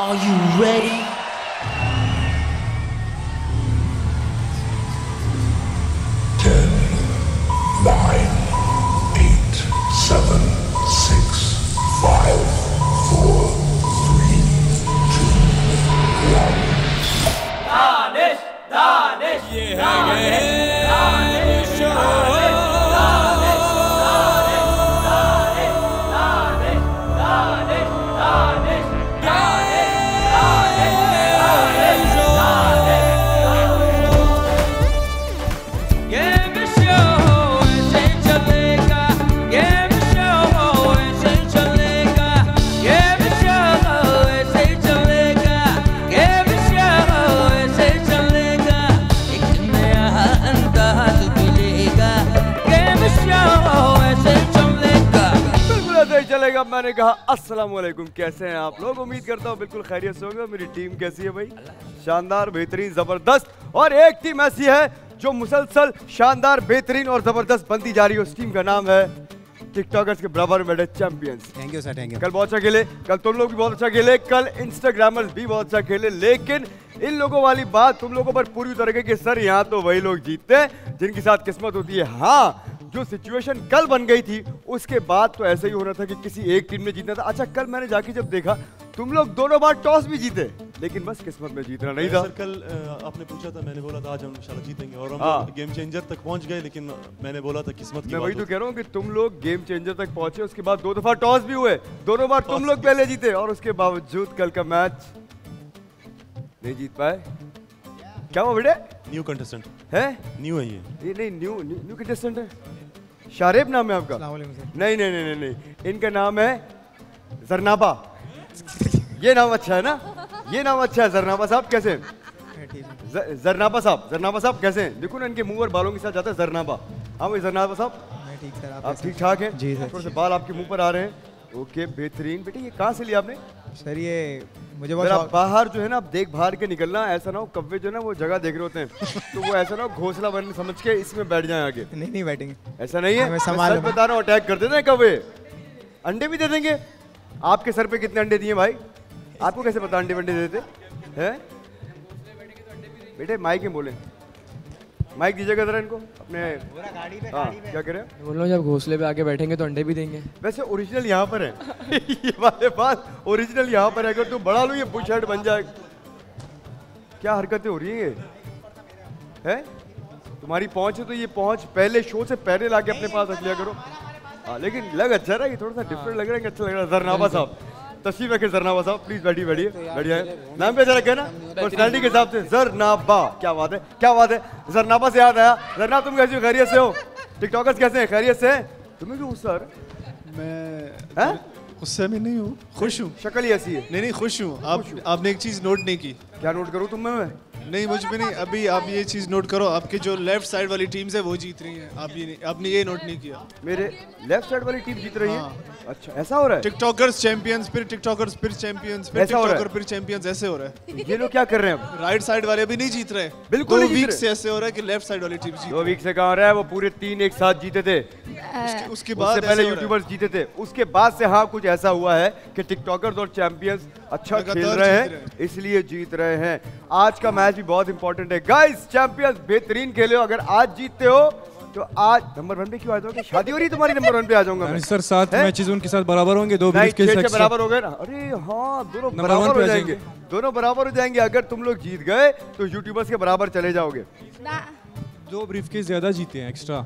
Are you ready? मैंने कहा अस्सलाम वालेकुम, कैसे हैं आप लोग? उम्मीद करता हूँ बिल्कुल खैरियत से होंगे। मेरी टीम कैसी है भाई? शानदार, बेहतरीन, ज़बरदस्त। और एक टीम ऐसी है जो मुसलसल शानदार, बेहतरीन और ज़बरदस्त बनती जा रही है। उस टीम का नाम है टिकटॉकर्स के बराबर में champions. Thank you sir, thank you. कल बहुत अच्छा खेले, कल तुम लोग भी बहुत अच्छा खेले, कल इंस्टाग्रामर्स भी बहुत अच्छा खेले, लेकिन इन लोगों वाली बात तुम लोगों पर पूरी उतर गई कि सर यहाँ तो वही लोग जीतते हैं जिनके साथ किस्मत होती है। हाँ, जो सिचुएशन कल बन गई थी उसके बाद तो ऐसे ही हो रहा था कि किसी एक टीम ने जीतना था। अच्छा, कल मैंने जाके जब देखा तुम लोग दोनों बार टॉस भी जीते, लेकिन बस किस्मत में जीतना नहीं था। सर कल आपने पूछा था, मैंने बोला था आज हम इंशाल्लाह जीतेंगे और हम गेम चेंजर तक पहुंच गए, लेकिन मैंने बोला था किस्मत की बात। मैं वही तो कह रहा हूँ कि तुम लोग गेम चेंजर तक पहुंचे, उसके बाद दो दफा टॉस भी हुए, दोनों बार तुम लोग पहले जीते और उसके बावजूद कल का मैच नहीं जीत पाए। क्या हुआ बेटे? न्यू कंटेस्टेंट है, न्यू है ये नहीं, न्यू कंटेस्टेंट है। शारेब नाम है आपका? नहीं नहीं नहीं नहीं, इनका नाम है जरनाबा। ये नाम अच्छा है ना, ये नाम अच्छा है। जरनाबा साहब कैसे हैं? जरनाबा साहब, जरनाबा साहब कैसे हैं? देखो ना इनके मुंह और बालों के साथ जाता है जरनाबा। हाँ भाई जरनाबा साहब, मैं ठीक सर, आप ठीक ठाक हैं? जी सर। थोड़े से बाल आपके मुंह पर आ रहे हैं। ओके, बेहतरीन। बेटे ये कहाँ से लिया आपने? सर ये मुझे बाहर जो है ना, आप देख बाहर के निकलना, ऐसा ना हो कव्वे जो है ना वो जगह देख रहे होते हैं तो वो ऐसा ना हो घोंसला बन समझ के इसमें बैठ जाए। आगे नहीं नहीं बैठेंगे, ऐसा नहीं है, मैं सच बता रहा हूँ। अटैक कर देते हैं कव्वे, अंडे भी दे देंगे। आपके सर पे कितने अंडे दिए भाई? आपको कैसे पता अंडे वंडे देते हैं? बेटे माइक में बोले, माइक दीजिएगा जरा इनको अपने। क्या कह रहे हैं? बोल रहा हूँ जब घोंसले पे आके बैठेंगे तो अंडे भी देंगे। वैसे ओरिजिनल यहाँ पर है ये वाले बात ओरिजिनल यहाँ पर है। अगर तुम बड़ा लो ये बुश हेड बन जाए। क्या हरकतें हो रही है हैं? तुम्हारी पहुँच है तो ये पहुँच पहले शो से पहले लाके अपने पास रख लिया करो। हाँ लेकिन लग अच्छा रहा है, थोड़ा सा डिफरेंट लग रहा है, अच्छा लग रहा है। जरनाबा साहब तशरीफ रखे, जरनाबा साहब प्लीज बैठिए बैठिए बढ़िया है। नाम पे जरा कहना पर्सनैलिटी के हिसाब से। जरनाबा, क्या बात है, क्या बात है। जरनाबा से याद आया, जरनाब तुम कैसे हो? खैरियत से हो? टिकटॉकर्स कैसे हैं? खैरियत से हैं? तुम्हें क्यों गुस्सा आ रहा है? मैं गुस्से में नहीं हूँ, खुश हूँ। शक्ल ही ऐसी है। नहीं नहीं खुश हूँ। आपने एक चीज़ नोट नहीं की। क्या नोट करूँ तुम में? नहीं मुझ में नहीं। अभी आप ये चीज़ नोट करो, आपके जो लेफ्ट साइड वाली टीम्स है वो जीत रही हैं। आप ये नहीं, आपने ये नोट नहीं किया। मेरे लेफ्ट साइड वाली टीम जीत रही है? अच्छा ऐसा हो रहा है? टिकटॉकर्स चैंपियंस, फिर टिकटॉकर्स, फिर चैंपियंस, फिर टिकटॉकर, फिर चैंपियंस, ऐसे हो रहा है। ये लोग क्या कर रहे हैं? राइट साइड वाले भी नहीं जीत रहे, बिल्कुल वीक से ऐसे हो रहा है कि लेफ्ट साइड वाली टीम जीत। 2 वीक से कहाँ हो रहा है? वो पूरे 3 एक साथ जीते थे, उसके बाद पहले यूट्यूबर्स जीते थे, उसके बाद से हाँ कुछ ऐसा हुआ है कि टिकटॉकर्स और चैंपियंस अच्छा खेल रहे हैं इसलिए जीत रहे हैं। आज का मैच भी बहुत इंपॉर्टेंट है गाइस। चैंपियंस बेहतरीन खेले हो, अगर आज जीतते हो तो आज नंबर 1 पे क्यों आ जाओगे? शादी हो रही तुम्हारी, नंबर 1 पे आ जाऊंगा मैं। सर 7 मैचेस उनके साथ बराबर होंगे, 2 बीच के साथ बराबर हो गए ना। अरे हाँ दोनों बराबर हो जाएंगे, दोनों बराबर हो जाएंगे। अगर तुम लोग जीत गए तो यूट्यूबर्स के बराबर चले जाओगे। 2 ब्रीफकेस ज्यादा जीते हैं एक्स्ट्रा।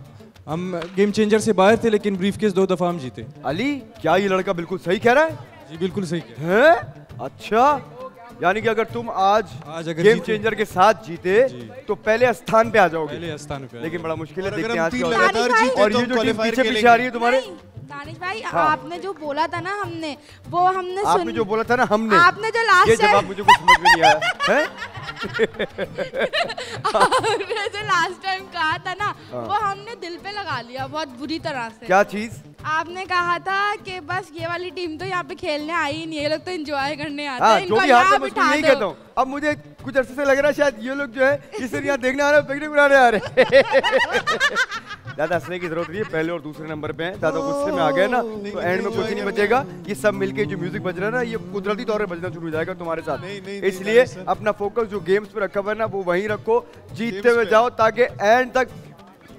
हम गेम चेंजर से बाहर थे लेकिन ब्रीफकेस 2 दफा हम जीते। अली क्या ये लड़का बिल्कुल सही कह रहा है? जी बिल्कुल सही कह रहा है। अच्छा यानी कि अगर तुम आज अगर गेम चेंजर के साथ जीते तो पहले स्थान पे आ जाओगे, पहले स्थान पे। लेकिन बड़ा मुश्किल है, देखते हैं आज क्या होता है। और ये जो टीम पीछे आ रही है तुम्हारे, दानिश भाई आपने जो बोला था ना हमने, वो हमने आपने जो बोला था ना हमने, आपने जो लास्ट ये जवाब मुझे कुछ समझ में नहीं आया है आपने जो लास्ट टाइम कहा था ना वो हमने दिल पे लगा लिया बहुत बुरी तरह से। क्या चीज? आपने कहा था कि बस ये वाली टीम तो यहाँ पे खेलने आई ही नहीं, ये लोग तो एंजॉय करने आते हैं, इनको यहाँ बिठा दो। अब मुझे कुछ अरसे से लग रहा है शायद ये लोग जो है इसलिए यहाँ देखने आ रहे हैं, पिकनिक मनाने आ रहे हैं ज्यादा हंसने की जरूरत नहीं है, पहले और दूसरे नंबर पे हैं। ज्यादा गुस्से में आ गए ना तो एंड में कुछ नहीं बचेगा, ये सब मिलके जो म्यूजिक बज रहा है ना ये कुदरती तौर पर बजना शुरू हो जाएगा तुम्हारे साथ। इसलिए अपना फोकस जो गेम्स पे रखा हुआ है ना वो वहीं रखो, जीतते हुए जाओ ताकि एंड तक।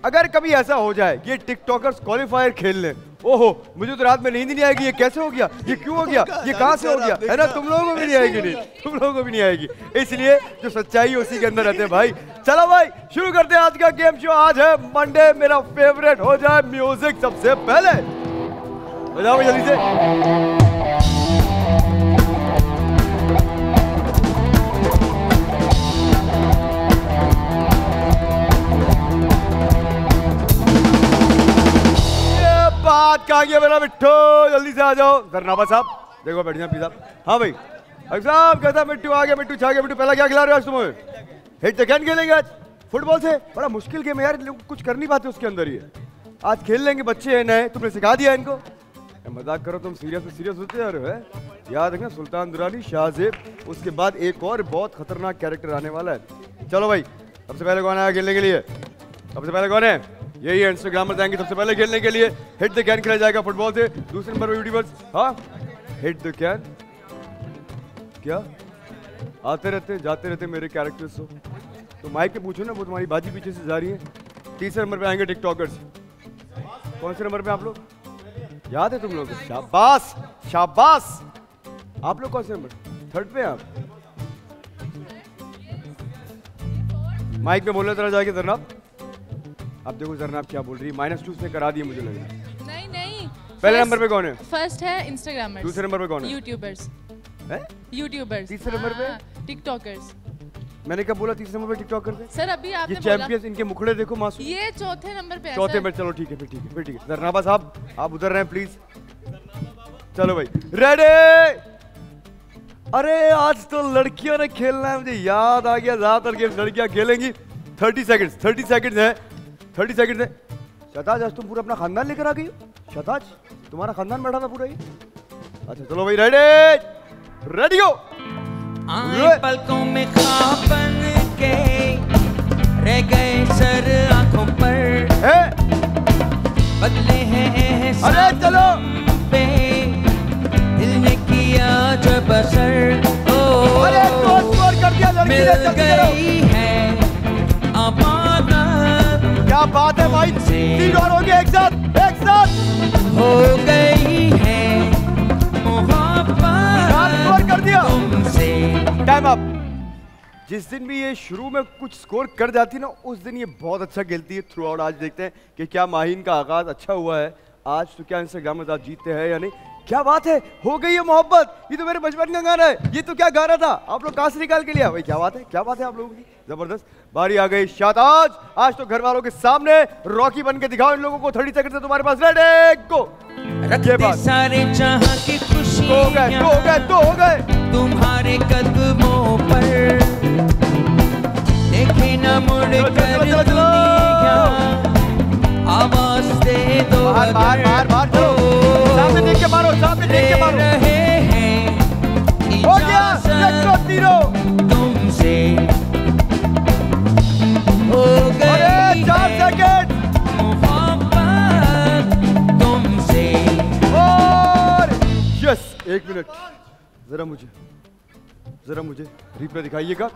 अगर कभी ऐसा हो जाए ये टिकटॉकर्स क्वालिफायर खेल लें, ओहो मुझे तो रात में नींद नहीं आएगी, ये कैसे हो गया, ये क्यों हो गया, ये कहाँ से हो गया, है ना। तुम लोगों को भी नहीं आएगी, नहीं तुम लोगों को भी नहीं आएगी। इसलिए जो सच्चाई उसी के अंदर रहते हैं भाई। चलो भाई शुरू करते हैं आज का गेम शो। आज है मंडे, मेरा फेवरेट हो जाए म्यूजिक सबसे पहले, बजाओ जल्दी से। बात कहाँ गया मेरा मिट्ठू, जल्दी से आ जाओ। जरनाबा साहब देखो बैठ जाओ पी साहब। हाँ भाई साहब कैसा मिट्टू आ गया, मिट्टू छा गया। मिट्टू पहला क्या खिला रहे हो आज तुम्हें? हिट द कैन खेलेंगे आज फुटबॉल से, बड़ा मुश्किल गेम है यार, लोग कुछ कर नहीं पाते उसके अंदर। ये आज खेल लेंगे, बच्चे हैं नए, तुमने सिखा दिया इनको। मजाक करो तुम, सीरियस होते जा रहे हो। याद रखना सुल्तान दुरानी, शाहजेब, उसके बाद एक और बहुत खतरनाक कैरेक्टर आने वाला है। चलो भाई सबसे पहले कौन आया खेलने के लिए? सबसे पहले कौन है? यही है इंस्टाग्राम पर जाएंगे सबसे पहले खेलने के लिए। हिट द कैन खेला जाएगा फुटबॉल से, दूसरे नंबर पर यूट्यूबर्स। हाँ हिट द कैन, क्या आते रहते जाते रहते मेरे कैरेक्टर्स हो तो माइक पे पूछो ना, वो तुम्हारी बाजी पीछे से जा रही है। तीसरे नंबर पे आएंगे टिकटॉकर्स। कौन से नंबर पे आप लोग याद है तुम लोग? शाबाश शाबाश। आप लोग कौन से नंबर? थर्ड पे हैं आप। माइक पे बोलना तरह जाके जरनाब। अब देखो जरनाब क्या बोल रही है, -2 से करा दिया मुझे लग रहा है। नहीं नहीं, पहले नंबर पे कौन है? फर्स्ट है इंस्टाग्रामर्स। दूसरे नंबर पे कौन है? यूट्यूबर्स। हैं यूट्यूबर्स। तीसरे नंबर पे टिकटॉकर्स। मैंने क्या बोला? तीसरे नंबर पे टिकटॉकर्स सर, अभी आपने बोला चैंपियंस, इनके मुखड़े देखो मासूम। ये चौथे नंबर पे है। चौथे नंबर, चलो ठीक है फिर, ठीक है फिर, ठीक है। जरनाबा साहब आप उधर रहे प्लीज। चलो भाई रेडी। अरे आज तो लड़कियों ने खेलना है, मुझे याद आ गया, ज्यादातर गेम लड़कियां खेलेंगी। 30 सेकंड है, 30 सेकंड है। शहताज आज तुम पूरा अपना खानदान लेकर आ गई हो। शहताज तुम्हारा खानदान बैठा था पूरा ही। अच्छा चलो भाई रेडी, रेडी हो। आए पलकों में ख्वाब बन के रह गए सर आंखों पर है। बदले हैं अरे चलो पे दिल ने किया जब असर। ओ अरे स्कोर कर दिया लड़की ने, जल्दी करो। क्या बात है भाई, तीन और हो गए एक साथ हो गई है मोहब्बत कर दिया। Time up. जिस दिन भी ये शुरू में कुछ स्कोर कर जाती है ना उस दिन ये बहुत अच्छा खेलती है थ्रू आउट। आज देखते हैं कि क्या माहिन का आगाज अच्छा हुआ है आज, तो क्या इंस्टाग्राम में आप जीतते हैं या नहीं। क्या बात है, हो गई है मोहब्बत, ये तो मेरे बचपन का गाना है। ये तो क्या गाना था, आप लोग कहाँ से निकाल के लिया भाई? क्या बात है आप लोगों की, जबरदस्त बारी आ गई। शहताज आज तो घर वालों के सामने रॉकी बन के दिखाओ इन लोगों को। 30 सेकंड से तुम्हारे पास, रेडी गो। सारे जहां की खुशी हो गए तुम्हारे कदमों पर, देखे ना मुड़कर आवाज दे दो। सामने देख के मारो। हो गया तीनों तुमसे हो गए। 4 सेकंड तुमसे और यस। 1 मिनट जरा मुझे रिप्ले दिखाइएगा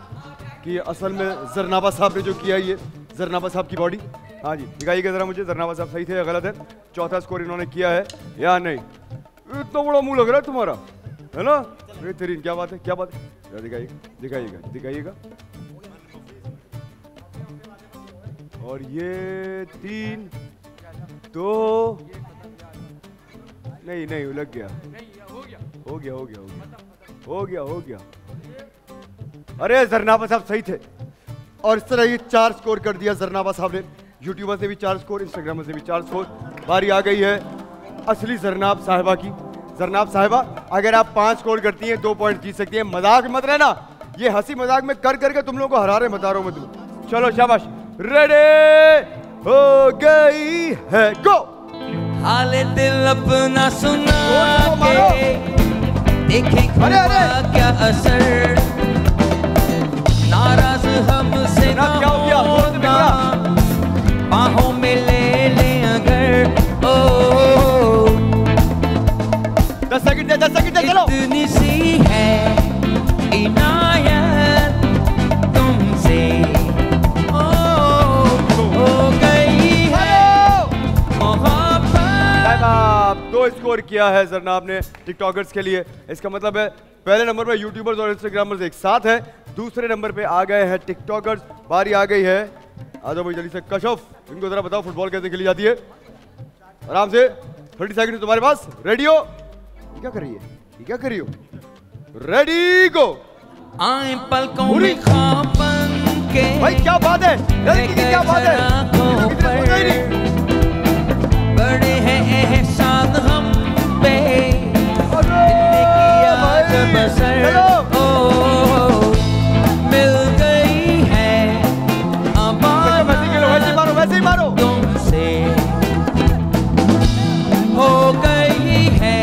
कि असल में जरनाबा साहब ने जो किया ये जरनाबा साहब की बॉडी। हाँ जी दिखाइएगा जरा मुझे, जरनाबा साहब सही थे या गलत है। चौथा स्कोर इन्होंने किया है या नहीं? इतना बड़ा मुंह लग रहा है तुम्हारा, है ना रे तेरी। क्या बात है दिखाइएगा। और ये 3-2 नहीं लग गया, हो गया। अरे जरनाबा साहब सही थे और इस तरह ये 4 स्कोर कर दिया जरनाबा साहब ने। यूट्यूबर से भी 4 स्कोर, इंस्टाग्राम से भी 4 स्कोर। बारी आ गई है असली जरनाब साहिबा की। जरनाब साहिबा अगर आप 5 स्कोर करती हैं 2 पॉइंट जीत सकती हैं। मजाक मत रहना, ये हंसी मजाक में करके तुम लोगों को हरा रहे बता रहा हूं मैं तुम्हें। चलो शाबाश, रेडी हो गई है गो। हाले दिल अपना सुना के देखे क्या असर, नाराज हमसे ना क्या हो गया, बाहों में ले स्कोर किया है जरनाब ने टिकटॉकर्स के लिए। इसका मतलब है पहले नंबर पर यूट्यूबर्स और इंस्टाग्रामर्स एक साथ है, दूसरे नंबर पे आ गए हैं टिकटॉकर्स। बारी आ गई है, आजा भाई जल्दी से कशफ, इनको जरा बताओ फुटबॉल कैसे खेली जाती है। आराम से 30 सेकंड तुम्हारे पास, रेडियो क्या कर रही है, क्या कर रही हो, रेडी गो। आए पलकों में खापन के, भाई क्या बात है, क्या बात है, बड़े हैं एहसान हम पे, इतने किया जब असर, ओ मिल गई है अमानत तुमसे, हो गई है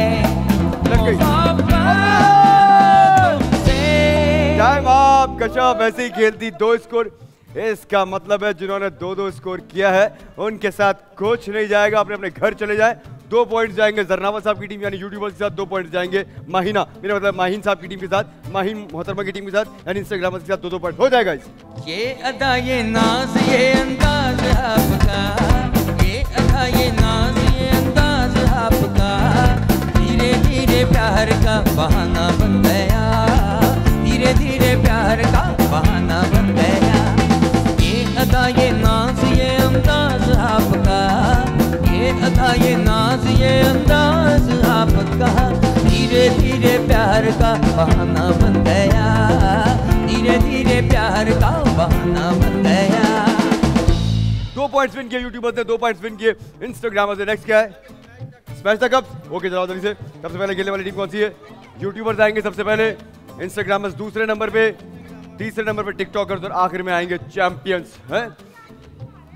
तुमसे। टाइम आप कशफ वैसे ही खेलती 2 स्कोर, इसका मतलब है जिन्होंने 2-2 स्कोर किया है उनके साथ कोच नहीं जाएगा, अपने अपने घर चले जाए। 2 पॉइंट्स जाएंगे जरनावा साहब की टीम यानी यूट्यूबर्स के साथ, 2 पॉइंट्स जाएंगे माहिना, मेरा मतलब माहिन साहब की टीम के साथ, माहिन मोहतरमा की टीम के साथ यानी इंस्टाग्रामर्स के साथ 2-2 पॉइंट हो जाएगा। ये अदा ये नाज ये अंदाज आपका, ये अदा ये नाज ये अंदाज आपका, धीरे धीरे प्यार का बहाना बन गया, धीरे धीरे प्यार का बहाना बन गया। अदा ये नाज ये अंदाज आपका, ये अदा ये नाज ये अंदाज आपका, धीरे धीरे प्यार का बहाना बन गया, धीरे धीरे प्यार का बहाना बन गया। 2 पॉइंट्स विन किए यूट्यूबर्स ने, 2 पॉइंट्स विन किए इंस्टाग्रामर्स ने। नेक्स्ट क्या है, स्मैश द कप्स। ओके जरा जल्दी से, सबसे पहले खेलने वाली टीम कौन सी है? यूट्यूबर्स आएंगे सबसे पहले, इंस्टाग्रामर्स दूसरे नंबर पे, तीसरे नंबर पर टिकटॉकर्स और आखिर में आएंगे चैंपियंस हैं।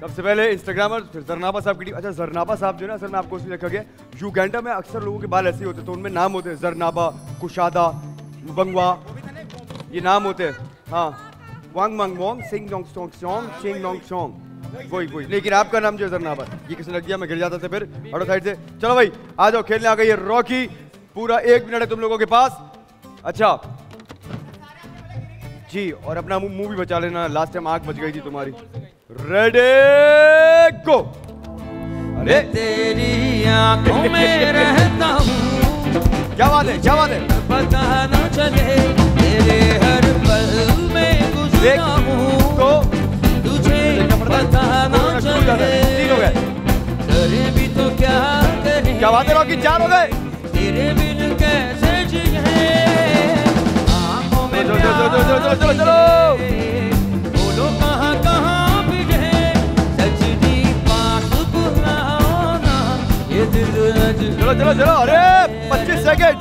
सबसे पहले इंस्टाग्रामर, फिर जरनाबा साहब की टीम। अच्छा जरनाबा साहब जो है ना, सर मैं आपको उसमें रखा गया, युगांडा में अक्सर लोगों के बाल ऐसे होते तो उनमें नाम होते हैं जरनाबा, कुशादा, बंगवा, ये नाम होते हैं। हाँ वांग वांग वांग सिंग नोंग सोंग सोंग सिंग नोंग सोंग, वही वही, लेकिन आपका नाम जो है जरनाबा, ये किसी ने दिया, मैं गिर जाता था फिर और साइड से। चलो भाई आ जाओ, खेलने आ गई है रॉकी, पूरा 1 मिनट है तुम लोगों के पास। अच्छा जी, और अपना मुंह भी बचा लेना, लास्ट टाइम आग बच गई थी तुम्हारी। Ready go. अरे तेरी आंखों में रहता हूं, क्या बात है, क्या बात है, पता ना चले तेरे हर पल में गुजरता हूं, तो तुझे पता ना चले। 3 हो गए, करे भी तो क्या करे, क्या बात है रॉकी, 4 हो गए, तेरे बिन कैसे जिए, चलो बोलो कहाँ कहाँ बिगड़े, सच दी पास बुलाना ये दिल आज, चलो अरे 25 सेकंड,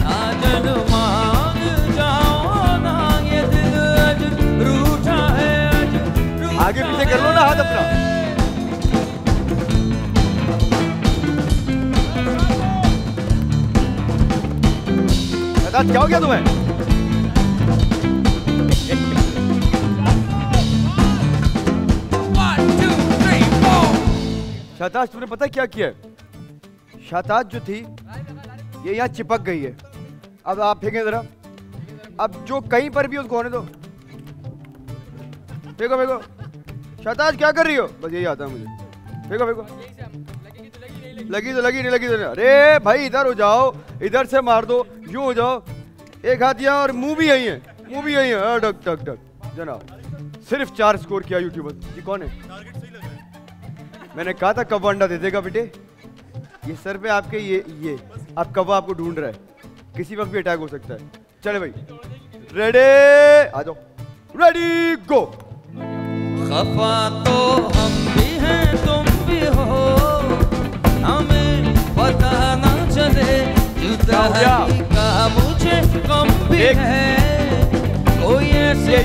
साजन मांग जाओ ना ये दिल आज रूठा है, आज आगे पीछे कर लो ना हाथ अपना। क्या हो गया तुम्हें? शहताज तुमने पता क्या किया है, शहताज जो थी ये यहाँ चिपक गई है, अब आप फेंके जरा, अब जो कहीं पर भी उसको होने दो, फेंको फेंको, शहताज क्या कर रही हो, बस यही आता है मुझे, फेंको फेंको, लगी तो लगी, नहीं लगी तो नहीं। अरे भाई इधर हो जाओ, इधर से मार दो, यूँ हो जाओ, एक हाथ यहाँ और मुँह भी यही है, मुँह भी यही है। डक डक डक जनाब, सिर्फ 4 स्कोर किया यूट्यूबर। ये कौन है? मैंने कहा था कब्बा अंडा दे देगा बेटे, ये सर पे आपके ये अब कब्बा आपको ढूंढ रहा है, किसी वक्त भी अटैक हो सकता है। चले भाई रेडी आ जाओ, रेडी गो। खफा तो हम भी हैं तुम भी हो, हमें पता ना चले का मुझे कम भी है, कोई ऐसे ये भी तो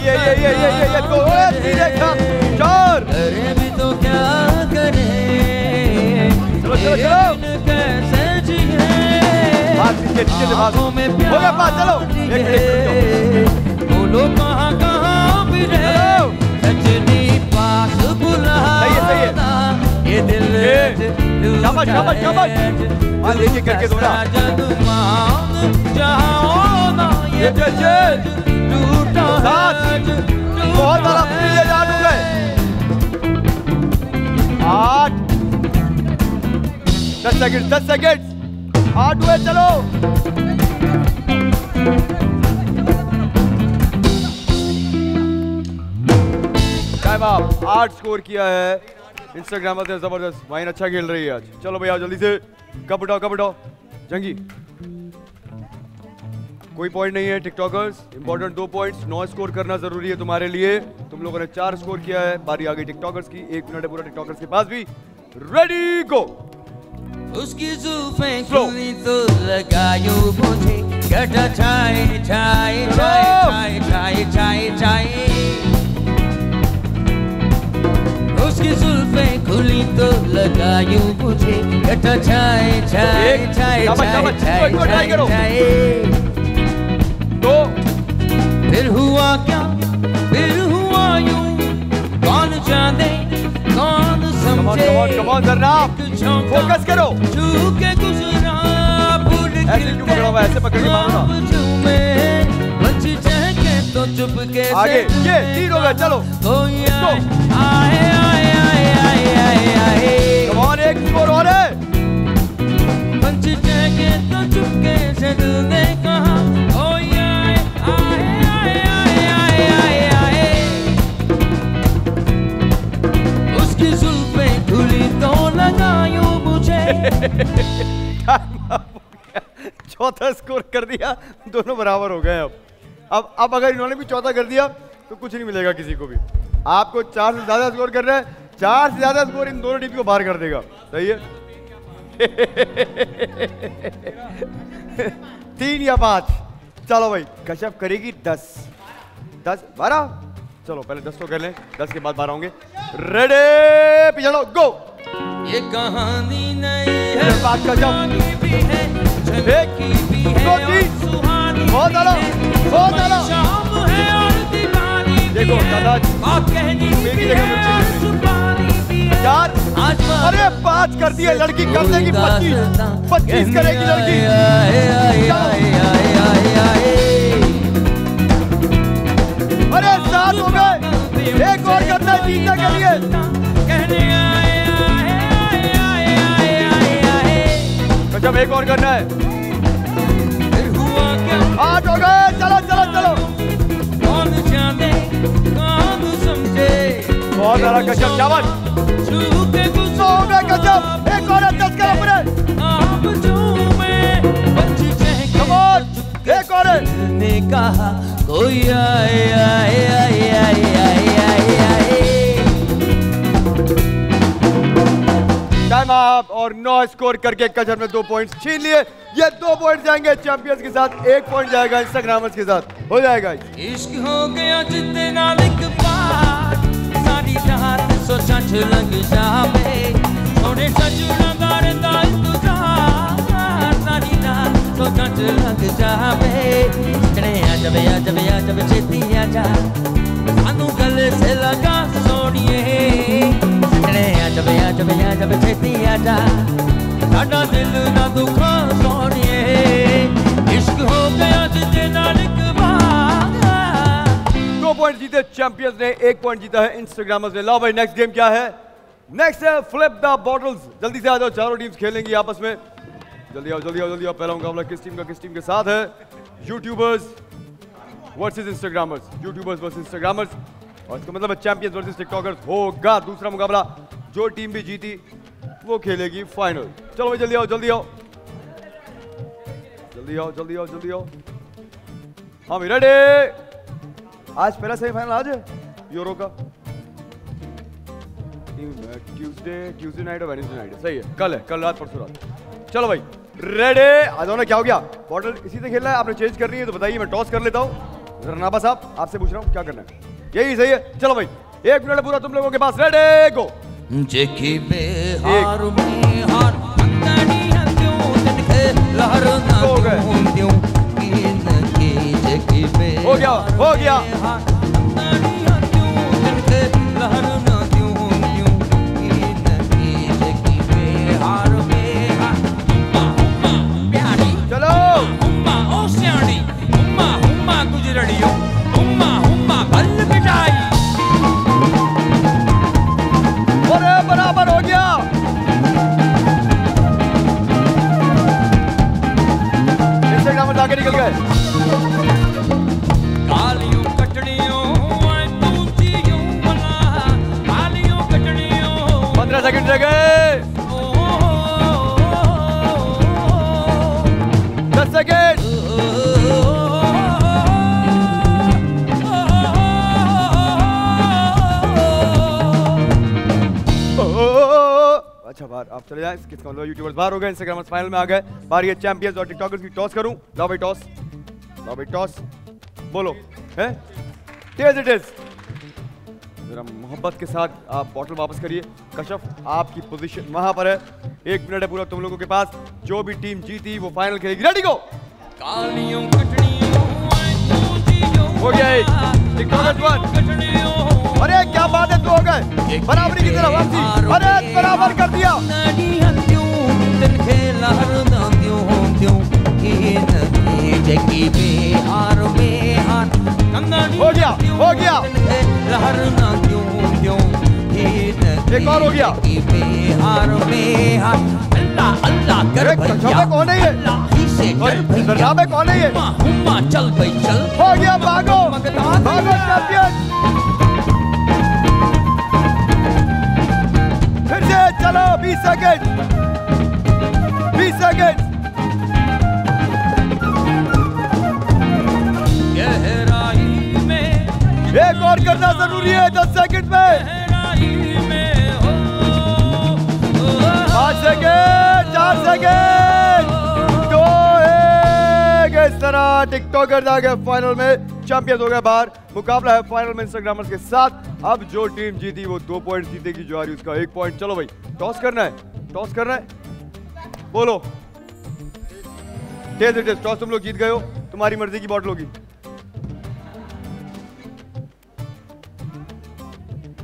क्या करे, कैसे जिए आंखों में प्यार दिखे, बोलो कहाँ कहाँ बिरे, सजनी पास बुलाना ये दिल करके जद मांग जाओ ना ये टूटा, बहुत बड़ा पीछे जा चुका है। 8 10 सेकंड हाथ हुए चलो। टाइम आप 8 स्कोर किया है इंस्टाग्राम से, जबरदस्त। माइन अच्छा खेल रही है आज। चलो भैया जल्दी से कब उठाओ कब उठाओ। जंगी कोई पॉइंट नहीं है टिकटॉकर्स, इंपॉर्टेंट 2 पॉइंट्स। 9 स्कोर करना जरूरी है तुम्हारे लिए। तुम लोगों ने 4 स्कोर किया है, बारी आ गई टिकटॉकर्स की। 1 मिनट है पूरा टिकटॉकर्स के पास भी। Ready go. उसकी जुल्फें खुली तो लगायो मुझे गटा छाए छाए छाए छाए छाए छाए। उसकी जुल्फें खुली तो लगायो मुझे गटा छाए छाए छाए छाए छाए। दो फिर हुआ यूं कौन जाने कौन समझे। कम ऑन करना, फोकस करो। झूके गुजरा भूल ऐसे क्यों पकड़ा हुआ, ऐसे पकड़ के मारो ना। बच जाके तो चुप के आगे ये तीन हो गए। चलो कोई आए आए आए आए आए आए। कम ऑन एक स्कोर और है। बच जाके तो चुप के से तूने कहा कोई आए आए आए आए आए आए आए। उसकी जुल्फे खुली तो लगायो मुझे। चौथा स्कोर कर दिया, दोनों बराबर हो गए। अब अगर इन्होंने भी चौथा कर दिया तो कुछ नहीं मिलेगा किसी को भी। आपको 4 से ज्यादा स्कोर करना है, 4 से ज्यादा स्कोर इन दोनों टीम को बाहर कर देगा। सही है। 3 या 5। चलो भाई कश्यप करेगी 10 10 12। चलो पहले 10 तो कर लें, 10 के बाद 12 होंगे। रेडी पिछड़ो गो। ये कहानी नहीं है, बात का कहानी भी है, झलकी भी है, सुहानी बहुत आला शाम है और दीवानी भी है, बात कहनी भी है, सुपारी भी है। 4 अरे 5 कर दिया लड़की। कर देगी 25 करेगी लड़की। अरे 7 हो गए, एक और करना जीतने के लिए। जब एक और करना है। आठ हो गए। चलो चलो चलो। कौन जाने कौन समझे। बहुत सारा कश्यप चावल। सौ हो गए कश्यप। एक और 10 कर अपने। एक और ने कहा कोई आए आए आए आए आए आए आए। टाइम आप और 9 स्कोर करके कश्यप ने 2 पॉइंट्स छीन लिए। ये 2 पॉइंट जाएंगे चैंपियंस के साथ, 1 पॉइंट जाएगा इंस्टाग्रामर्स के साथ। हो जाएगा इश्क हो गया जितना लिख पार, सारी रात सोचा छलंग जावे, थोड़े सजना करता इंतजार, सारी रात सोचा छलंग जावे, चढ़े आ जावे आ जावे आ जावे चेती आ जा, अनु गले से लगा सोनिए, आजा जब आजा बचती आजा, साडा दिल ना दुखा सोनिए, इश्क हो गया जितना लिखवा। 2 पॉइंट जीते चैंपियंस ने, 1 पॉइंट जीता है इंस्टाग्रामर्स ने। लाओ भाई नेक्स्ट गेम क्या है। नेक्स्ट है फ्लिप द बॉटल्स। जल्दी से आ जाओ, चारों टीम्स खेलेंगी आपस में। जल्दी आओ जल्दी आओ जल्दी आओ। पहला मुकाबला किस टीम का किस टीम के साथ है। YouTubers versus Instagrammers, YouTubers versus Instagrammers. और इसका मतलब चैंपियंस वर्सेज टिकटॉकर्स होगा। दूसरा मुकाबला जो टीम भी जीती वो खेलेगी फाइनल। चलो भाई जल्दी आओ जल्दी आओ जल्दी आओ जल्दी आओ जल्दी आओ। हाँ भाई रेडी। आज पहला सेमीफाइनल आज है यूरो का। ट्यूसडे नाइट और वेडनेसडे नाइट। सही है, कल है, कल रात परसों रात। चलो भाई रेडी आ जाओ ना। क्या हो गया, बॉटल इसी से खेलना है आपने। चेंज करनी है तो बताइए, मैं टॉस कर लेता हूँ। जरनाबा साहब आपसे पूछ रहा हूँ क्या करना है। यही सही है। चलो भाई 1 मिनट पूरा तुम लोगों के पास। रेडी गो। जेकी बेहार में हार अंदनी हंदियों दिखे लहर ना हंदियों इन की जेकी बे हो गया हो गया। अंदनी हंदियों दिखे लहर ना हंदियों इन की जेकी बेहार में हार। उम्मा प्यारी चलो उम्मा ओ सियाणी उम्मा उम्मा गुजरड़ियों उम्मा उम्मा बल बिटाई। बराबर हो गया। और आप चले जाए इसके यूट्यूबर्स बाहर हो गए, इंस्टाग्रामर्स फाइनल में आ गए। बाहर ये चैंपियंस और टिकटॉकर्स की टॉस करूं। लो भाई टॉस बोलो है टेज इट इज। जरा मोहब्बत के साथ आप बॉटल वापस करिए। कशफ आपकी पोजीशन वहां पर है, 1 मिनट है पूरा तुम लोगों के पास। जो भी टीम जीती वो फाइनल खेलेगी। Ready go. हो गया अरे क्या बात है, 2 हो गए बराबरी की तरफ वापसी। अरे बराबर कर दिया। हो गया एक और हो गया। कौन है ये? जरनाबे कौन है ये? चल भाई चल। हो गया भागो भागो चैंपियन। फिर से चलो 20 सेकेंड। गहराई में एक और करना जरूरी है 10 सेकेंड में। 5 सेकेंड, 4 सेकेंड, तरह टिकटॉकर आ गए फाइनल में, चैंपियन हो गए बाहर। मुकाबला है फाइनल में इंस्टाग्रामर्स के साथ। अब जो टीम जीती वो 2 पॉइंट जीतेगी, जो आ रही उसका 1 पॉइंट। चलो भाई टॉस करना है बोलो टेस्ट। टॉस तुम लोग जीत गए हो, तुम्हारी मर्जी की बॉटल होगी।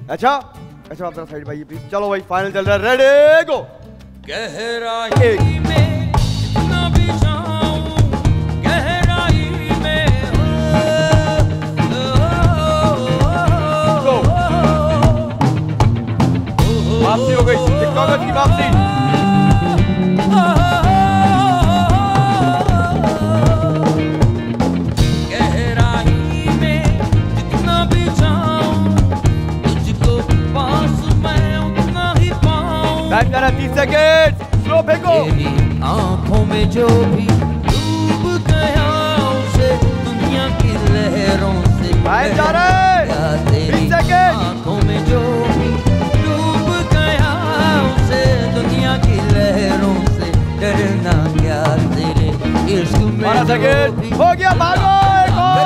अच्छा आप जरा साइड भाई प्लीज। चलो भाई फाइनल चल रहा है, रेडी गो। गहराई में वापसी हो गई, टिकटॉकर की वापसी। गहराई में जितना भी जाऊं तुझको पास मैं उतना ही पाऊं। टाइम करा 30 सेकेंड। स्लो फेंको। आंखों में जो भी डूब गया उसे दुनिया की लहरों से टाइम जा रहा है 20 सेकेंड। आंखों में जो दुनिया की लहरों से डरना क्या तेरे इश्क में। हो गया भागो एक और।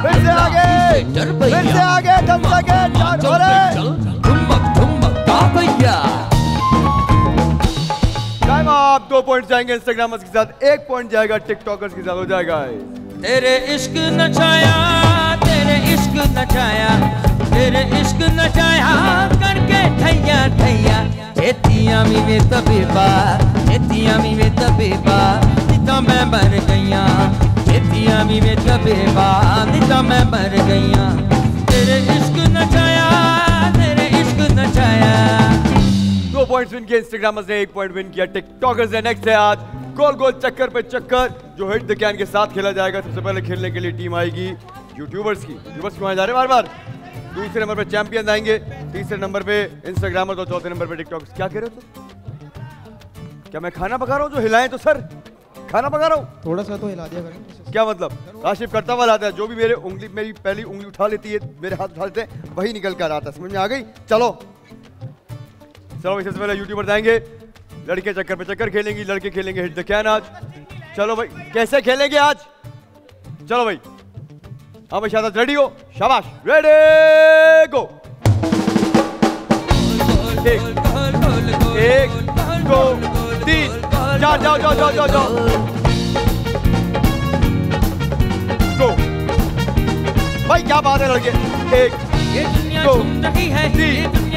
फिर से आगे 10 सेकेंड। टाइम आप 2 पॉइंट जाएंगे इंस्टाग्रामर्स के साथ, 1 पॉइंट जाएगा टिकटॉकर्स के साथ। हो जाएगा तेरे इश्क नचाया करके थैया चेतियामी में तबेबा निता मैं मर गईया। तेरे इश्क नचाया। 2 पॉइंट्स विन किया इंस्टाग्रामर्स ने, 1 पॉइंट विन किया टिकटॉकर्स ने। नेक्स्ट है आज गोल चक्कर पे चक्कर, जो हिट द कैन के साथ खेला जाएगा। सबसे पहले खेलने के लिए टीम आएगी यूट्यूबर्स क्यों जा रहे हैं बार। दूसरे नंबर पे चैंपियन आएंगे, तीसरे नंबर पे इंस्टाग्रामर और चौथे नंबर पे टिकटॉकर्स। क्या कह रहे हो तुम? क्या मैं खाना पका रहा हूँ? जो हिलाएं तो सर खाना पका रहा हूँ, थोड़ा सा तो हिला दिया करें। क्या मतलब? काशिफ करता हुआ आता है, जो भी मेरी पहली उंगली उठा लेती है, मेरे हाथ उठा लेते हैं, वही निकल कर आता है। समझ में आ गई? चलो इससे पहले यूट्यूबर आएंगे, लड़के चक्कर पे चक्कर खेलेंगी, लड़के खेलेंगे हिट द कैन आज। चलो भाई कैसे खेलेंगे आज? चलो भाई अब शाहताज रेडी हो? शाबाश रेडी गो। एक दो तीन चार जाओ। गो भाई क्या बात है लड़के। एक दो तीन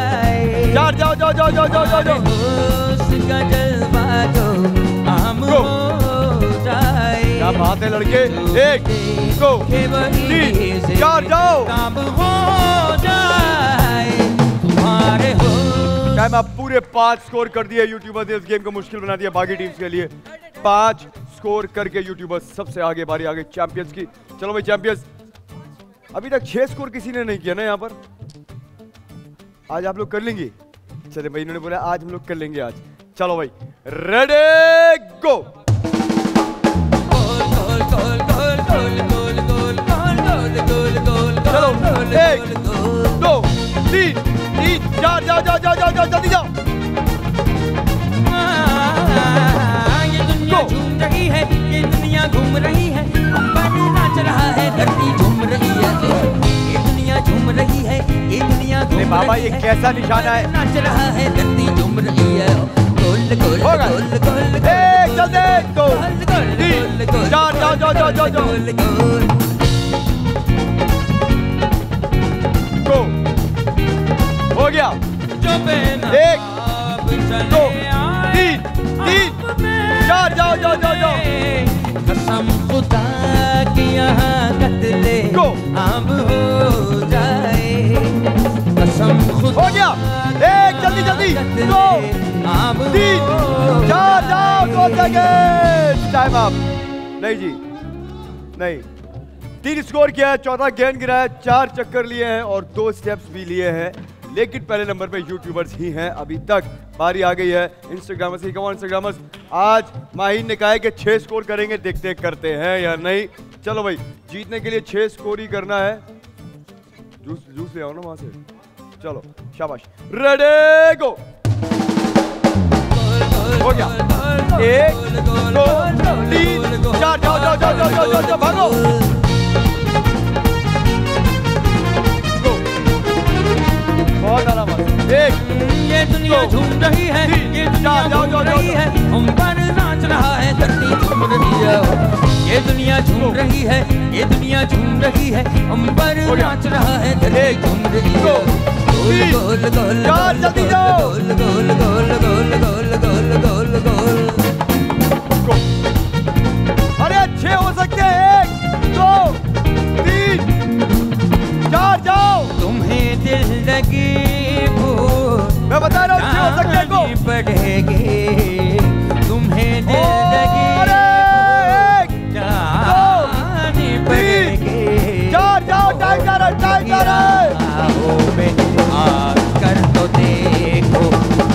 बात है लड़के। एक दो तीन चार जाओ। टाइम। आप पूरे 5 स्कोर कर दिए। यूट्यूबर्स ने इस गेम को मुश्किल बना दिया बाकी टीम्स के लिए। 5 स्कोर करके यूट्यूबर्स सबसे आगे। बारी आगे चैंपियंस की। चलो भाई चैंपियंस, अभी तक 6 स्कोर किसी ने नहीं किया ना यहाँ पर। आज आप लोग कर लेंगे? चले भाई, इन्होंने बोला आज हम लोग कर लेंगे आज। चलो भाई रेडी गो। चलो 1 2 3 3 4 जाओ जाओ जाओ जाओ जाओ जल्दी जाओ। ये दुनिया झूम रही है, ये दुनिया घूम रही है, पानी नाच रहा है, धरती झूम रही है, ये दुनिया झूम रही है, ये दुनिया घूम रही है। बाबा ये कैसा निशाना है, नाच रहा है, धरती झूम रही है। गोल गोल गोल गोल चलते गो 3 4 जाओ जाओ जाओ जाओ। हो गया। 1 2 3 3 4 जाओ जाओ जाओ जाओ। कसम खुदा की यहाँ कतले आम हो जाए, कसम खुदा। हो गया। 1 जल्दी जल्दी 2 3 4 जाओ। दो सेकंड टाइम अप। नहीं जी नहीं, 3 स्कोर किया है, 4वां गेंद गिराया, 4 चक्कर लिए हैं और 2 स्टेप्स भी लिए हैं, लेकिन पहले नंबर पे यूट्यूबर्स ही हैं अभी तक। बारी आ गई है इंस्टाग्रामर्स की। कमांड इंस्टाग्रामर्स, आज माहिन ने कहा है कि 6 स्कोर करेंगे, देखते करते हैं या नहीं। चलो भाई जीतने के लिए 6 स्कोर ही करना है। जूस ले आओ ना वहां से। चलो शाबाश रेडी गो। हो गया। 1 2 3 4 जाओ जाओ जाओ जाओ जाओ भागो। बहुत आराम से। ये दुनिया झूम रही है, ये दुनिया घूम रही है, हम पर नाच रहा है, धरती झूम रही है। ये दुनिया झूम रही है, ये दुनिया झूम रही है, हम पर नाच रहा है, धरती झूम रही है। गोल गोल गोल जल्दी जाओ। गोल goal goal goal goal goal goal गोल। अरे 6 हो सकते हैं। 1 2 3 4 जाओ। तुम्हें दिल लगी भूख, मैं बता रहा हूँ, हो सकता है को बढ़ेगी। तुम्हें दिल लगी चार जाओ। टाइम जा रहा है, टाइम जा रहा है। आप कर तो देखो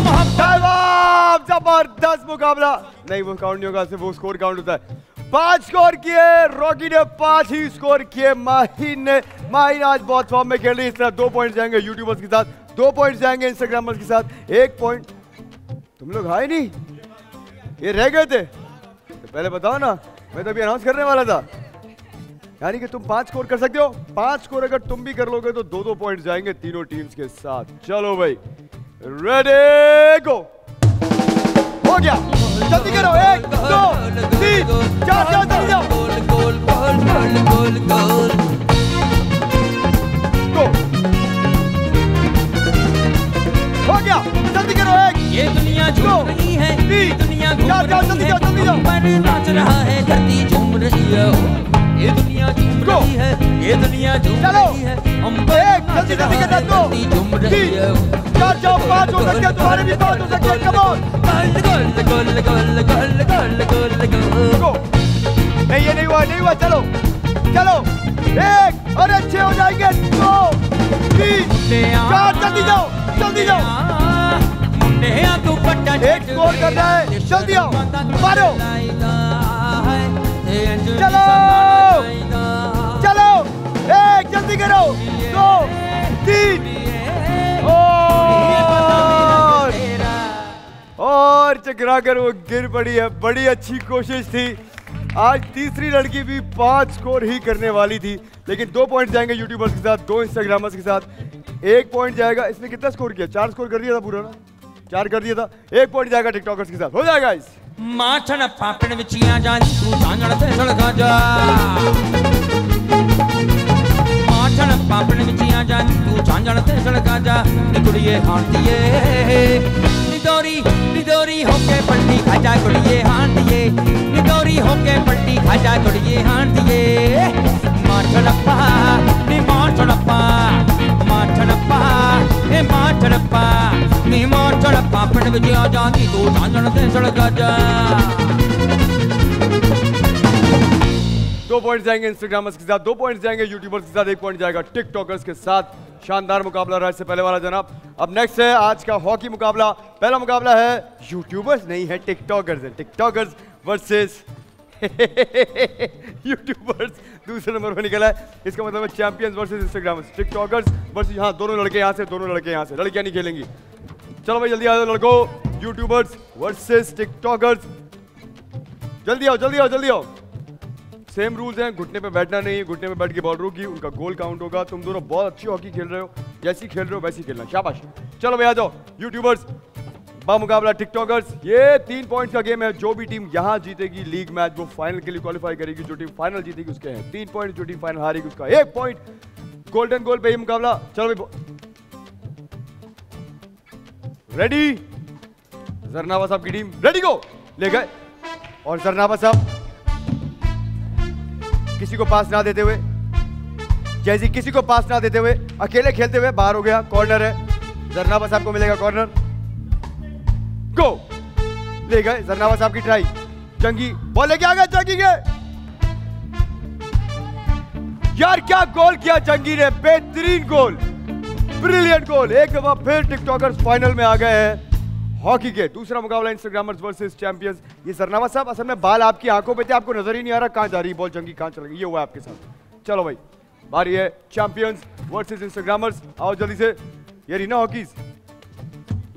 मोहब्बत। जबरदस्त मुकाबला। नहीं वो काउंट नहीं होगा, सिर्फ वो स्कोर काउंट होता है। 5 स्कोर किए रॉकी ने, 5 ही स्कोर किए माहिन ने। माहिन आज बहुत फॉर्म में खेल रही है। इस तरह 2 पॉइंट जाएंगे यूट्यूबर्स के साथ, 2 पॉइंट जाएंगे इंस्टाग्रामर्स के साथ, 1 पॉइंट। तुम लोग आए नहीं, ये रह गए थे तो पहले बताओ ना, मैं तो अभी अनाउंस करने वाला था। यानी कि तुम 5 स्कोर कर सकते हो। 5 स्कोर अगर तुम भी कर लोगे तो 2-2 पॉइंट जाएंगे तीनों टीम्स के साथ। चलो भाई रेडी गो। हो गया। जल्दी करो। 1 2 3 4 जाओ जल्दी जाओ। गोल गोल गोल गोल गोल गो। हो गया। जल्दी करो। 1 ये दुनिया झूम रही है, ये दुनिया घूम रही है, हम पर नाच रहा है, धरती झूम रही है। ये दुनिया झूम रही है, ये दुनिया झूम रही है, हम पर नाच रहा है, धरती झूम रही है। 4 4 5 हो सकते, तुम्हारे भी 5 हो सकते। Come on. Goal goal goal goal goal goal goal. नहीं ये नहीं हुआ, नहीं हुआ। चलो चलो 1 और 6 हो जाएंगे। 2 3 4 जल्दी जाओ जल्दी जाओ। एक स्कोर कर रहा है, जल्दी आओ मारो। चलो चलो 1 जल्दी करो। 2 3 और चकराकर वो गिर पड़ी है। बड़ी अच्छी कोशिश थी। आज तीसरी लड़की भी 5 स्कोर ही करने वाली थी, लेकिन 2 पॉइंट जाएंगे यूट्यूबर्स के साथ, 2 इंस्टाग्रामर्स के साथ, 1 पॉइंट जाएगा। इसने कितना स्कोर किया? 4 स्कोर कर दिया था पूरा ना, 4 कर दिया था। 1 पॉइंट जाएगा टिकटॉकर्स के साथ। हो जाएगा इस माछन पापड़ विचिया जानी तू सांगड़ से सड़का जा। माछन पापड़ विचिया जानी तू सांगड़ से सड़का जा। निकुड़िए खांदी है निदोरी निदोरी होके पट्टी खाजा कुड़िए हाथ दिए। निदोरी होके पट्टी खाजा कुड़िए हाथ दिए। माठड़प्पा नी माठड़प्पा माठड़प्पा हे माठड़प्पा नी माठ। जान बजे आ जाती तो जानन से सड़क जा। 2 पॉइंट जाएंगे इंस्टाग्रामर्स के साथ, 2 पॉइंट जाएंगे यूट्यूबर्स के साथ, 1 पॉइंट जाएगा टिकटॉकर्स के साथ। शानदार मुकाबला रहा इससे पहले वाला जनाब। अब नेक्स्ट है आज का हॉकी मुकाबला। पहला मुकाबला है यूट्यूबर्स नहीं है, टिकटॉकर्स है। टिकटॉकर्स वर्सेस यूट्यूबर्स दूसरे नंबर पर निकला है। इसका मतलब है champions versus Instagrammers, TikTokers versus यहाँ दोनों लड़के यहाँ से, दोनों लड़के यहाँ से, लड़कियाँ नहीं खेलेंगी। चलो भाई जल्दी आ जाओ लड़को, यूट्यूबर्स वर्सेस टिकटॉकर्स, जल्दी आओ जल्दी आओ जल्दी आओ। सेम रूल्स हैं, घुटने पे बैठना नहीं है, घुटने पे बैठ के बॉल रोकी उनका गोल काउंट होगा। तुम दोनों बहुत अच्छी हॉकी खेल रहे हो, जैसी खेल रहे हो वैसी खेलना, शाबाश। चलो भाई आ जाओ यूट्यूबर्स बामुकाबला टिकटॉकर्स। ये 3 पॉइंट्स का गेम है, जो भी टीम यहाँ जीतेगी लीग मैच वो फाइनल के लिए क्वालिफाई करेगी। जो टीम फाइनल जीतेगी उसके हैं 3 पॉइंट, जो टीम फाइनल हारेगी उसका 1 पॉइंट। गोल्डन गोल पे ही मुकाबला। चलो भाई रेडी, जरनाबा साहब की टीम रेडी को ले गए और जरनाबा साहब किसी को पास ना देते हुए, जैसी किसी को पास ना देते हुए अकेले खेलते हुए बाहर हो गया। कॉर्नर है, जरनाबा साहब को मिलेगा कॉर्नर। गो ले गए, जरनाबा साहब की ट्राई। जंगी बॉल लेके आ गया, जंगी के यार क्या गोल किया जंगी ने, बेहतरीन गोल, ब्रिलियंट गोल। एक दफा फिर टिकटॉकर्स फाइनल में आ गए हैं हॉकी के। दूसरा मुकाबला इंस्टाग्रामर्स वर्सेस चैंपियंस। ये सरनामा साहब असल में बाल आपकी आंखों पे थे, आपको नजर ही नहीं आ रहा कहां जा रही बॉल, जंगी कहां चल गई, ये हुआ आपके साथ। चलो भाई बारी है चैंपियंस वर्सेस इंस्टाग्रामर्स, आओ जल्दी से। ये रही ना हॉकीज,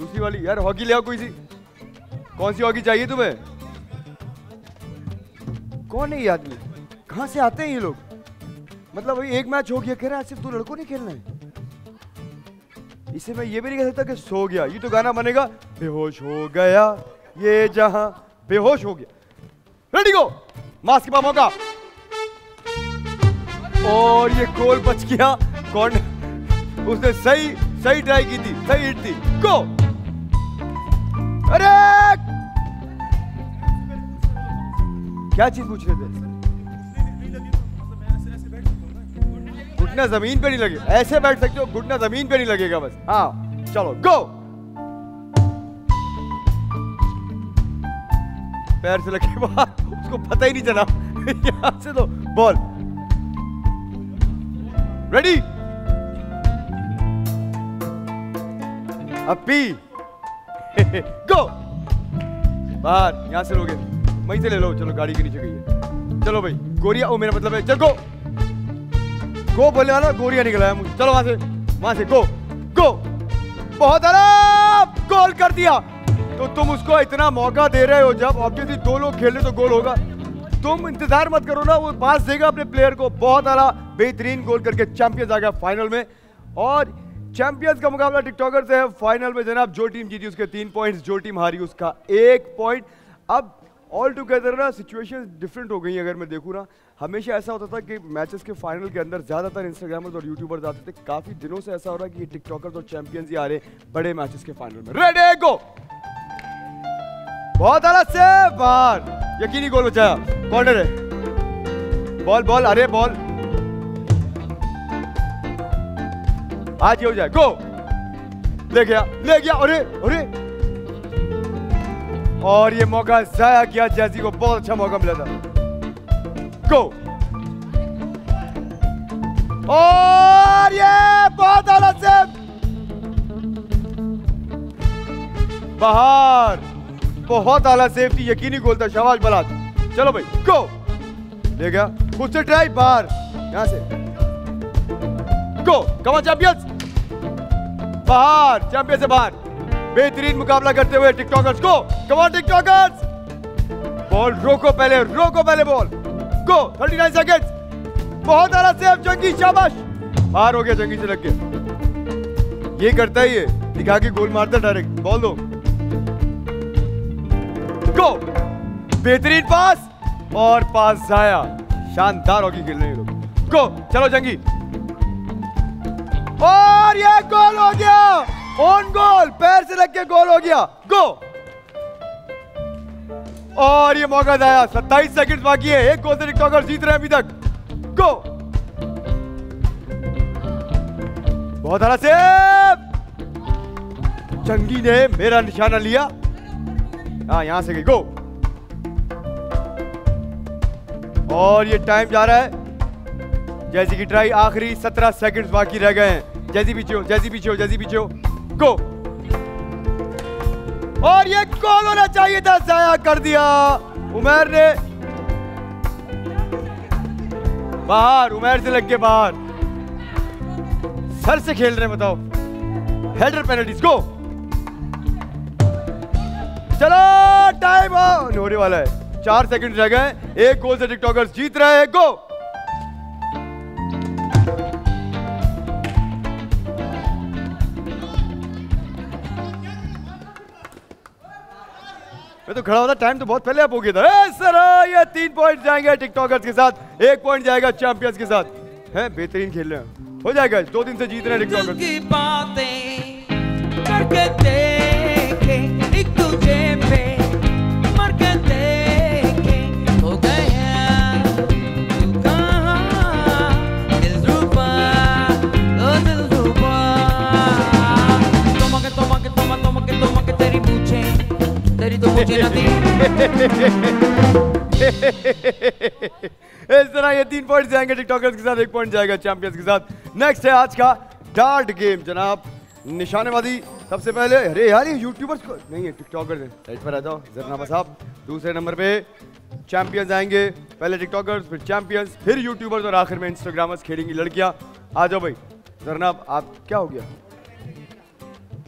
दूसरी वाली यार हॉकी ले आओ कोई सी। कौन सी हॉकी चाहिए तुम्हें? कौन है ये आदमी, कहाँ से आते हैं ये लोग? मतलब वही एक मैच हो गया, कह रहा है सिर्फ 2 लड़कों ने खेलना है। इसे मैं ये भी नहीं कह सकता कि सो गया, ये तो गाना बनेगा बेहोश हो गया ये जहां, बेहोश हो गया। रेडी गो, मास्क के पास मौका, और ये गोल बच गया। कौन? उसने सही सही ट्राई की थी, सही हिट थी। गो, अरे क्या चीज पूछ रहे थे? घुटना जमीन पे नहीं लगे, ऐसे बैठ सकते हो, घुटना जमीन पे नहीं लगेगा बस। हाँ चलो गो, पैर से लगे बाहर, उसको पता ही नहीं चला। यहां से तो बॉल रेडी, अपी गो, बाहर यहां से लोगे, वहीं से ले लो। चलो गाड़ी के नीचे गई है। चलो भाई गोरिया, ओ मेरा मतलब है चल गो, गो बोलने वाला गोरिया निकला है मुझे। चलो वहां से गो गो, बहुत आराम, गोल कर दिया। तो तुम उसको इतना मौका दे रहे हो, जब ऑब्वियसली 2 लोग खेल रहे तो गोल होगा। तुम इंतजार मत करो ना, वो पास देगा अपने प्लेयर को। बहुत आला बेहतरीन गोल करके चैंपियंस आ गया फाइनल में। और चैंपियंस का मुकाबला टिकटॉकर से है फाइनल में जनाब। जो टीम जीती उसके 3 पॉइंट, जो टीम हारी उसका 1 पॉइंट। अब ऑल टुगेदर ना सिचुएशन डिफरेंट हो गई है। अगर मैं देखूँ ना, हमेशा ऐसा होता था कि मैचेस के फाइनल के अंदर ज़्यादातर इंस्टाग्रामर्स और यूट्यूबर्स आते थे। काफ़ी दिनों से ऐसा हो रहा है कि ये टिकटॉकर्स और चैंपियंस ही आ रहे बड़े मैचेस के फाइनल में। रेडी गो, बहुत आला से बाहर, यकीनी गोल बचाया, कॉर्नर है, बॉल बॉल, अरे बॉल आज ये हो जाए। गो ले गया ले गया, अरे अरे, और ये मौका जाया किया। जैसी को बहुत अच्छा मौका मिला था। गो, और ये बहुत आला से बाहर, बहुत आला सेफ्टी, यकीनी गोल था, शाबाश बलाज। चलो भाई गो, ले गया खुद से ट्राई, बाहर यहां से गो। कमा चैंपियंस, बाहर, चैंपियंस से बाहर। बेहतरीन मुकाबला करते हुए टिकटॉकर्स को। कम ऑन टिकटॉकर्स, बॉल रोको पहले, रोको पहले बॉल। गो 39 सेकंड्स, बहुत आला सेव जंगी, शाबाश, बाहर हो गया जंगी से लग के। ये करता है ये, दिखा के गोल मारता डायरेक्ट, बॉल दो। गो, बेहतरीन पास, और पास जाया, शानदार हॉकी खेल रहे हैं लोग। गो, चलो जंगी, और ये गोल हो गया, ऑन गोल, पैर से लग के गोल हो गया। गो, और ये मौका आया, 27 सेकंड बाकी है, 1 गोल से टिकटॉकर जीत रहे हैं अभी तक। गो, बहुत आला सेव जंगी ने मेरा निशाना लिया। हाँ यहाँ से गई गो और ये टाइम जा रहा है। जैसी की ट्राई आखिरी 17 सेकंड बाकी रह गए हैं। जैसी पीछे हो, जैसी पीछे हो, जैसी पीछे हो, गो। और ये गोल होना चाहिए था, जाया कर दिया उमर ने। बाहर, उमर से लग के बाहर। सर से खेल रहे हैं, बताओ। Header penalties go. चलो टाइम ऑन होने वाला है, 4 सेकंड रह गए। एक गोल से टिकटॉकर्स जीत रहे हैं। गो मैं तो खड़ा होता, टाइम तो बहुत पहले आप हो गया था। सर ये 3 पॉइंट जाएंगे टिकटॉकर्स के साथ, 1 पॉइंट जाएगा चैंपियंस के साथ। हैं बेहतरीन खेल रहे हैं, हो जाएगा। 2 दिन से जीत रहे हैं टिकटॉकर्स। इस तरह ये 3 पॉइंट जाएंगे टिकटॉकर्स के साथ, 1 पॉइंट जाएगा चैंपियंस के साथ। नेक्स्ट है आज का डार्ट गेम जनाब, निशानेबाजी। सबसे पहले अरे यार ये यूट्यूबर्स को नहीं है, टिकटॉकर्स हैं। साइड पर आ जाओ जरनाबा साहब। दूसरे नंबर पे चैंपियंस आएंगे, पहले टिकटॉकर्स फिर चैंपियंस फिर यूट्यूबर्स और आखिर में इंस्टाग्रामर्स खेलेंगी लड़कियाँ। आ जाओ भाई जरनाब, आप क्या हो गया,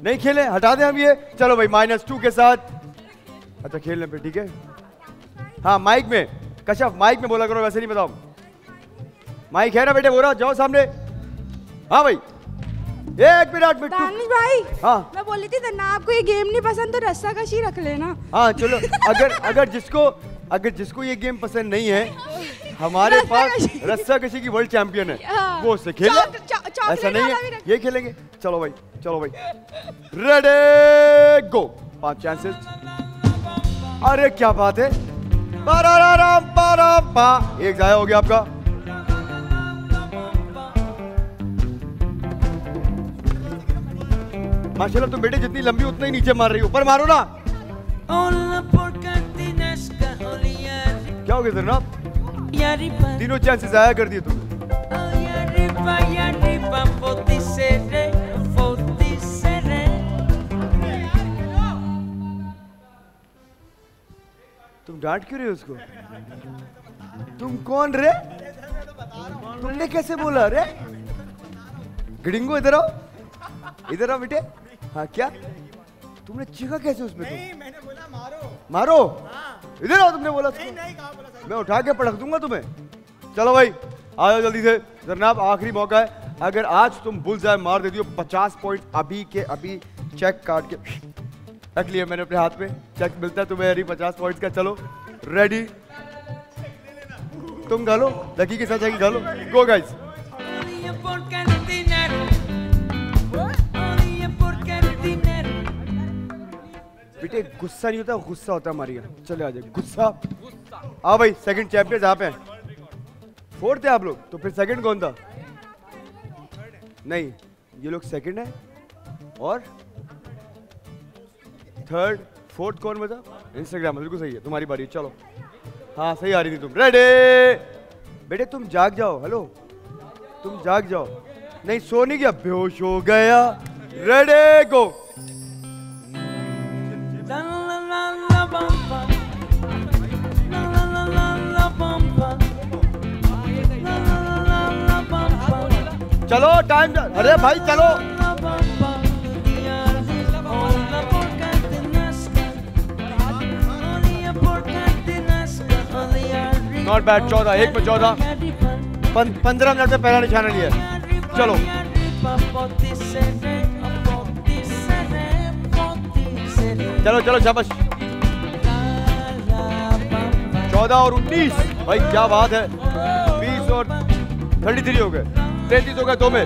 नहीं खेलें? हटा दें हम ये। चलो भाई -2 के साथ। अच्छा खेलने पे ठीक है। हाँ माइक में कशफ, माइक में बोला करो, वैसे नहीं बताओ। माइक है ना बेटे, बोला जाओ सामने। हाँ भाई 1 मिनट। दानिश भाई हाँ मैं बोली थी ना, आपको ये गेम नहीं पसंद तो रस्साकशी रख लेना। हाँ चलो, अगर जिसको ये गेम पसंद नहीं है, हमारे पास रस्साकशी की वर्ल्ड चैंपियन है, वो उससे खेले। ऐसा नहीं है ये खेलेंगे। चलो भाई, चलो भाई रेडी गो। 5 चांसेस। अरे क्या बात है, एक जाया हो गया आपका। माशाल्लाह तुम बेटे जितनी लंबी उतना ही नीचे मार रही हो, ऊपर मारो ना। क्या हो गया जरनाब, तीनों चांसेस आया कर दिए तुमने। तुम डांट क्यों रहे हो उसको? तुम कौन रे? तुमने कैसे बोला रे? गिडिंगो इधर आओ, इधर आओ बेटे। हाँ क्या तुमने चीखा कैसे उसमें? नहीं मैंने बोला मारो मारो। इधर आओ, तुमने बोला उसको। नहीं कहा, बोला मैं उठा के पटक दूंगा तुम्हें। चलो भाई आ जाओ जल्दी से जरनाब, आखिरी मौका है। अगर आज तुम बुलजाय मार देती हो 50 पॉइंट अभी के अभी चेक काट के रख लिया मैंने अपने हाथ में। चेक मिलता है तुम्हें अरे 50 पॉइंट का। चलो रेडी, तुम गालो लकी के साथ जाके गालो। Go guys. बेटे गुस्सा नहीं होता, गुस्सा होता हमारी। चले आ जाए गुस्सा। हाँ भाई सेकंड चैंपियन यहाँ पे फोर्थ है आप लोग, तो फिर सेकंड कौन था? नहीं ये लोग सेकंड है और थर्ड फोर्थ कौन बचा? इंस्टाग्राम। बिल्कुल सही है, तुम्हारी बारी। चलो हाँ सही आ रही थी तुम। रेडी बेटे तुम जाग जाओ। हेलो तुम जाग जाओ, नहीं सो नहीं गया, बेहोश हो गया। Ready go. चलो टाइम, अरे भाई चलो। Not bad, 14, 1 पे 14, 15 मिनट में पहला निशाना लिया। चलो चलो चलो शाबाश। 14 और 19, भाई क्या बात है। 20 और 33 हो गए, 33 हो गए 2 में,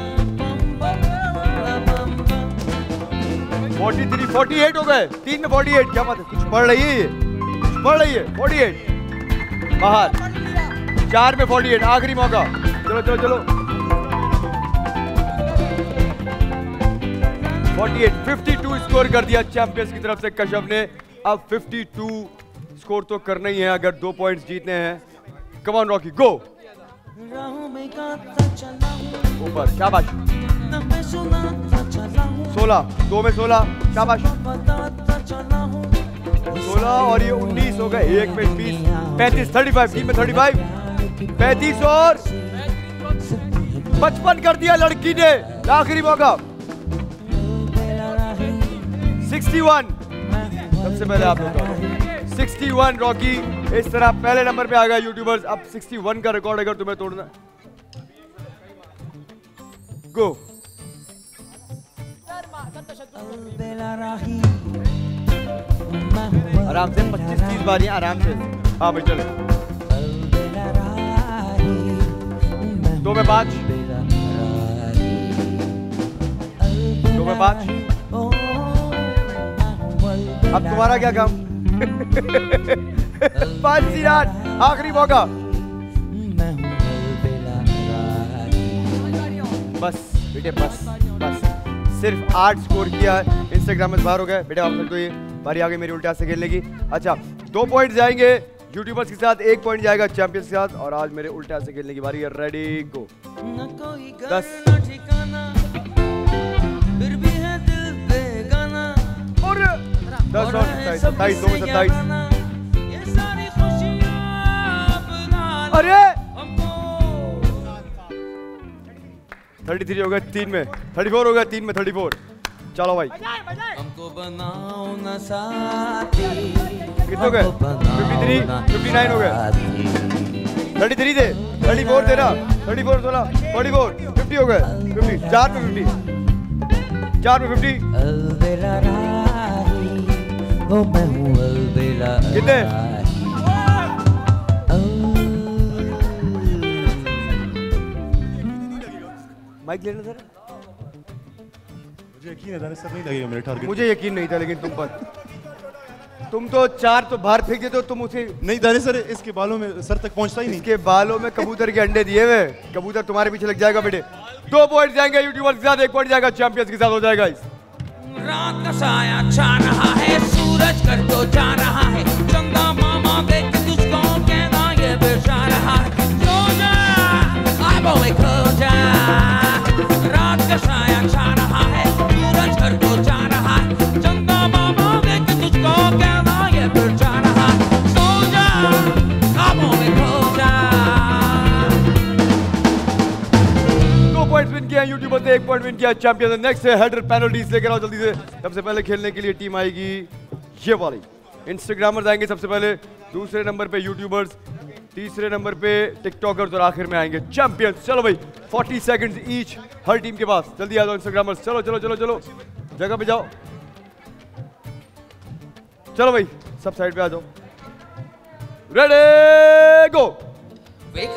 43, 48 हो गए 3 में, 48। क्या बात है, कुछ पढ़ रही है, कुछ पढ़ रही है। 48 बाहर, 4 में 48, आखिरी मौका। चलो चलो चलो 48, 52 स्कोर कर दिया चैंपियंस की तरफ से कशफ ने। अब 52 स्कोर तो करना ही है अगर 2 पॉइंट्स जीतने हैं। Come on Rocky, go. ऊपर, शाबाश। 16, 2 में 16, शाबाश। 16 और ये 19 हो गए, 1 में 20, 35, 35, टीम में 35, 35 और 55 कर दिया लड़की ने। आखिरी मौका 61, सबसे पहले आप लोग 61। रॉकी इस तरह पहले नंबर पे आ गया यूट्यूबर्स। अब 61 का रिकॉर्ड अगर तुम्हें तोड़ना, गो। आराम से 25-30 बारियां आराम से। हाँ भाई चलो, 2 में 5, 2 में 5। अब तुम्हारा क्या काम? 5 सीराज, आखिरी मौका। बस बेटे, बस बस, सिर्फ 8 स्कोर किया है। इंस्टाग्राम में बाहर हो गए बेटे, आप तो ये बारी आगे मेरी उल्टा से खेलने की। अच्छा, 2 पॉइंट जाएंगे यूट्यूबर्स के साथ, 1 पॉइंट जाएगा चैंपियंस के साथ। और आज मेरे उल्टा से खेलने की बारी है। रेडी, गो। 10 और 27, 2 में 27। अरे 33 हो गए 3 में, 34 हो गए 3 में 34। चलो भाई, हमको बनाओ ना साथी। कितने हो गए? 53, 59 हो गए। 33 थे, 34 तेरा, 34 16, 44, 50 हो गए। 50, 4 में 50, 4 में 50। कितने? माइक लेना सर। मुझे यकीन नहीं था लेकिन तुम पर, तुम तो 4 तो बाहर फेंक देते हो तुम उसे। नहीं दानिश सर, इसके बालों में सर तक पहुंचता ही नहीं। इसके बालों में कबूतर के अंडे दिए हुए, कबूतर तुम्हारे पीछे लग जाएगा बेटे। 2 पॉइंट जाएंगे यूट्यूबर्स के साथ, 1 पॉइंट जाएगा चैंपियंस के साथ। हो जाएगा इस रात का साया छा रहा है, सूरज कर तो जा रहा है, चंदा मामा देख तुझको कहना ये बेशा रहा है, सो जा आई बोले खो जा, रात का साया छा रहा है, घर को जा रहा है, चंदा मामा देख तुझको कहना ये फिर जा रहा, सो जा काबों में खो जा। 2 पॉइंट्स विन किया यूट्यूबर ने, 1 पॉइंट विन किया चैंपियन। नेक्स्ट है हेडर पेनल्टीज, लेकर आओ जल्दी से। सबसे पहले खेलने के लिए टीम आएगी ये वाली। इंस्टाग्रामर्स आएंगे सबसे पहले, दूसरे नंबर पे यूट्यूबर्स, तीसरे नंबर पे टिकटॉकर्स और आखिर में आएंगे चैंपियंस। चलो भाई, 40 सेकंड्स ईच हर टीम के पास। जल्दी आ जाओ इंस्टाग्रामर्स, चलो चलो चलो चलो, जगह पे जाओ। चलो भाई, सब साइड पे आ जाओ। Ready, go. एक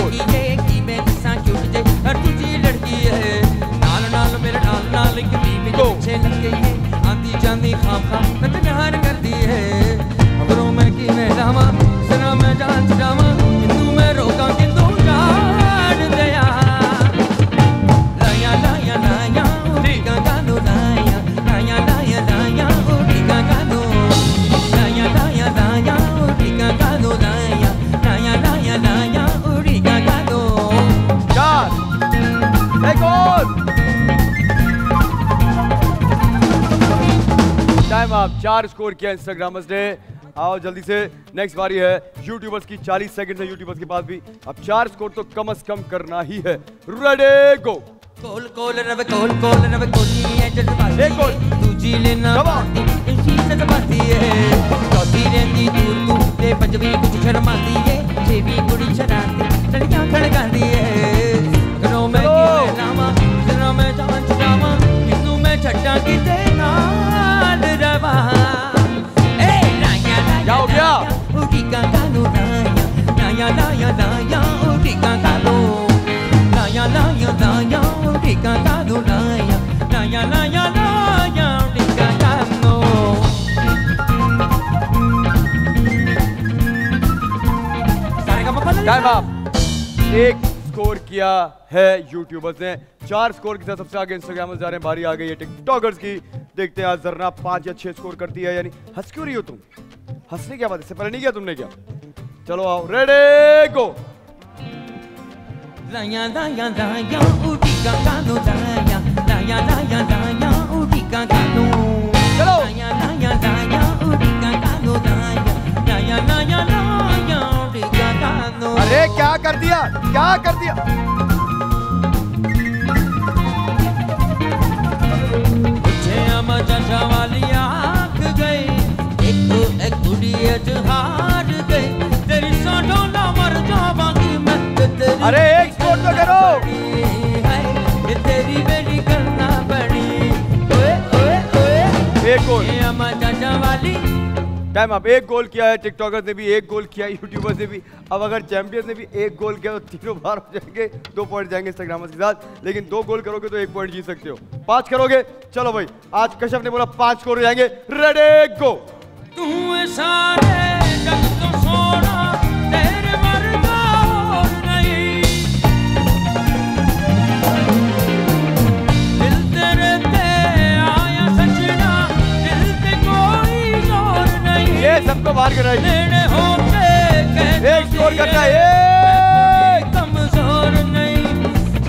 और। मैं की मैं जामा, सना मैं जान जामा, किंतु मैं रोका किंतु जान दया, लाया लाया लाया उड़ीगा गानो, लाया लाया लाया लाया उड़ीगा गानो, लाया लाया लाया उड़ीगा गानो, लाया लाया लाया लाया उड़ीगा गानो। चार, एक और टाइम आप। 4 स्कोर किया इंस्टाग्रामर्स ने। आओ जल्दी से, नेक्स्ट बारी है यूट्यूबर्स की। 40 सेकंड है यूट्यूबर्स के पास भी। अब 4 स्कोर तो कम से कम करना ही है। रेडी, गो। कोल कोल रवे, कोल कोल रवे, कोली है जज्बाती, एक गोल दूजी लेना इसी से जज्बाती है, चौथी रहती दूर दूर ते पंजवी कुछ शर्माती है, छेवीं कुड़ी शरारती लड़कियां खड़काती है, घरों में की है लामा, घरों में जान छुड़ावा, किसू में छट्टा की ते नाल रवा। क्या हो गया? उड़ीगा गालो, लाया लाया लाया उड़ीगा गालो, लाया लाया लाया उड़ीगा गालो, लाया लाया लाया लाया उड़ीगा गालो। Time up. 1 स्कोर किया है यूट्यूबर्स ने। 4 स्कोर के साथ सबसे आगे इंस्टाग्रामर्स जा रहे हैं, बारी आ गई है टिकटॉकर्स की। देखते हैं आज जरना 5 या 6 स्कोर करती है। यानी हंस क्यों रही हो तुम? हंसने क्या बात, इससे पहले नहीं किया तुमने क्या? चलो आओ, रेडी गो। दाया दाया दाया उठी का कानो, दाया दाया दाया दाया उठी का कानो, चलो दाया दाया दाया उठी का कानो, दाया दाया दाया दाया उठी का कानो। अरे क्या कर दिया, क्या कर दिया? मुझे अमजा जवाली आंख गई, एक एक गुड़िया हार गई, तेरी सोडो ना मर जा बाकी मत तेरी। अरे एक स्कोर तो करो, तेरी बेटी करना पड़ी। ओए ओए ओए, एक गोल वाली टाइम आप। एक गोल किया है टिकटॉकर्स ने भी, एक गोल किया यूट्यूबर्स ने भी। अब अगर चैंपियंस ने भी एक गोल किया तो तीनों बार हो जाएंगे, 2 पॉइंट जाएंगे इंस्टाग्रामर्स के साथ। लेकिन 2 गोल करोगे तो 1 पॉइंट जीत सकते हो, 5 करोगे। चलो भाई, आज कश्यप ने बोला 5 स्कोर जाएंगे। Ready go. तू सबको बाहर कर रही है। एक स्कोर करना है, एक कमजोर नहीं,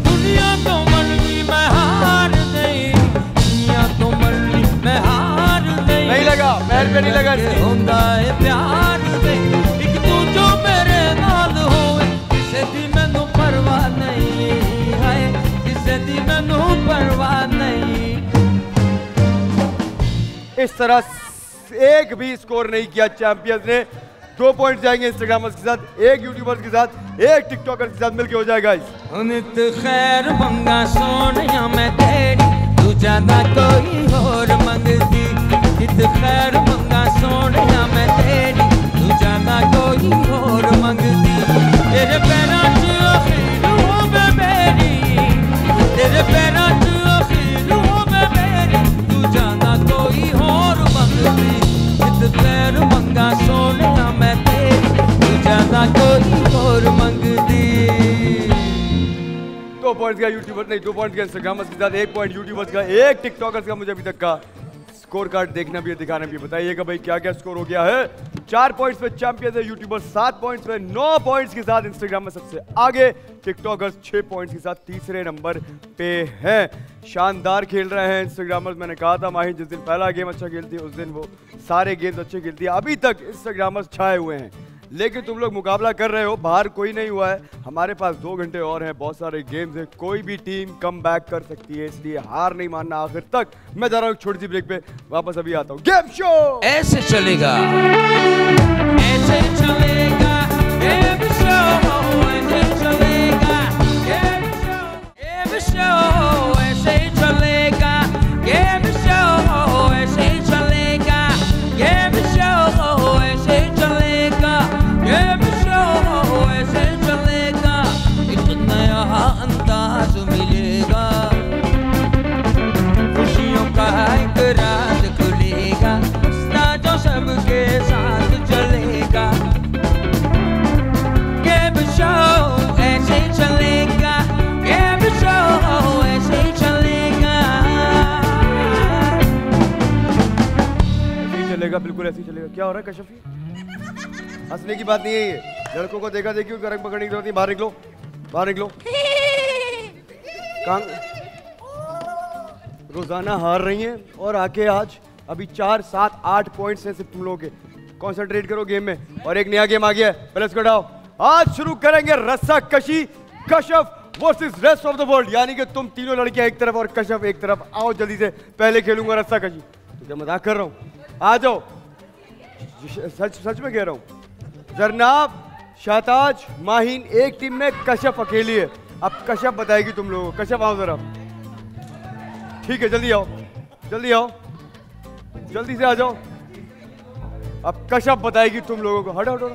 दुनिया तो मर्जी मैं हार नहीं, दुनिया तो मर्जी मैं हार नहीं। नहीं लगा, पैर पे नहीं लगा, होता है प्यार नहीं, एक तू जो मेरे नाल हो, इसे दी मैनू परवाह नहीं है, इसे दी मैनू परवाह नहीं। इस तरह एक भी स्कोर नहीं किया चैंपियंस ने। 2 पॉइंट जाएंगे इंस्टाग्रामर्स के साथ, एक यूट्यूबर्स के साथ, एक टिकटॉकर्स के साथ, मिलके हो जाएगा इस। मंगा सोना मैं तेरी कोई और मंगती। 2 पॉइंट्स का यूट्यूबर नहीं, 2 पॉइंट्स का इंस्टाग्रामर्स के साथ, 1 पॉइंट यूट्यूबर्स का, 1 टिकटॉकर्स का। मुझे अभी तक का स्कोर कार्ड देखना भी है, दिखाना भी, बताइएगा भाई क्या क्या स्कोर हो गया है। 4 पॉइंट्स पे चैंपियंस है यूट्यूबर, 7 पॉइंट्स पे, 9 पॉइंट्स के साथ इंस्टाग्राम में सबसे आगे, टिकटॉकर्स 6 पॉइंट्स के साथ तीसरे नंबर पे हैं। शानदार खेल रहे हैं इंस्टाग्रामर्स। मैंने कहा था माहिर जिस दिन पहला गेम अच्छा खेलती है उस दिन वो सारे गेम्स अच्छे खेलती है। अभी तक इंस्टाग्रामर्स छाए हुए हैं, लेकिन तुम लोग मुकाबला कर रहे हो, बाहर कोई नहीं हुआ है। हमारे पास 2 घंटे और हैं, बहुत सारे गेम्स हैं, कोई भी टीम कम बैक कर सकती है, इसलिए हार नहीं मानना आखिर तक। मैं जा रहा हूँ एक छोटी सी ब्रेक पे, वापस अभी आता हूँ। गेम शो ऐसे चलेगा, ऐसे चलेगा गेम शो, ऐसे चलेगा गेम शो, ऐसे चलेगा गेम शो, ऐसे चलेगा गेम शो, ऐसे चलेगा गेम शो, ऐसे चलेगा, एक नया अंदाज मिलेगा, खुशियों का एक राज खुलेगा, जो सबके साथ चलेगा गेम शो, ऐसे चलेगा गेम शो, ऐसे चलेगा ऐसे चलेगा, बिल्कुल ऐसे चलेगा। क्या हो रहा है कशफी? हंसने की बात नहीं है ये। लड़कों को देखा देखिए, करंग पकड़ने की जरूरत नहीं। बाहर निकलो, बाहर निकलो। रोजाना हार रही हैं और आके आज अभी 4, 7, 8 पॉइंट्स हैं सिर्फ तुम लोगों के। कॉन्सेंट्रेट करो गेम में। और एक नया गेम आ गया है, पहले इसको हटाओ। आज शुरू करेंगे रस्सा कशी, Kashaf versus rest of the world, यानी कि तुम तीनों लड़कियां एक तरफ और कशफ एक तरफ। आओ जल्दी से, पहले खेलूंगा रस्सा कशी। तो मजाक कर रहा हूँ, आ जाओ, सच में कह रहा हूँ। जरनाब, शाहताज, माहिन एक टीम में, कशफ अकेली है। अब कशफ बताएगी तुम लोगों को। कशफ आओ जरा, ठीक है? जल्दी आओ, जल्दी आओ, जल्दी से आ जाओ। अब कशफ बताएगी तुम लोगों को। हटो हटो,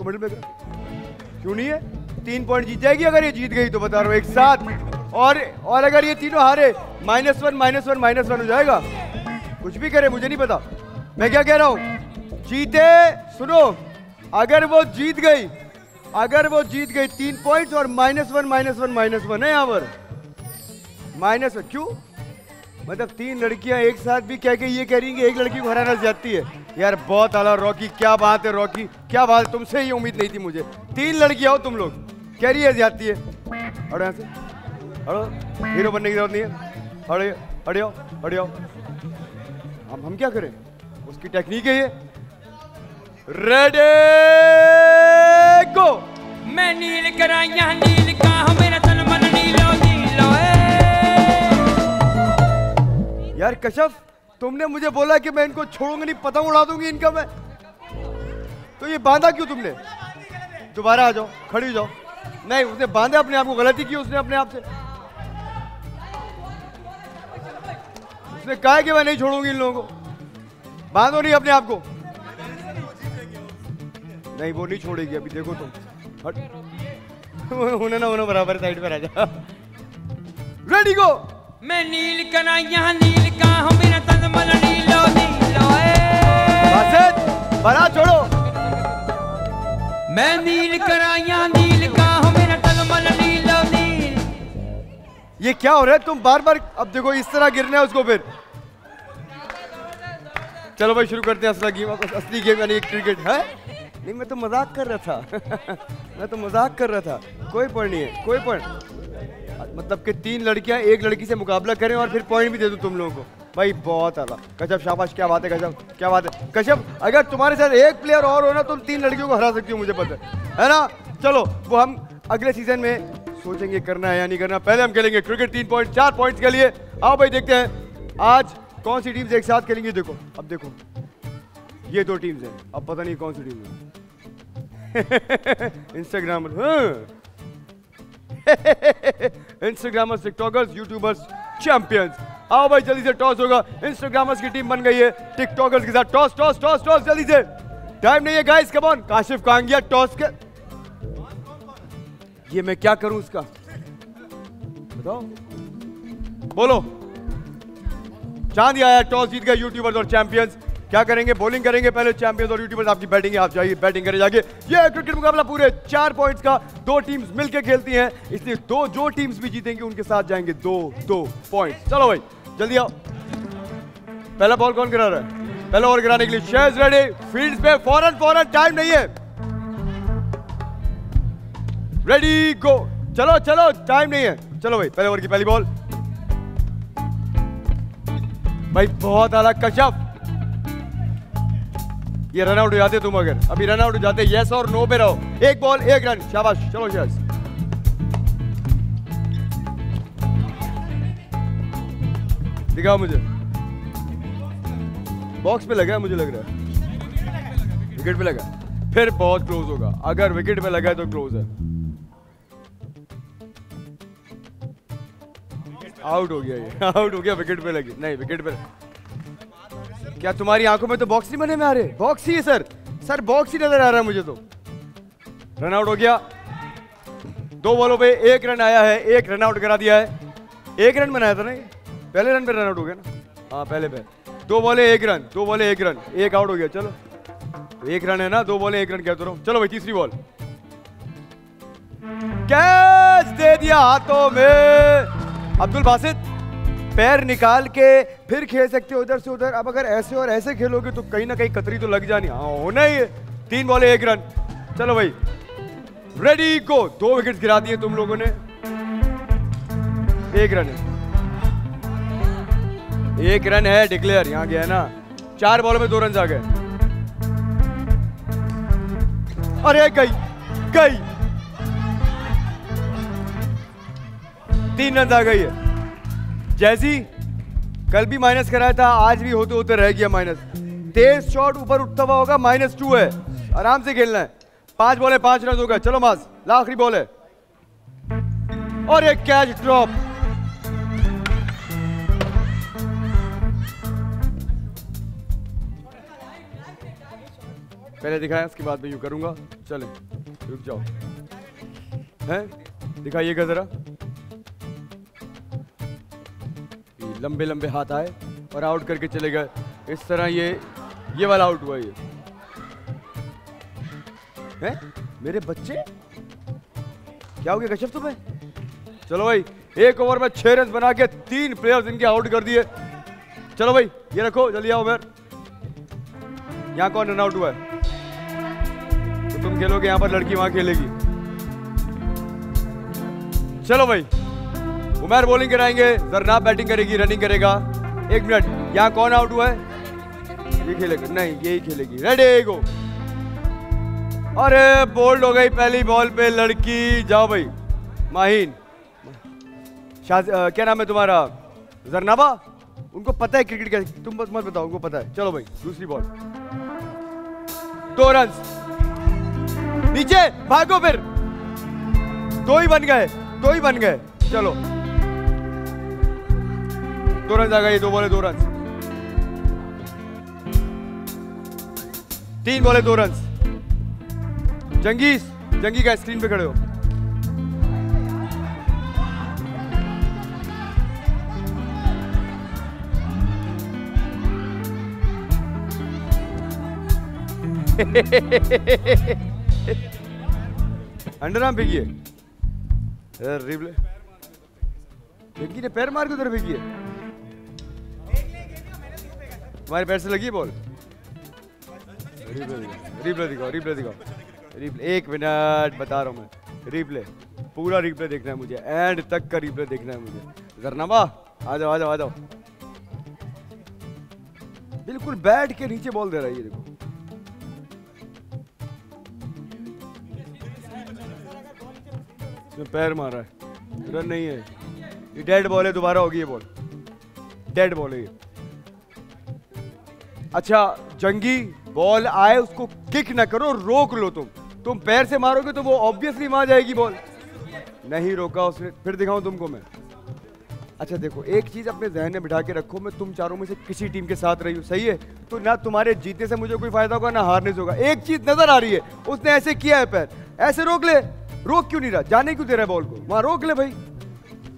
कमेंट में क्यों नहीं है? 3 पॉइंट जीत जाएगी अगर ये जीत गई तो, बता रहा हूँ, एक साथ। और अगर ये तीनों हारे -1, -1, -1 हो जाएगा। कुछ भी करे मुझे नहीं पता, मैं क्या कह रहा हूँ। जीते, सुनो, अगर वो जीत गई 3 पॉइंट्स और -1, -1, -1 है यहाँ पर। माइनस है। क्यों? मतलब तीन लड़कियां एक साथ भी कह के ये कह रही कि एक लड़की को हराना जाती है। यार बहुत आला रॉकी, क्या बात है रॉकी, क्या बात है, तुमसे ही उम्मीद नहीं थी मुझे। तीन लड़कियां हो तुम लोग, कह रही है जाती है। और यहाँ से अड़ो, हीरो बनने की जरूरत नहीं है। अड़े अड़ियो अड़ियो, हम क्या करें, उसकी टेक्निक है ये। Ready go. मैं नील कराइया नील का हूं, मेरा तन मन नीलो नीलो है। यार कशफ, तुमने मुझे बोला कि मैं इनको छोड़ूंगी नहीं, पतंग उड़ा दूंगी इनका मैं, तो ये बांधा क्यों तुमने? दोबारा आ जाओ, खड़ी हो जाओ। नहीं, उसने बांधा अपने आप को, गलती की उसने अपने आप से। उसने कहा कि मैं नहीं छोड़ूंगी इन लोगों को, बांधो नहीं अपने आप को। नहीं, वो नहीं छोड़ेगी अभी, देखो तुम होने ना होने, बराबर साइड पर आ जा। Ready go. मैं नील कना यहाँ नील का हूँ, मेरा तन मन नीलो नीलो है। बड़ा छोड़ो। मैं नील कना यहाँ नील का हूँ, मेरा तन मन नीलो नील। ये क्या हो रहा है? तुम बार बार, अब देखो इस तरह गिरना है उसको फिर। चलो भाई शुरू करते हैं असली गेम। असली गेम यानी क्रिकेट है। नहीं, मैं तो मजाक कर रहा था मैं तो मजाक कर रहा था, कोई पॉइंट नहीं है, कोई पॉइंट। मतलब कि तीन लड़कियां एक लड़की से मुकाबला करें और फिर पॉइंट भी दे दूं तुम लोगों को। भाई बहुत आला कश्यप, शाबाश, क्या बात है कश्यप, क्या बात है कश्यप। अगर तुम्हारे साथ एक प्लेयर और हो ना, तुम तीन लड़कियों को हरा सकती हो, मुझे पता है ना। चलो वो हम अगले सीजन में सोचेंगे करना है या नहीं करना। पहले हम खेलेंगे क्रिकेट, 3 पॉइंट 4 पॉइंट्स के लिए। आओ भाई देखते हैं आज कौन सी टीम्स एक साथ खेलेंगी। देखो अब, देखो ये 2 टीम्स हैं, अब पता नहीं कौन सी टीम है। Instagram, Instagrammers, TikTokers, YouTubers, champions. आओ भाई जल्दी से, टॉस होगा। इंस्टाग्रामर्स की टीम बन गई है टिकटॉकर्स के साथ। टॉस टॉस टॉस टॉस, जल्दी से, टाइम नहीं है गाइस, कम ऑन। काशिफ कहां गया? टॉस के ये मैं क्या करूं इसका, बताओ, बोलो। चांद आया, टॉस जीत गए यूट्यूबर्स और चैंपियंस। क्या करेंगे? बॉलिंग करेंगे पहले चैंपियंस और यूट्यूबर्स। आपकी बैटिंग है, आप जाइए बैटिंग करें जाके। ये क्रिकेट मुकाबला पूरे 4 पॉइंट्स का, 2 टीम्स मिलकर खेलती हैं, इसलिए दो जो टीम्स भी जीतेंगे उनके साथ जाएंगे 2-2 पॉइंट। चलो भाई जल्दी आओ। पहला बॉल कौन गिरा रहा है? पहला बॉल गिराने के लिए शेज रेडी, फील्ड पे फौरन फौरन, टाइम नहीं है। Ready go. चलो चलो, टाइम नहीं है। चलो भाई पहले ओवर की पहली बॉल। भाई बहुत आला कश्यप, ये रन आउट हो जाते तुम, अगर अभी रन आउट हो जाते। यस और नो पे रहो, एक बॉल एक रन, शाबाश। चलो यस, दिखाओ मुझे। बॉक्स पे लगा है, मुझे लग रहा है विकेट पे लगा, फिर बहुत क्लोज होगा। अगर विकेट पे लगा है तो क्लोज है, आउट हो गया। ये आउट हो गया, विकेट पे लगी नहीं, विकेट पे। क्या तुम्हारी आंखों में तो बॉक्स नहीं बने में आ रहे? बॉक्स ही है सर, सर बॉक्स ही नजर आ रहा है मुझे तो। रन आउट हो गया, 2 बॉलों पे 1 रन आया है, 1 रन आउट करा दिया है। 1 रन बनाया था ना, पहले रन पे रन आउट हो गया ना। हाँ पहले पे 2 बॉले 1 रन, 2 बॉले 1 रन, 1 आउट हो गया। चलो तो 1 रन है ना, 2 बॉले 1 रन कहते रहो। चलो भाई तीसरी बॉल, कैच दे दिया हाथों में। अब्दुल बासित, पैर निकाल के फिर खेल सकते हो उधर से उधर। अब अगर ऐसे और ऐसे खेलोगे तो कहीं ना कहीं कतरी तो लग जानी। हाँ होना ही है। 3 बॉले 1 रन। चलो भाई रेडी गो। 2 विकेट गिरा दिए तुम लोगों ने, 1 रन है, 1 रन है डिक्लेयर, यहाँ गया है ना। 4 बॉलों में 2 रन आ गए। अरे गई गई, 3 रन आ गई है। जैसी कल भी माइनस कराया था, आज भी होते होते रह गया माइनस। 23 शॉट ऊपर उठता हुआ होगा, -2 है, आराम से खेलना है। 5 बॉल 5 रन होगा। चलो मास, आखिरी बॉल है और एक कैच ड्रॉप। पहले दिखाया, उसके बाद मैं यूं करूंगा। चले रुक जाओ, हैं दिखाइएगा जरा। लंबे लंबे हाथ आए और आउट करके चले गए इस तरह। ये वाला आउट हुआ। ये हैं मेरे बच्चे, क्या हो गया कश्यप तुम्हें? चलो भाई एक ओवर में 6 रन बना के 3 प्लेयर्स इनके आउट कर दिए। चलो भाई ये रखो, जल्दी आओ उमर। यहाँ कौन रन आउट हुआ है? तो तुम खेलोगे यहाँ पर, लड़की वहां खेलेगी। चलो भाई उमर बॉलिंग कराएंगे, जरनाब बैटिंग करेगी, रनिंग करेगा। 1 मिनट, यहाँ कौन आउट हुआ है? ये खेलेगा नहीं, यही खेलेगी। Ready go. अरे बोल्ड हो गई पहली बॉल पे लड़की। जाओ भाई माहीन, क्या नाम है तुम्हारा? जरनाबा। उनको पता है क्रिकेट कैसे, तुम बस मत बताओ, उनको पता है। चलो भाई दूसरी बॉल, 2 रन नीचे। भागो, फिर 2 ही बन गए। चलो 2 रन आ गए, 2 बॉल 2 रन, 3 बॉल 2 रन। जंगी का स्क्रीन पे खड़े हो। अंडरआर्म फेंकी है जंगी ने, पैर मार के उधर फेंकी है। तुम्हारे पैर से लगी है बॉल। रिप्ले दिखाओ, रिप्ले दिखाओ, रिप्ले। 1 मिनट बता रहा हूँ मैं, रिप्ले, पूरा रिप्ले देखना है मुझे, एंड तक का रिप्ले देखना है मुझे। जरनाबा आ जाओ, आ जाओ, आ जाओ। बिल्कुल बैट के नीचे बॉल दे रहा है ये, देखो। इसमें पैर मार रहा है, रन नहीं है। ये डेड बॉल है, दोबारा होगी ये बॉल, डेड बॉल है ये। अच्छा जंगी, बॉल आए उसको किक ना करो, रोक लो। तुम पैर से मारोगे तो वो ऑब्वियसली वहां जाएगी बॉल। नहीं रोका उसने। फिर दिखाऊं तुमको मैं? अच्छा देखो, एक चीज अपने जहन में बिठा के रखो, मैं तुम चारों में से किसी टीम के साथ रही हूं, सही है? तो ना तुम्हारे जीतने से मुझे कोई फायदा होगा ना हारने से होगा। एक चीज नजर आ रही है, उसने ऐसे किया है, पैर ऐसे रोक ले। रोक क्यों नहीं रहा, जाने क्यों दे रहा है बॉल को, वहां रोक ले भाई।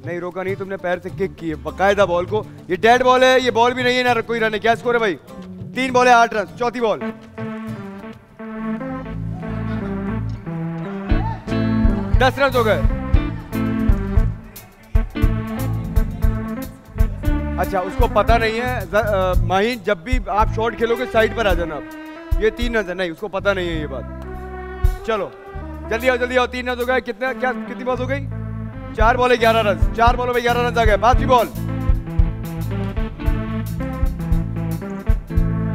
नहीं रोका नहीं, तुमने पैर से किक की है बाकायदा बॉल को। ये डेड बॉल है, ये बॉल भी नहीं है ना कोई रन है। क्या स्कोर है भाई? 3 बॉल 8 रन, 4थी बॉल। दस रन हो गए। अच्छा उसको पता नहीं है माहिन, जब भी आप शॉट खेलोगे साइड पर आ जाना आप। ये 3 रन है, नहीं उसको पता नहीं है ये बात। चलो जल्दी आओ, जल्दी आओ। 3 रन हो गए। कितने क्या कितनी बॉल हो गई? 4 बॉल 11 रन। 4 बॉलों में 11 रन आ गए। बाकी ball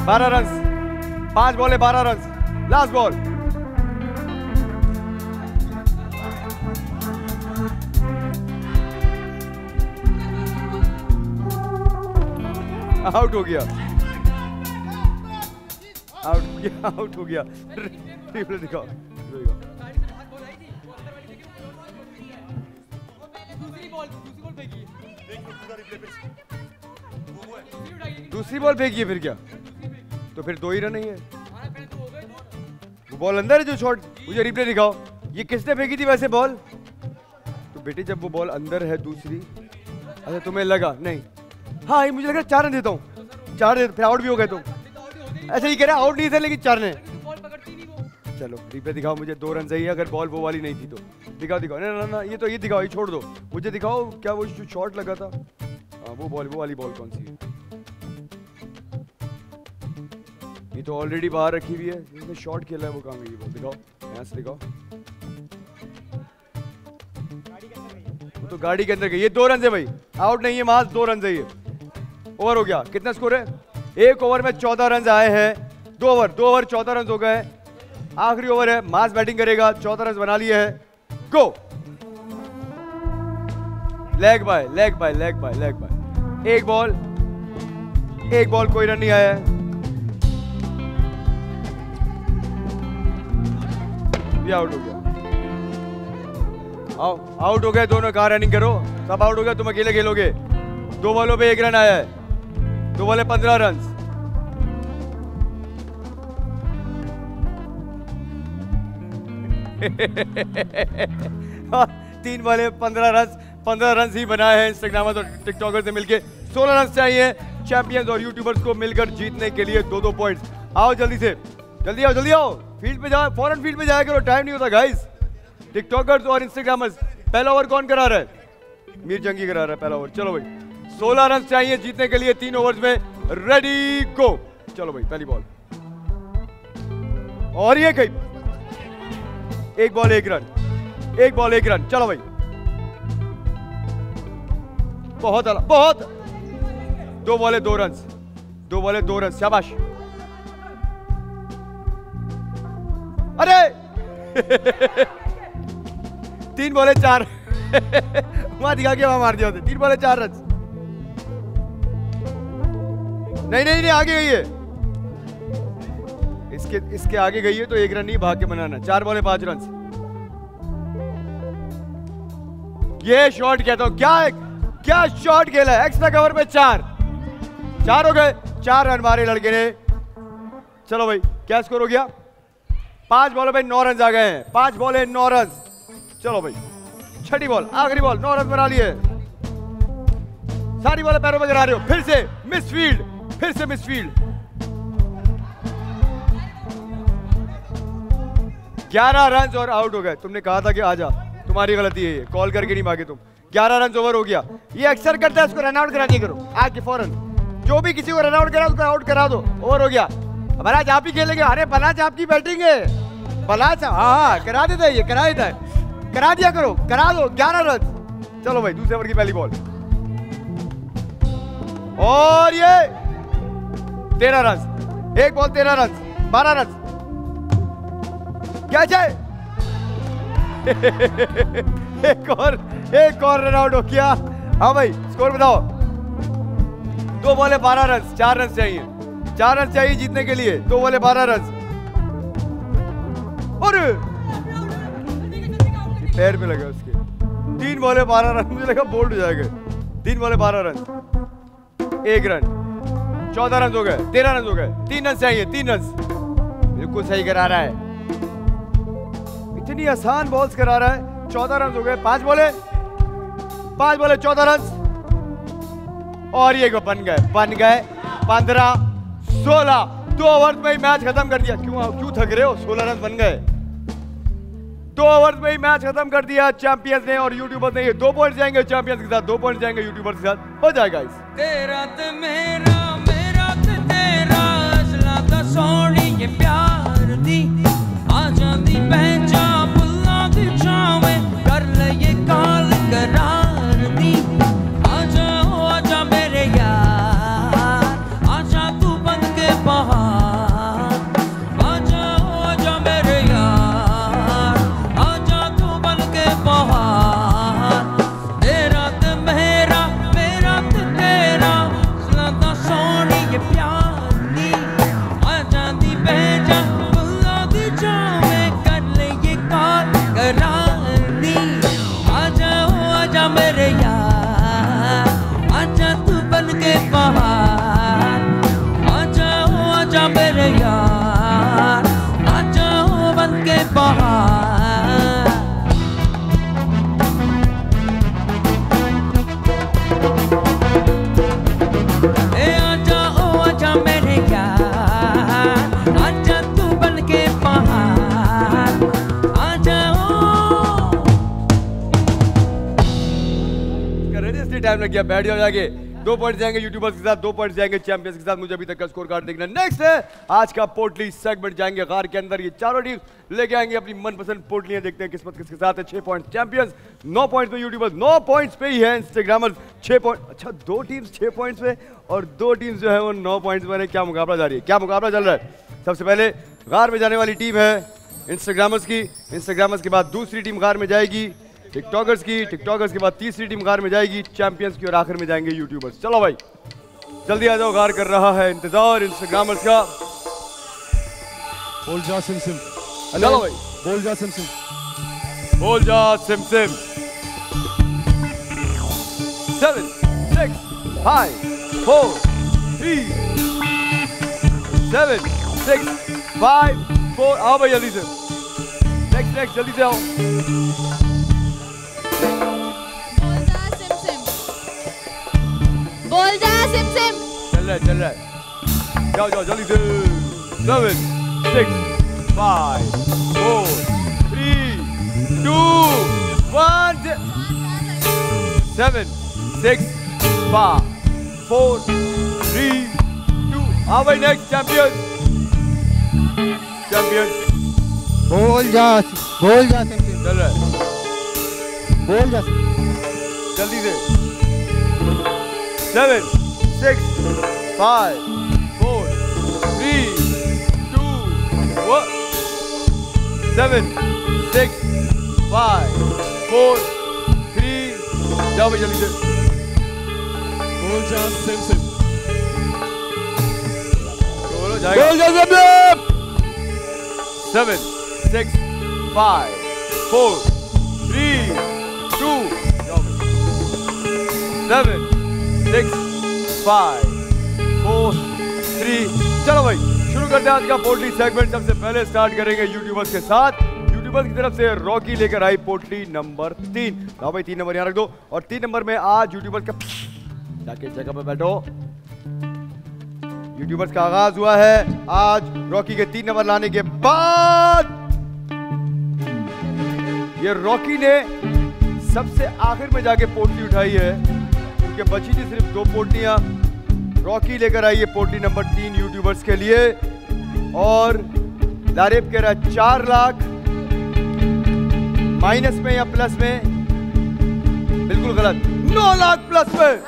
12 run, 5 ball 12 run. Last ball. Out हो गया, आउट हो गया, आउट हो गया। रिप्ले दिखाओ। दूसरी बॉल फेंकी है फिर क्या? तो फिर 2 ही रन नहीं है। वो बॉल अंदर है जो शॉट, मुझे रिप्ले दिखाओ। ये किसने फेंकी थी वैसे बॉल? तो बेटे जब वो बॉल अंदर है दूसरी, अच्छा तुम्हें लगा नहीं? हाँ ये मुझे लगा। 4 रन देता हूँ, 4 रन। फिर आउट भी हो गए तुम, ऐसा ही कह रहे आउट नहीं थे लेकिन 4 रन। चलो रिप्ले दिखाओ मुझे। 2 रन सही है, अगर बॉल वो वाली नहीं थी तो। दिखाओ दिखाओ, ना ना ये तो, ये दिखाओ, ये छोड़ दो, मुझे दिखाओ क्या वो शॉट लगा था। हाँ वो बॉल, वो वाली बॉल कौन सी है? ये तो ऑलरेडी बाहर रखी हुई है, जिसने शॉट खेला है वो कहाँ गई? बॉल दिखाओ, यहाँ से दिखाओ। वो तो गाड़ी के अंदर गई। ये 2 रन है भाई, आउट नहीं है मास। 2 रन है ये। ओवर हो गया। कितना स्कोर है? 1 ओवर में 14 रन आए हैं। 2 ओवर 14 रन हो गए। आखिरी ओवर है, मास बैटिंग करेगा। 14 रन बना लिए हैं। Go. Leg bye, leg bye, leg bye, leg bye. 1 ball 1 ball, कोई रन नहीं आया है। आउट हो गया। आउट हो गए दोनों। कहा रनिंग करो, सब आउट हो गया। तुम अकेले खेलोगे। 2 बॉलों पे 1 रन आया है। 2 बॉल 15 रन। तीन बॉल 15 रन ही बनाए हैं। इंस्टाग्रामर्स और टिकटॉकर्स से मिलकर 16 रन चाहिए चैंपियंस और यूट्यूबर्स को मिलकर जीतने के लिए। 2-2 पॉइंट्स। आओ जल्दी से, जल्दी आओ, जल्दी आओ। फील्ड पे जाओ, फॉरन फील्ड पे जाया करो, टाइम नहीं होता गाइस। टिकटॉकर्स और इंस्टाग्रामर्स, पहला ओवर कौन करा रहा है? मीर जंगी करा रहा है पहला ओवर। चलो भाई 16 रन चाहिए जीतने के लिए 3 ओवर्स में। Ready go. चलो भाई पहली बॉल और ये कहीं एक बॉल एक रन, एक बॉल एक रन। चलो भाई बहुत आला, बहुत। 2 बॉले 2 रन, 2 बॉले 2 रन। शाबाश। अरे 3 बॉले 4 वहां दिखा के वहां मार दिया होते। 3 बॉले 4 रन। नहीं नहीं नहीं आगे गई है, इसके इसके आगे गई है तो 1 रन नहीं भाग के बनाना। 4 बॉले 5 रन। ये शॉट कहता हूं, क्या क्या शॉट खेला है। एक्स्ट्रा कवर पे 4 हो गए, 4 रन मारे लड़के ने। चलो भाई क्या स्कोर हो गया। 5 बॉलों पे 9 रन आ गए हैं। 5 बॉले 9 रन। चलो भाई छठी बॉल आखिरी बॉल, 9 रन बना लिए। सारी बॉल पैरों पर गिरा रहे हो। फिर से मिस फील्ड, फिर से मिस फील्ड। 11 रन और आउट हो गए। तुमने कहा था कि आजा, तुम्हारी गलती है ये, कॉल करके नहीं मांगे तुम। 11 रन ओवर हो गया। ये अक्सर करता है, उसको रन आउट करा दिया करो आगे फौरन। जो भी किसी को रन आउट करा उसको आउट करा दो। ओवर हो गया। बलाज आप ही खेलेंगे। अरे बलाज आपकी बैटिंग है। बलाज हाँ करा देता है, ये करा देता है, करा दिया करो, करा दो 11 रन। चलो भाई दूसरे ओवर की पहली बॉल और ये 13 रन। 1 ball 13 run, 12 run. क्या चाहिए? एक और रन आउट हो गया। हाँ भाई स्कोर बताओ। 2 बॉले 12 रन, 4 रन चाहिए, 4 रन चाहिए जीतने के लिए। 2 बॉले 12 रन। और पैर पे लगा उसके। 3 बॉले 12 रन। मुझे लगा बोल्ड हो जाएगा। 3 बॉले 12 रन, 1 रन, 14 रन हो गए, 13 रन हो गए, 3 रन चाहिए, 3 रन। बिल्कुल सही करा रहा है, इतनी आसान बॉल्स करा रहा है। 14 रन हो गए। 5 बॉले 5 बॉले 14 रन और ये को बन गए 15 16। 2 ओवर में ही मैच खत्म कर दिया। क्यों थक रहे हो? 16 रन बन गए 2 ओवर में ही मैच खत्म कर दिया चैंपियंस ने और यूट्यूबर्स ने। 2 पॉइंट जाएंगे चैंपियंस के साथ, 2 पॉइंट जाएंगे यूट्यूबर्स के साथ। हो जाएगा इस कर ले ये काल करार दी। आजा मेरे यार, आजा तू बन के बहार। आजा मेरे यार, आजा तू बन के बहार। तेरा ते मेरा, मेरा ते तेरा, सलाता सोनी ये प्यार दी। आजा दी बेजा बुला दी जावे, कर ले ये काल करार। मेरे यार, आजा तू बन के बहार। आजा मेरे यार, आजा बन के बहार। आजा मेरे यार, आजा तू बन के बहार। टाइम लग गया, बैठ जाओ जाके। 2 पॉइंट जाएंगे यूट्यूबर्स के साथ, 2 पॉइंट जाएंगे चैंपियंस के साथ। मुझे अभी तक का स्कोर कार्ड देखना। नेक्स्ट है आज का पोटली सेगमेंट। जाएंगे गार के अंदर, ये चारों टीम लेके आएंगे अपनी मनपसंद पोटलियां। देखते हैं किस्मत किसके साथ है। 6 पॉइंट चैंपियंस, 9 पॉइंट्स पे यूट्यूबर्स, 9 पॉइंट्स पे ही है इंस्टाग्रामर्स। 6 पॉइंट, अच्छा 2 टीम्स 6 पॉइंट्स पे और 2 टीम्स जो है वो 9 पॉइंट्स पर है। क्या मुकाबला जा रही है, क्या मुकाबला चल रहा है। सबसे पहले गार में जाने वाली टीम है इंस्टाग्रामर्स की। इंस्टाग्रामर्स के बाद दूसरी टीम गार में जाएगी टिकटॉकर्स की। टिकटॉकर्स के बाद तीसरी टीम गार में जाएगी चैंपियंस की और आखिर में जाएंगे यूट्यूबर्स। चलो भाई जल्दी आ जाओ, गार कर रहा है इंतजार इंस्टाग्रामर्स का। बोल जा सिम सिम। चलो भाई बोल जा सिम सिम, बोल जा सिम सिम। 7 6 5 4 3 7 6 5 4। आओ भाई जल्दी से, नेक्स्ट नेक्स्ट जल्दी से आओ। बोल जा सिम सिम। चल रहा है। जाओ जाओ जल्दी से। 7 6 5 4 3 2 1। 7, 6, 5, 4, 3, 2. हाँ भाई नेक्स्ट चैंपियन बोल जा चैंपियन चल रहा है बोल जा जल्दी से 7, 6, 5, 4, 3, 2, 1 7, 6, 5, 4, 3 जाओ भाई जल्दी से बोल जा सिम बोलो जाएगा बोल जा 7, 6, 5, 4, 3, 2. 7, 6, 5, 4, 3. चलो भाई शुरू करते हैं आज का पोटली सेगमेंट। सबसे पहले स्टार्ट करेंगे यूट्यूबर्स के साथ। यूट्यूबर्स की तरफ से रॉकी लेकर आई पोटली नंबर 3। लाओ भाई 3 नंबर यहाँ रख दो। और 3 नंबर में आज यूट्यूबर्स का जाके जगह पे बैठो। यूट्यूबर्स का आगाज हुआ है। आज रॉकी के 3 नंबर लाने के बाद ये रॉकी ने सबसे आखिर में जाके पोटली उठाई है क्योंकि बची थी सिर्फ 2 पोटलियां। रॉकी लेकर आई है पोटली नंबर 3 यूट्यूबर्स के लिए। और लारेब कह रहा है 4 लाख माइनस में या प्लस में, बिल्कुल गलत, 9 लाख प्लस में।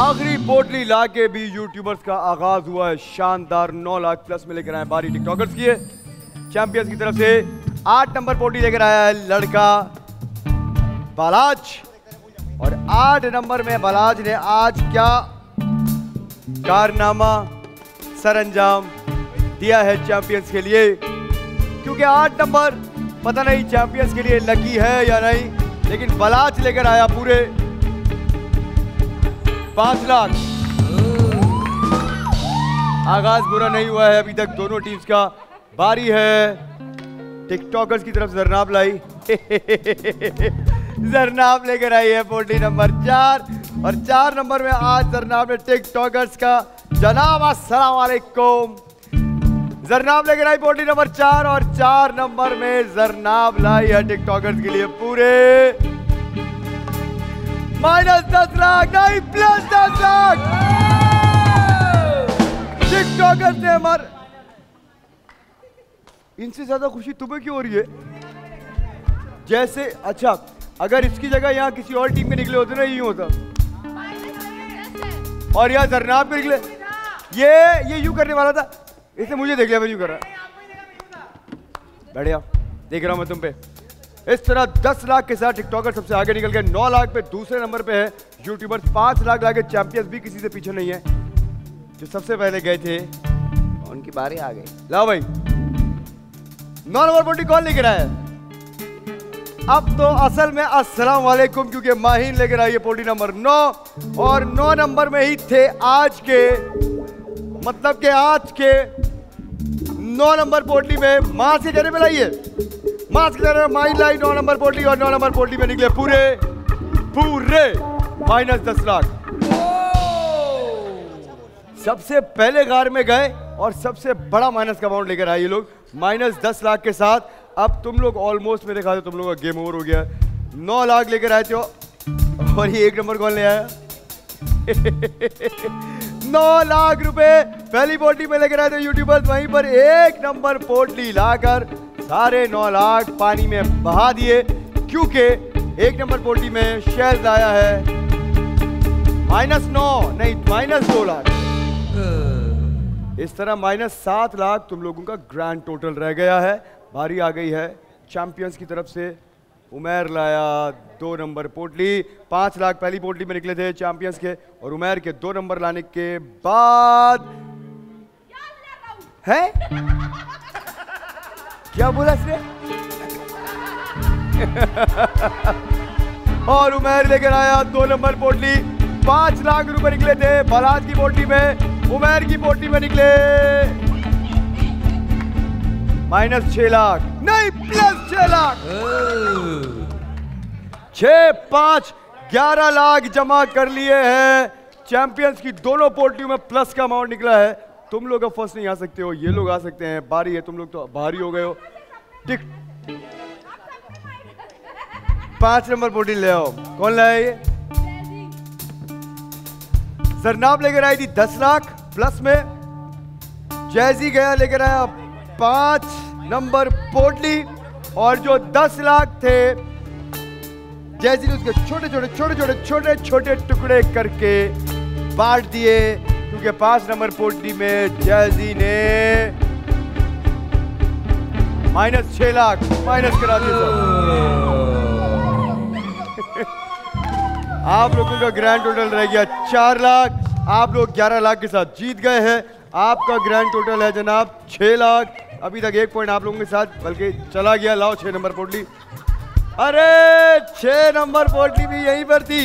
आखिरी पोटली लाके भी यूट्यूबर्स का आगाज हुआ है। शानदार 9 लाख प्लस में लेकर आए बारी टिकटॉकर्स की है। चैंपियंस की तरफ से 8 नंबर पोटली लेकर आया है लड़का बलाज। और 8 नंबर में बलाज ने आज क्या कारनामा सरंजाम दिया है चैंपियंस के लिए, क्योंकि 8 नंबर पता नहीं चैंपियंस के लिए लकी है या नहीं, लेकिन बलाज लेकर आया पूरे 5 लाख। आगाज बुरा नहीं हुआ है अभी तक दोनों टीम्स का। बारी है टिकटॉकर्स की तरफ से जरनाब लाई। जरनाब लेकर आई है पोटली नंबर 4। और 4 नंबर में आज जरनाब ने टिकटॉकर्स का जनाब अस्सलाम वालेकुम। जरनाब लेकर आई पोटली नंबर 4। और 4 नंबर में जरनाब लाई है टिकटॉकर्स के लिए पूरे -10 लाख, नहीं +10 लाख। टिकटॉकर्स ने हमारे इनसे ज्यादा खुशी तुम्हें क्यों हो रही है? जैसे अच्छा अगर इसकी जगह यहाँ किसी और टीम में निकले होते ना, ये होता। और यहाँ जरनाब में निकले, ये यूं करने वाला था, इसने मुझे देख लिया, मैं यूं कर रहा। बढ़िया देख रहा हूँ मैं तुम पे। इस तरह 10 लाख के साथ टिकटॉकर सबसे आगे निकल गए। 9 लाख पे दूसरे नंबर पे है यूट्यूबर्स। 5 लाख लाके चैंपियंस भी किसी से पीछे नहीं है। जो सबसे पहले गए थे उनकी बारी आ गई। लाओ भाई 9 नंबर पोटली कौन लेकर आया? अब तो असल में अस्सलाम वालेकुम, क्योंकि माहिन लेकर आई है पोटली नंबर 9। और 9 नंबर में ही थे आज के, मतलब के आज के 9 नंबर पोटली में मां से घर में लाई है। मास्क लेकर माइन लाई 9 नंबर पोटली। और 9 नंबर पोटली में निकले पूरे -10 लाख। सबसे पहले घर में गए और सबसे बड़ा माइनस का अमाउंट लेकर आए ये लोग -10 लाख के साथ। अब तुम लोग ऑलमोस्ट में देखा, तुम लोगों का गेम ओवर हो गया। 9 लाख लेकर आए थे और ये 1 नंबर कौन ले आया? 9 लाख रुपए पहली पोटली में लेकर आए थे यूट्यूबर्स। वहीं पर 1 नंबर पोटली लाकर सारे 9 लाख पानी में बहा दिए, क्योंकि 1 नंबर पोटली में शेयर आया है -2 लाख। इस तरह -7 लाख तुम लोगों का ग्रैंड टोटल रह गया है। बारी आ गई है चैंपियंस की तरफ से। उमर लाया 2 नंबर पोटली। 5 लाख पहली पोटली में निकले थे चैंपियंस के। और उमर के 2 नंबर लाने के बाद है क्या बोला इसने? और उमर लेकर आया 2 नंबर पोटली। 5 लाख रुपए निकले थे बलाज की पोटली में। उमर की पोटली में निकले -6 लाख, नहीं +6 लाख। 6, 5, 11 लाख जमा कर लिए हैं चैंपियंस की दोनों पोटलियों में। प्लस का अमाउंट निकला है। तुम लोग अब फर्स्ट नहीं आ सकते हो, ये लोग आ सकते हैं। बारी है, तुम लोग तो भारी हो गए हो। 5 नंबर बॉडी ले आओ। कौन लाया ये? जरनाब लेकर आई थी 10 लाख प्लस में। जैजी गया लेकर आया 5 नंबर पोटली और जो 10 लाख थे जैजी ने उसके छोटे छोटे छोटे छोटे छोटे छोटे टुकड़े करके बांट दिए क्योंकि 5 नंबर पोटली में जैजी ने -6 लाख माइनस करा दिया। आप लोगों का ग्रैंड टोटल रह गया 4 लाख। आप लोग 11 लाख के साथ जीत गए हैं। आपका ग्रैंड टोटल है जनाब 6 लाख। अभी तक 1 पॉइंट आप लोगों के साथ बल्कि चला गया। लाओ 6 नंबर पोटली। अरे 6 नंबर पोटली भी यहीं पर थी।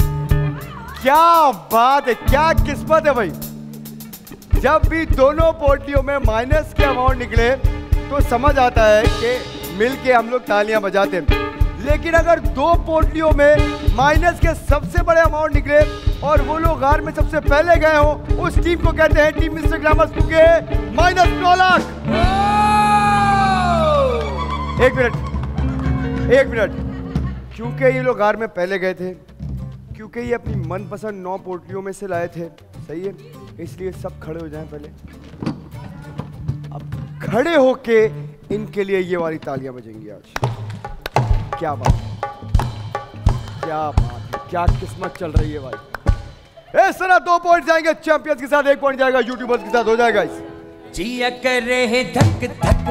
क्या बात है, क्या किस्मत है भाई। जब भी दोनों पोटलियों में माइनस के अमाउंट निकले तो समझ आता है कि मिलके हम लोग तालियां बजाते हैं, लेकिन अगर 2 पोटलियों में माइनस के सबसे बड़े अमाउंट निकले और वो लोग घर में सबसे पहले गए हो, उस टीम को कहते हैं टीम इंस्टाग्रामर्स के -9 लाख। एक मिनट, क्योंकि ये लोग घर में पहले गए थे, क्योंकि ये अपनी मनपसंद 9 पोटलियों में से लाए थे, सही है, इसलिए सब खड़े हो जाएं पहले। अब खड़े होके इनके लिए ये वाली तालियां बजेंगी आज। क्या बात है, क्या बात है, क्या किस्मत चल रही है भाई। इस तरह 2 पॉइंट जाएंगे चैंपियंस के साथ, 1 पॉइंट जाएगा यूट्यूबर्स के साथ। हो जाएगा इस जिया कर रहे धक धक,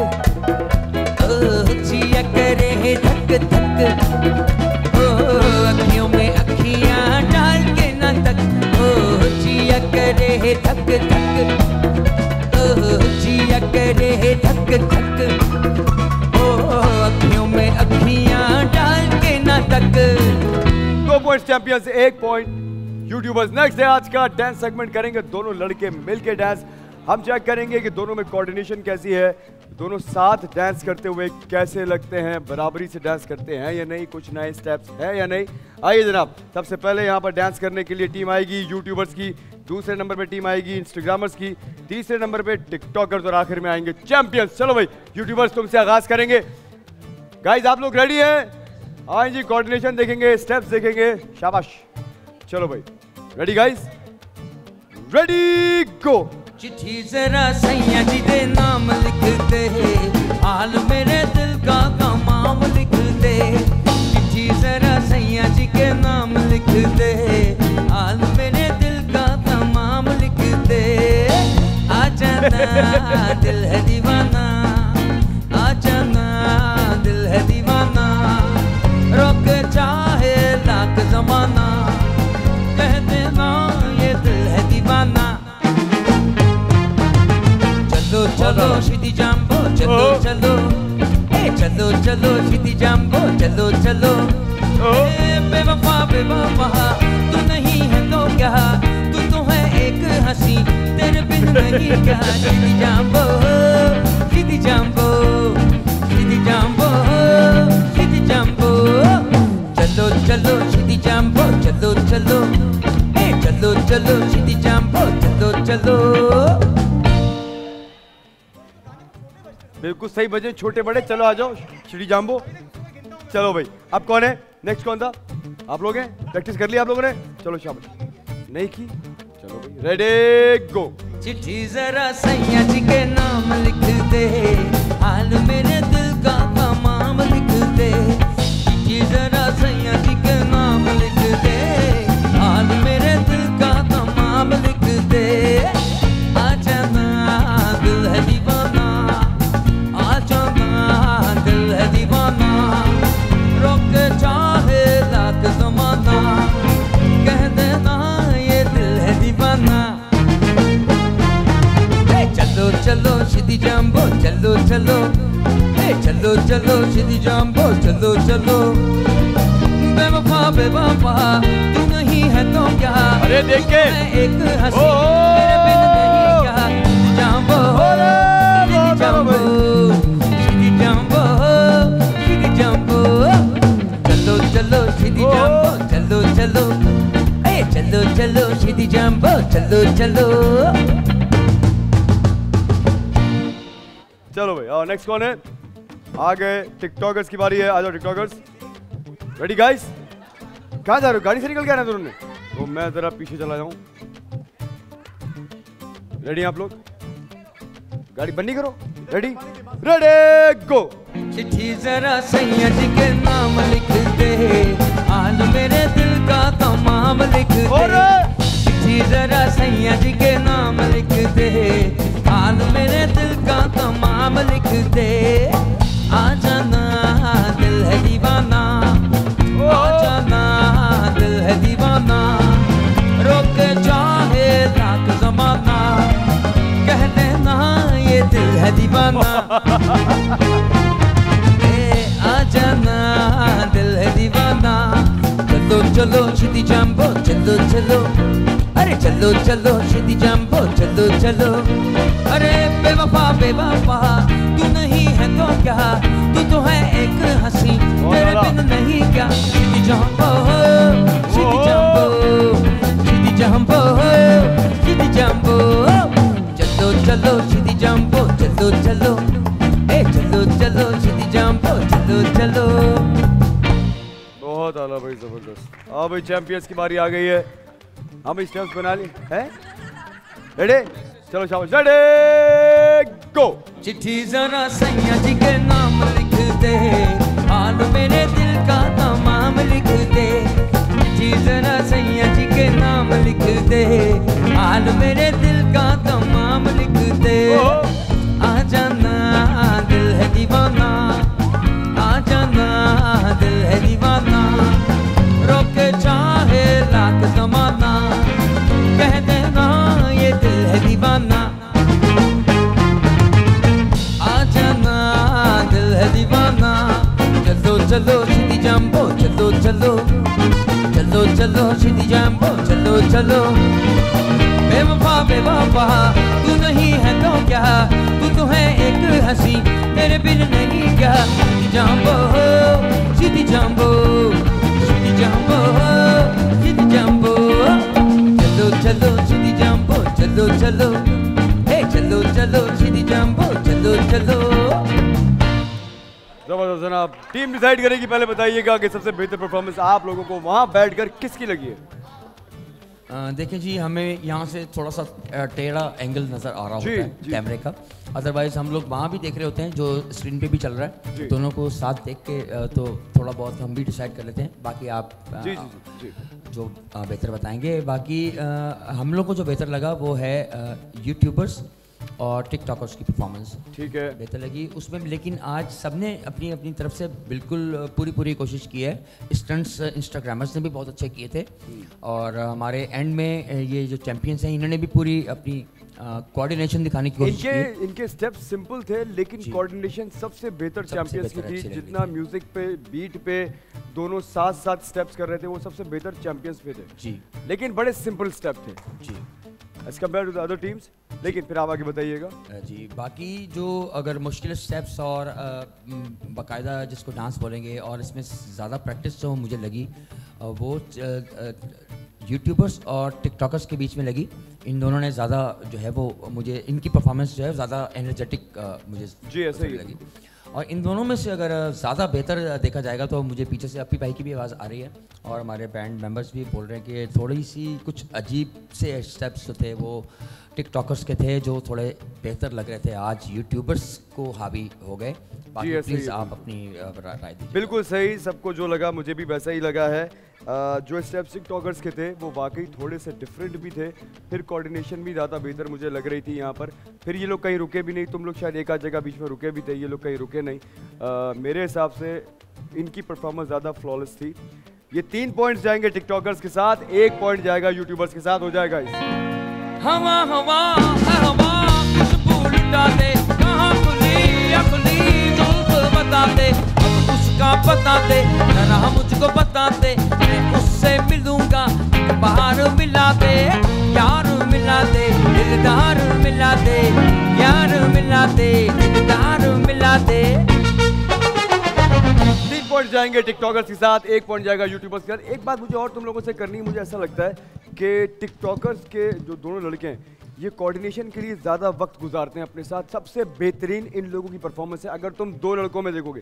ओह जिया कर रहे धक धक, ओह अखियों में अखियां डाल के ना तक, ओह जिया कर रहे धक धक, ओह जिया कर रहे धक धक, अखियों में अखियां डाल के ना तक। 2 point champions, 1 point youtubers. Next है आज का डांस सेगमेंट। करेंगे दोनों लड़के मिलके डांस। हम चेक करेंगे कि दोनों में कोऑर्डिनेशन कैसी है, दोनों साथ डांस करते हुए कैसे लगते हैं, बराबरी से डांस करते हैं या नहीं, कुछ नए स्टेप्स हैं या नहीं। आइए जनाब, सबसे पहले यहाँ पर डांस करने के लिए टीम आएगी यूट्यूबर्स की, दूसरे नंबर पे टीम आएगी इंस्टाग्रामर्स की, तीसरे नंबर पे टिकटॉकर्स और आखिर में आएंगे चैंपियंस। चलो भाई यूट्यूबर्स, तुमसे आगाज करेंगे। गाइज आप लोग रेडी हैं? हाँ जी, कोऑर्डिनेशन देखेंगे, स्टेप्स देखेंगे, शाबाश। चलो भाई, रेडी गाइज, रेडी गो। चिट्ठी जरा सैया जी दे नाम लिखते है, हाल मेरे दिल का कमाम लिखते, चिट्ठी जरा सैया जी के नाम लिखते है, हाल मेरे दिल का कमाम लिखते, आ जाना दिल है दीवाना, आ जाना दिल है दीवाना, रोक चाहे लाख जमाना, कह देना ये दिल है दीवाना। चलो सीधी जाम्बो, चलो चलो, ए चलो चलो सीधी जाम्बो, चलो चलो, ए बेवफा बेवफा तू नहीं है तो क्या, तू तो है एक हंसी, तेरे बिन नहीं क्या, सीधी जाम्बो सीधी जाम्बो सीधी जाम्बो सीधी जाम्बो, चलो चलो सीधी जाम्बो, चलो चलो, ए चलो चलो सीधी जाम्बो, चलो चलो। बिल्कुल सही बजे, छोटे बड़े। चलो आ जाओ श्री जाम्बो। चलो भाई, अब कौन है नेक्स्ट? कौन था? आप लोग हैं, प्रैक्टिस कर लिया आप लोगों ने? चलो शाबाश, नहीं की, चलो भाई रेडी गो। चिट्ठी जरा सैया जी के नाम लिखते, हाल मेरे दिल का तमाम लिखते, चिट्ठी जरा सैया जी के नाम लिखते, हाल मेरे दिल का तमाम लिखते, आ जाना दिल है दीवाना, दिल है दीवाना, रोक चाहे लाख जमाना, कह देना ये दिल है दीवाना। चलो चलो सीधी जाम्बो, चलो चलो, ए चलो चलो सीधी जाम्बो, चलो चलो, बेवफा बेवफा तू नहीं है तो क्या, अरे देखे एक हंसी, तेरे बिन नहीं क्या, जाम्बो सीधी जाम्बो जाम्बो सीधी जाम्बो, चलो चलो सीधी जाम्बो, चलो चलो, ए चलो चलो सीधी जाम्बो, चलो चलो। चलो भाई, और नेक्स्ट कौन है? आ गए टिकटॉकर्स की बारी है। आ जाओ टिकटॉकर्स, रेडी गाइस? कहाँ जा रहे हो? गाड़ी से निकल के आना तुमने। तो मैं जरा पीछे चला जाऊं। रेडी आप लोग? गाड़ी बंद नहीं करो। Ready ready go. चिट्ठी जरा सैयद के नाम लिख दे, आज मेरे दिल का तमाम लिख दे। चिट्ठी जरा सैयद के नाम लिख दे, आज मेरे दिल का तमाम लिख दे। आ जाना दिल है दीवाना, आ जाना दिल है दीवाना, रोक चाहे लाख जमाना, कह देना ये दिल है दीवाना। आ जाना दिल है दीवाना, चलो चलो सीधी जाम्बो, चलो चलो, अरे चलो चलो सीधी जाम्बो, चलो चलो, अरे बेवफा बेवफा तू नहीं है तो क्या, तू तो है एक हंसी तेरे बिन नहीं क्या। सीधी जाम्बो सीधी जाम्बो सीधी जाम्बो सीधी जाम्बो, चलो चलो सीधी जाम्बो, चलो चलो, ए चलो चलो सीधी जाम्बो, चलो चलो। बहुत आला भाई, जबरदस्त। हाँ भाई चैंपियंस की बारी आ गई है। हाँ भाई स्टेप्स बना ली है, रेडी चलो शाबाश, रेडी गो। चिट्ठी जरा सैया जी के नाम लिख दे, हाल मेरे दिल का तमाम लिख दे। चिट्ठी जरा सैया जी के नाम लिख दे, हाल मेरे दिल का तमाम लिख दे। आ जाना दिल है दीवाना, आ जाना दिल है दीवाना, रोके चाहे लाख जमाना, कह देना ये दिल है दीवाना। दीवाना चलो चलो सीधी जाम्बो, चलो चलो, चलो चलो सीधी जाम्बो, चलो चलो, बेवफा बेवफा तू नहीं है तो क्या, तू तो है एक हंसी तेरे बिन नहीं क्या। जाम्बो सीधी जाम्बो सीधी जाम्बो सीधी जाम्बो, चलो चलो सीधी जाम्बो, चलो चलो, हे चलो चलो सीधी जाम्बो, चलो चलो। जबरदस्त जनाब, टीम डिसाइड करेगी। पहले बताइएगा कि सबसे बेहतर परफॉर्मेंस आप लोगों को वहाँ बैठकर किसकी लगी है? देखिए जी, हमें यहाँ से थोड़ा सा टेढ़ा एंगल नजर आ रहा होता है कैमरे का, अदरवाइज हम लोग वहाँ भी देख रहे होते हैं जो स्क्रीन पे भी चल रहा है, दोनों को साथ देख के तो थोड़ा बहुत हम भी डिसाइड कर लेते हैं। बाकी आप जी, जी, जी। जो बेहतर बताएंगे। बाकी हम लोग को जो बेहतर लगा वो है यूट्यूबर्स और टिकटॉकर्स की परफॉर्मेंस, ठीक है, बेहतर लगी उसमें। लेकिन आज सबने अपनी अपनी तरफ से बिल्कुल पूरी कोशिश की है। स्टंट्स इंस्टाग्रामर्स ने भी बहुत अच्छे किए थे, और हमारे एंड में ये जो चैंपियंस हैं इन्होंने भी पूरी अपनी कोऑर्डिनेशन दिखाने की कोशिश की। इनके स्टेप्स सिंपल थे लेकिन कोऑर्डिनेशन सबसे बेहतर चैंपियंस की थी। जितना म्यूजिक पे, बीट पे दोनों साथ साथ स्टेप्स कर रहे थे, वो सबसे बेहतर चैंपियंस पे थे जी, लेकिन बड़े सिंपल स्टेप थे जी as compare to the other teams. लेकिन फिर आप आगे बताइएगा जी। बाकी जो अगर मुश्किल स्टेप्स और बाकायदा जिसको डांस बोलेंगे और इसमें ज़्यादा प्रैक्टिस जो मुझे लगी वो यूट्यूबर्स और टिकटॉकर्स के बीच में लगी। इन दोनों ने ज़्यादा जो है वो मुझे इनकी परफॉर्मेंस जो है ज़्यादा एनर्जेटिक मुझे जी ऐसा ही लगी। और इन दोनों में से अगर ज़्यादा बेहतर देखा जाएगा तो मुझे पीछे से अपी भाई की भी आवाज़ आ रही है, और हमारे बैंड मेंबर्स भी बोल रहे हैं कि थोड़ी सी कुछ अजीब से स्टेप्स जो थे वो टिकटॉकर्स के थे जो थोड़े बेहतर लग रहे थे, आज यूट्यूबर्स को हावी हो गए। बाकी प्लीज़ आप अपनी राय दीजिए। बिल्कुल सही, सबको जो लगा मुझे भी वैसा ही लगा है। जो स्टेप्स टिकटॉकर्स के थे वो वाकई थोड़े से डिफरेंट भी थे, फिर कोऑर्डिनेशन भी ज़्यादा बेहतर मुझे लग रही थी यहाँ पर। फिर ये लोग कहीं रुके भी नहीं, तुम लोग शायद एक आध जगह बीच में रुके भी थे, ये लोग कहीं रुके नहीं। मेरे हिसाब से इनकी परफॉर्मेंस ज़्यादा फ्लॉलेस थी। ये 3 पॉइंट्स जाएंगे टिकटॉकर्स के साथ, 1 पॉइंट जाएगा यूट्यूबर्स के साथ। हो जाएगा हवा हवा हवा खुशबू लुटा दे, कहाँ खुली अपनी धूप बता दे, अब उसका पता दे ना मुझको बता दे, मैं उससे मिलूंगा बाहर मिला दे, यार मिला दे दिलदार मिला दे, यार मिला दे दिलदार मिला दे। 3 पॉइंट जाएंगे टिकटॉकर्स के साथ, 1 पॉइंट जाएगा यूट्यूबर्स के साथ। एक बात मुझे और तुम लोगों से करनी है, मुझे ऐसा लगता है कि टिकटॉकर्स के जो दोनों लड़के हैं ये कोऑर्डिनेशन के लिए ज़्यादा वक्त गुजारते हैं अपने साथ। सबसे बेहतरीन इन लोगों की परफॉर्मेंस है। अगर तुम दो लड़कों में देखोगे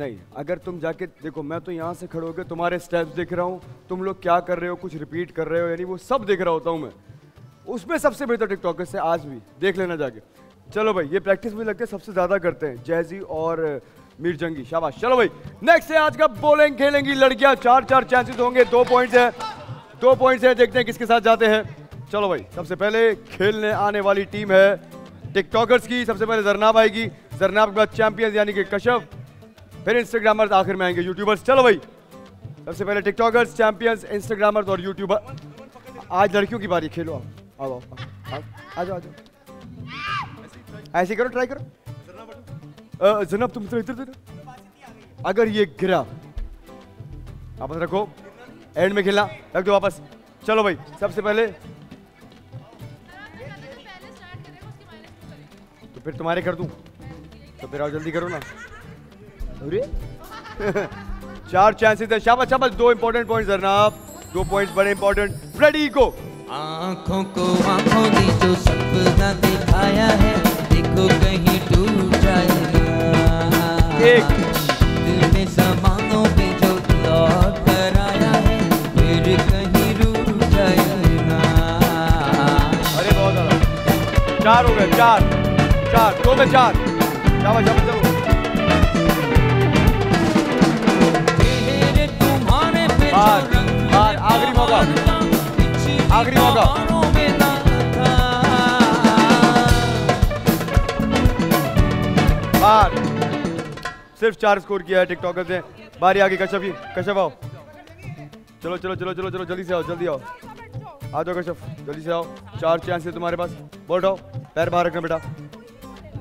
नहीं, अगर तुम जाके देखो, मैं तो यहाँ से खड़े होकर तुम्हारे स्टेप्स देख रहा हूँ, तुम लोग क्या कर रहे हो, कुछ रिपीट कर रहे हो, यानी वो सब देख रहा होता हूँ मैं। उसमें सबसे बेहतर टिकटॉकर से आज भी देख लेना जाके। चलो भाई, ये प्रैक्टिस मुझे लगता है सबसे ज़्यादा करते हैं जैज़ी और मीर जंगी। शाबाश। चलो भाई, नेक्स्ट है आज का बोलेंगे खेलेंगी लड़कियाँ। चार चार चांसेस होंगे, 2 पॉइंट्स है, 2 पॉइंट्स है। देखते हैं किसके साथ जाते हैं। चलो भाई, सबसे पहले खेलने आने वाली टीम है टिकटॉकर्स की। सबसे पहले जरनाब आएगी, जरनाब के बाद चैंपियंस यानी कि कशफ, फिर इंस्टाग्रामर्स, आखिर में आएंगे यूट्यूबर्स। चलो भाई, सबसे पहले टिकटॉकर्स, चैंपियंस, इंस्टाग्रामर्स और यूट्यूबर। आज लड़कियों की बारी, खेलो। आओ आओ, आ जाओ, आ जाओ, ऐसे करो, ट्राई करो। जनाब तुम तो इधर देखो, अगर ये गिरा वापस रखो, एंड में खेलना, रख दो वापस। चलो भाई, सबसे पहले तो फिर तुम्हारे कर दूं, तो फिर आओ जल्दी करो ना। चार चांसेस है। शाबाश शाबाश, 2 इंपॉर्टेंट पॉइंट्स जरनाब, 2 पॉइंट्स बड़े इंपॉर्टेंट। Ready, go. आंखों को आंखों ने जो सपना दिखाया है, देखो कहीं टूट जाएगा। एक दिल में सामानों पे जो लौट कर आया है, फिर कहीं रूठ जाएगा। अरे बहुत ज्यादा, 4 हो गए 4 4, 2 में 4। शाबाश शाबाश। आखिरी मौका, आखिरी मौका। बार सिर्फ 4 स्कोर किया है टिकटॉकर्स ने। बारी आगे कशफ ही, कशफ आओ। चलो चलो चलो चलो चलो, जल्दी से आओ, जल्दी आओ, आ जाओ कशफ, जल्दी से आओ। 4 चांस है तुम्हारे पास। बोल रहा हूँ, पैर बाहर रखना बेटा,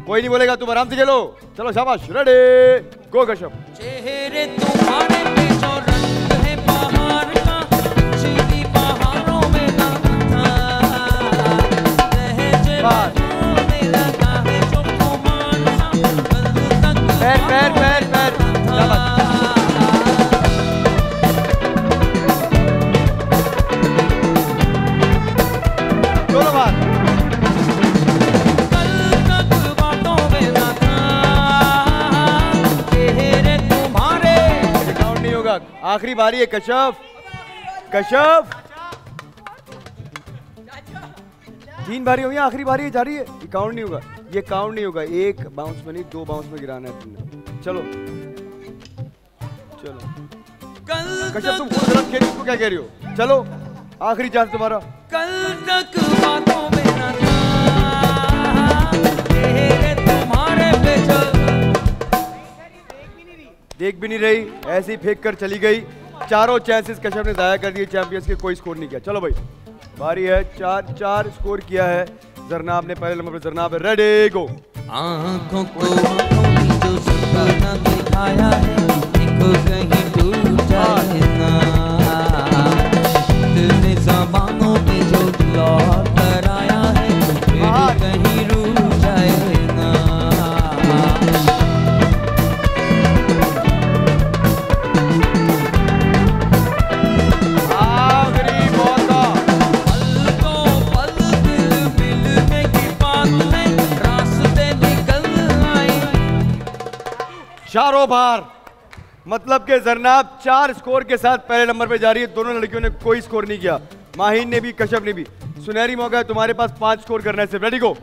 कोई नहीं बोलेगा, तुम आराम से खेलो। चलो शाबाश, रेडी, गो कशफ। पैर नहीं होगा। आखिरी बारी है कशफ, कशफ 3 बारी हुई, आखिरी बारी जा रही है। ये काउंट नहीं होगा, ये काउंट नहीं होगा। 1 बाउंस में नहीं, 2 बाउंस में गिराना है तुमने। चलो चलो कशफ, तुम गलत खेल, इसको क्या कह रही हो। चलो आखिरी चांस तुम्हारा। कल तक बातों में ना था तेरे तुम्हारे पे, देख भी नहीं रही, ऐसे ही फेंक कर चली गई। 4 चांसेस कशफ ने जाया कर दिए। चैंपियंस के कोई स्कोर नहीं किया। चलो भाई, बारी है 4 4 स्कोर किया है जरनाब ने पहले नंबर पर। जरनाब रेडी, गो। आंखों को जो सपना दिखाया है, देखो कहीं टूट जाए ना, दिल ने ज़मानों पे जो लौट कर आया है, फिर कहीं रूठ जाए ना। चारों बार, मतलब के जरनाब 4 स्कोर के साथ पहले नंबर पे जा रही है। दोनों लड़कियों ने कोई स्कोर नहीं किया, माहिन ने भी कशफ ने भी। सुनहरी मौका है तुम्हारे पास 5 स्कोर करने से। रेडी, गो।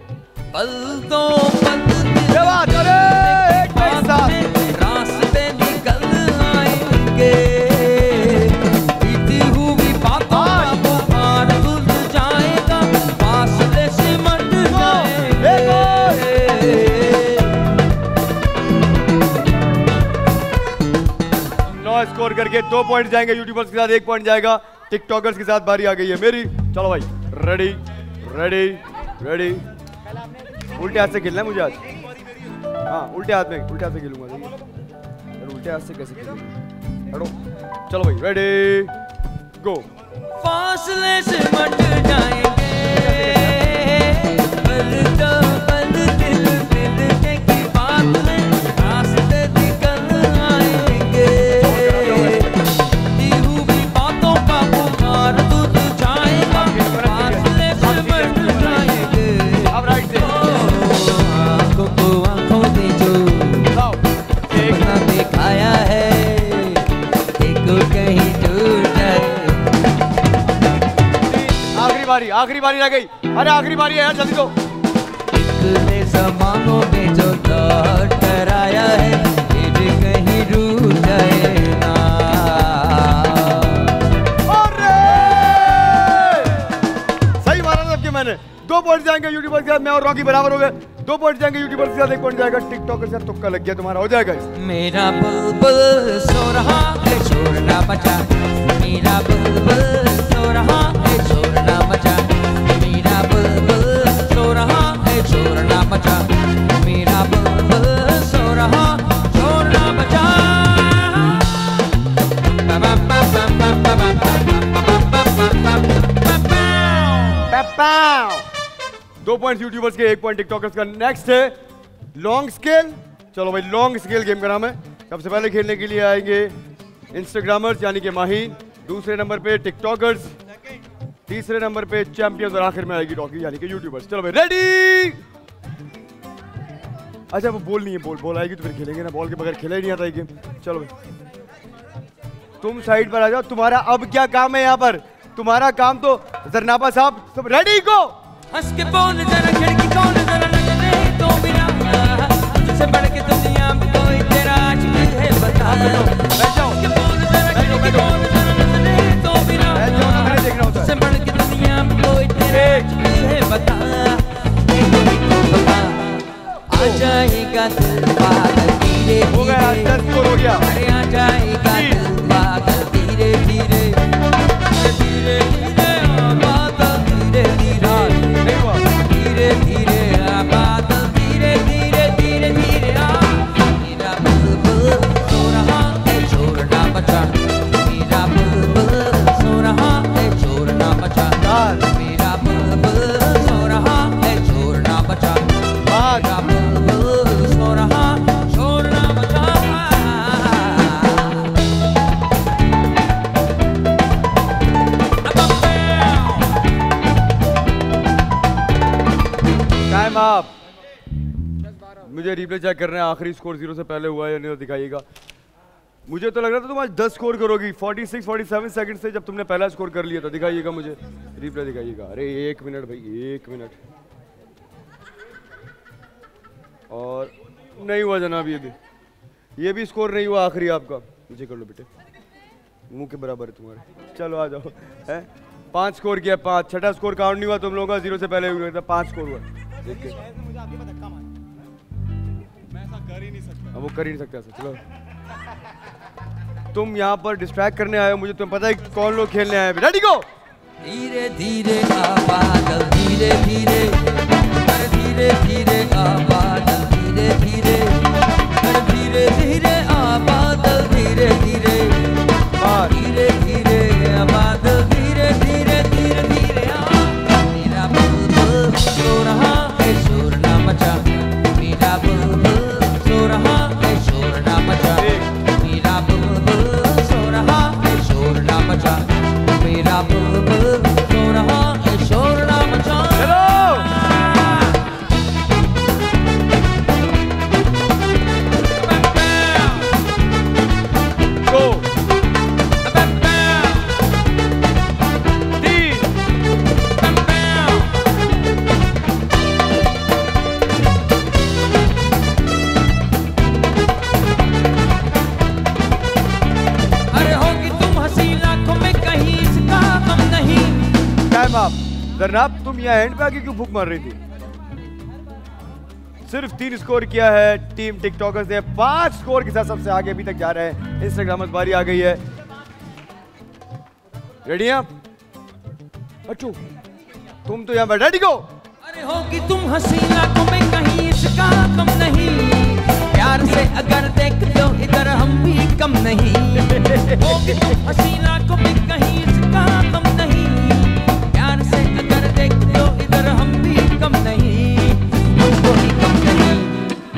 स्कोर करके 2 पॉइंट जाएंगे यूट्यूबर्स के साथ, 1 पॉइंट जाएगा टिकटॉकर्स के साथ। बारी आ गई है मेरी। चलो भाई, रेडी रेडी रेडी। उल्टे हाथ से खेलना है मुझे आज। हाँ, उल्टे हाथ में, उल्टे हाथ से खेलूंगा। उल्टे हाथ से कैसे खेलूंगा? चलो भाई, रेडी, गो। फासले से मट जाएंगे, आया बारी, आखिरी बारी रह गई। अरे आखिरी बारी है यार, जल्दी दो। इतने ज़मानों में जो दौर कराया है, ये भी कहीं रूठ जाए ना। सही मारा था सबके मैंने। 2 पॉइंट जाएंगे यूट्यूबर के साथ, मैं और रॉकी बराबर हो गए। 2 पॉइंट जाएंगे यूट्यूबर के साथ, 1 पॉइंट जाएगा टिकटॉक के साथ। तुक्का लग गया तुम्हारा, हो जाएगा। मेरा बुलबुल सो रहा है, शोर ना मचा। मेरा बुलबुल सो रहा है, शोर ना मचा। मेरा बुलबुल सो रहा है, शोर ना मचा। मेरा बुलबुल सो रहा, शोर ना मचा। पापा 2 पॉइंट यूट्यूबर्स के, 1 पॉइंट टिकटॉकर्स का। नेक्स्ट है लॉन्ग स्केल। चलो भाई, लॉन्ग स्केल गेम का नाम है। सबसे पहले खेलने के लिए आएंगे इंस्टाग्रामर्स यानी कि माहिन, दूसरे नंबर पे टिकटॉकर्स, तीसरे नंबर पे चैंपियंस और आखिर में आएगी रॉकी यानी कि यूट्यूबर्स। चलो भाई रेडी। अच्छा वो बॉल नहीं है, बॉल आएगी तो फिर खेलेंगे ना, बॉल के बगैर खेला ही नहीं आता है गेम। चलो भाई तुम साइड पर आ जाओ, तुम्हारा अब क्या काम है यहाँ पर, तुम्हारा काम तो जरनाबा साहब सब रेडी गो। हंस के बोल जरा खिड़की कौन जरा लगने तो बिना, तुझसे बढ़ के दुनिया में कोई तेरा आशिक है बता दो। हंस के बोल जरा खिड़की कौन जरा लगने तो बिना, तुझसे बढ़ के दुनिया में कोई तेरा आशिक है बता। आ जाएगा दिल पागल धीरे धीरे, अरे आ जाएगा दिल पागल धीरे धीरे धीरे धीरे माता धीरे धीरे धीरे धीरे बादल धीरे धीरे धीरे धीरे आ। मेरा बुलबुल सो रहा है, शोर ना मचा। मेरा बुलबुल सो रहा है, शोर ना मचा। मेरा बुलबुल सो रहा है, शोर ना मचा। मेरा बुलबुल सो रहा, शोर ना मचा। आप मुझे रिप्ले चेक करना है, आखिरी स्कोर 0 से पहले हुआ है या नहीं दिखाइएगा। मुझे तो लग रहा था तुम आज 10 स्कोर करोगी। 46 47 सेकंड से जब तुमने पहला स्कोर कर लिया था, दिखाइएगा मुझे, रिप्ले दिखाइएगा। अरे 1 मिनट भाई, 1 मिनट और नहीं हुआ जनाब, ये भी स्कोर नहीं हुआ आखिरी आपका। मुझे कर लो बेटे, मुँह के बराबर है तुम्हारे। चलो आ जाओ। है 5 स्कोर किया, 5 छठा स्कोर काउंट नहीं हुआ तुम लोगों का, 0 से पहले हुआ था, 5 स्कोर हुआ। मुझे धक्का मैं ऐसा कर ही नहीं सकता। अब वो कर ही नहीं सकता। चलो तुम यहाँ पर डिस्ट्रैक्ट करने आए हो मुझे, तुम्हें पता है कौन लोग खेलने आए हैं। Ready go. धीरे धीरे आ बादल धीरे धीरे, धीरे धीरे आ बादल धीरे धीरे, धीरे धीरे आ बादल धीरे धीरे, धीरे धीरे आ बादल धीरे धीरे धीरे धीरे आ। मेरा बुलबुल सो रहा, शोर ना मचा। मेरा बुलबुल सो रहा है, शोर ना मचा। मेरा बुलबुल सो रहा है, शोर ना मचा। मेरा बुलबुल सो रहा है, शोर ना मचा। हेलो जरनाब, तुम यहाँ एंड पे आके क्यों फूंक मार रही थी? सिर्फ 3 स्कोर किया है टीम टिकटॉकर्स ने, 5 स्कोर के साथ सबसे आगे अभी तक जा रहे हैं। इंस्टाग्राम पर बारी आ गई है। रेडी हैं आप? अच्छू तुम तो यहाँ बैठे, रेडी गो। अरे होगी तुम हसीना, तुम्हें कहीं इसका कम नहीं। प्यार से अगर देख दो इधर हम भी कम नहीं। होगी तुम हसीना, तुम्हें कहीं इसका कम नहीं। देख दो इधर हम भी कम नहीं, तुमको ही कम नहीं।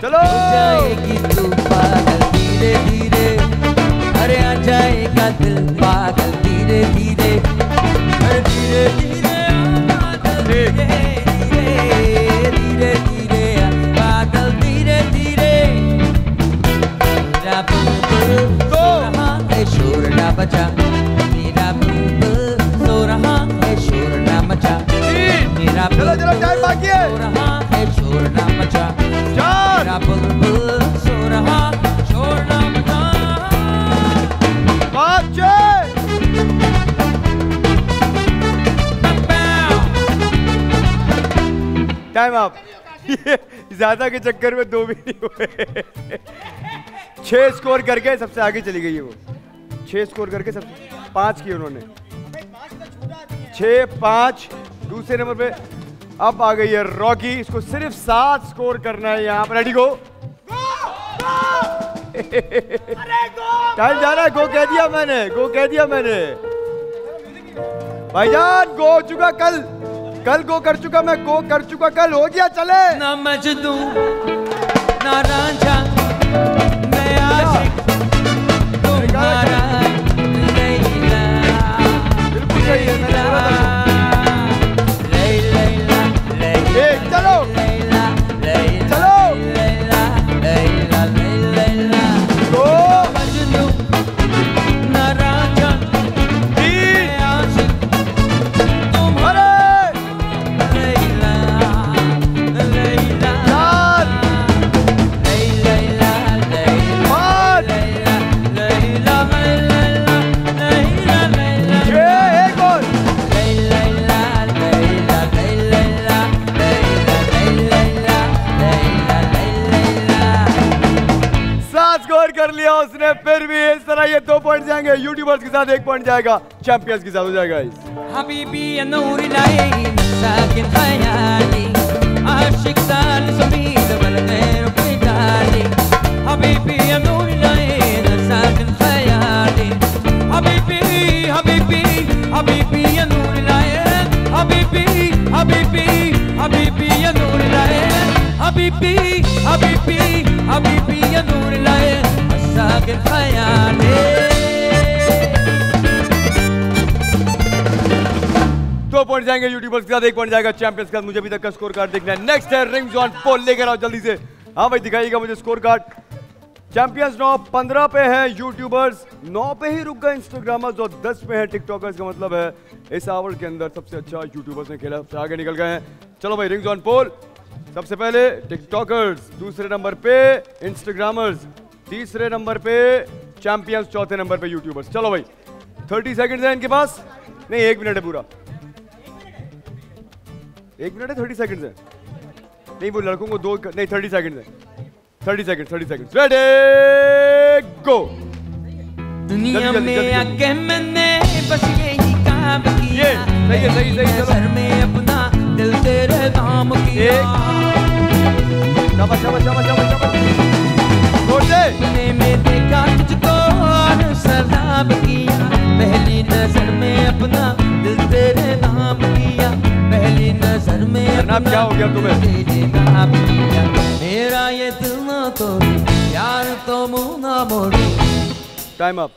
चलो हो जाएगी तू पागल धीरे धीरे, अरे आ जाएगा दिल पागल धीरे धीरे, अरे धीरे धीरे पागल धीरे धीरे, धीरे धीरे पागल धीरे धीरे। मेरा बुलबुल सो रहा है, शोर ना मचा। मेरा बुलबुल टाइम आप ज्यादा के चक्कर में दो भी नहीं हुए। 6 स्कोर करके सबसे आगे चली गई है वो, 6 स्कोर करके सबसे 5 किए उन्होंने, 6-5 दूसरे नंबर पे। अब आ गई है रॉकी, इसको सिर्फ 7 स्कोर करना है यहाँ पर। रेडी गो, टाइम जा रहा है। गो कह दिया मैंने, गो कह दिया मैंने भाईजान। गो हो चुका, कल गो कर चुका मैं, गो कर चुका कल, हो गया चले। ना मजदू ना राजा मैं आशिक तुम्हारा लैला, बिल्कुल सही है लैला लैला। चलो चलो लैला लैला। गो मजदू ना राजा मैं आशिक तुम्हारा लैला लैला लैला लैला लैला लैला। ये एक और लैला लैला लैला लैला लैला लैला। 7 स्कोर कर लिया उसने, फिर भी इस तरह ये 2 पॉइंट जाएंगे यूट्यूबर्स के साथ, 1 पॉइंट जाएगा चैंपियंस के साथ हो जाएगा। हबीबी नूर लाएगी साकिन ख्याली आशिक ताल समीद बलदे रुपी डाली। हबीबी नूर लाएगी साकिन ख्याली, हबीबी हबीबी हबीबी नूर लाएगी, हबीबी हबीबी हबीबी नूर लाएगी, हबीबी हबीबी हबीबी नूर लाएगी साकिन ख्याली। 2 पॉइंट जाएंगे यूट्यूबर्स के साथ, 1 पॉइंट जाएगा चैंपियंस के साथ। मुझे अभी तक का स्कोर कार्ड देखना है। नेक्स्ट है रिंग्स ऑन पोल, लेकर आओ जल्दी से। हाँ भाई दिखाइएगा मुझे स्कोर कार्ड। चैंपियंस 9-15 पे है, यूट्यूबर्स 9 पे ही रुक गए, इंस्टाग्रामर्स और 10 पे है टिकटॉकर्स। का मतलब है इस आवर के अंदर सबसे अच्छा यूट्यूबर्स ने खेला, सबसे आगे निकल गए हैं। चलो भाई रिंग्स ऑन पोल, सबसे पहले टिकटॉकर्स, दूसरे नंबर पे इंस्टाग्रामर्स, तीसरे नंबर पे चैंपियंस, चौथे नंबर पे यूट्यूबर्स। चलो भाई 30 सेकेंड है इनके पास, नहीं 1 मिनट है पूरा, 1 मिनट है 30 सेकेंड है, नहीं वो लड़कों को 2 नहीं 30 सेकेंड है, 30 सेकेंड। Ready go. दुनिया में आके मैंने बस यही काम किया, सही सही सर में अपना दिल तेरे नाम किया। शाबाश शाबाश शाबाश शाबाश। बोलते मैंने में देखा तुझको और सलाम किया, पहली नजर में अपना दिल तेरे नाम किया, पहली नजर में क्या हो गया तुम्हें मेरा ये दिल ना तोड़ी यार तो मुँह ना मोड़ी। Time up.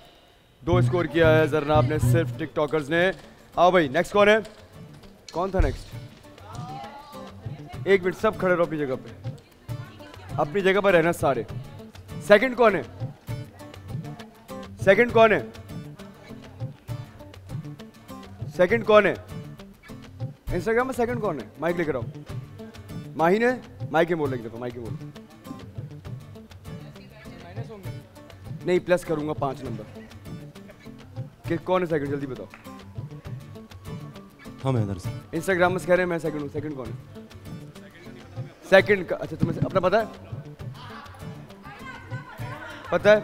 2 स्कोर किया है जरनाब ने सिर्फ टिकटॉकर्स ने। आओ भाई नेक्स्ट कौन है, कौन था नेक्स्ट? 1 मिनट सब खड़े रहो अपनी जगह पे, अपनी जगह पर रहना सारे। सेकंड कौन है, सेकंड कौन है, सेकंड कौन है इंस्टाग्राम में? सेकंड कौन है? माइक लेकर आओ। माहिन है, माइक में बोल, एक दफा माइक में बोल। नहीं प्लस करूंगा 5 नंबर कि कौन है सेकंड, जल्दी बताओ। हम इधर से इंस्टाग्राम में कह रहे हैं मैं सेकंड हूँ, सेकंड कौन है? सेकंड का अच्छा तुम्हें अपना पता है, पता है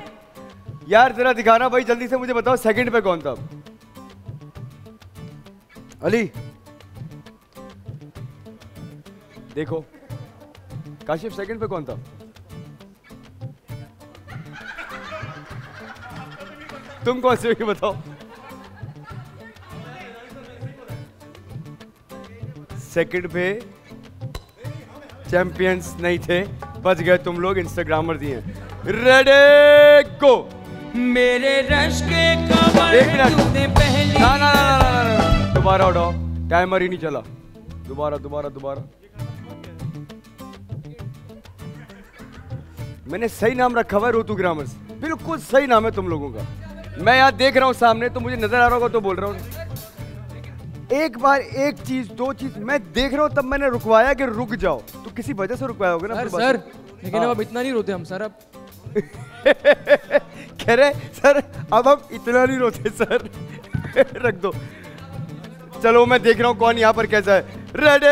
यार जरा दिखाना भाई जल्दी से मुझे बताओ सेकंड पे कौन था। अली देखो, काशिफ सेकंड पे कौन था? तुम कौन से बताओ? सेकंड पे चैंपियंस नहीं थे, बच गए तुम लोग इंस्टाग्रामर दिए। Ready go. मेरे रश के ना ना ना ना ना दोबारा उठाओ, टाइमर ही नहीं चला। दोबारा दोबारा दोबारा। मैंने सही नाम रखा हुआ है रोतू ग्रामर्स, बिल्कुल सही नाम है तुम लोगों का। मैं यहाँ देख रहा हूँ सामने तो मुझे नजर आ रहा होगा तो बोल रहा हूँ। एक बार एक चीज दो चीज मैं देख रहा हूँ तब मैंने रुकवाया कि रुक जाओ, तो किसी वजह से रुकवाया होगा ना सर। लेकिन अब इतना नहीं रोते हम सर, अब कह रहे सर अब हम इतना नहीं रोते सर। रख दो। चलो मैं देख रहा हूँ कौन यहाँ पर कैसा है। रेडी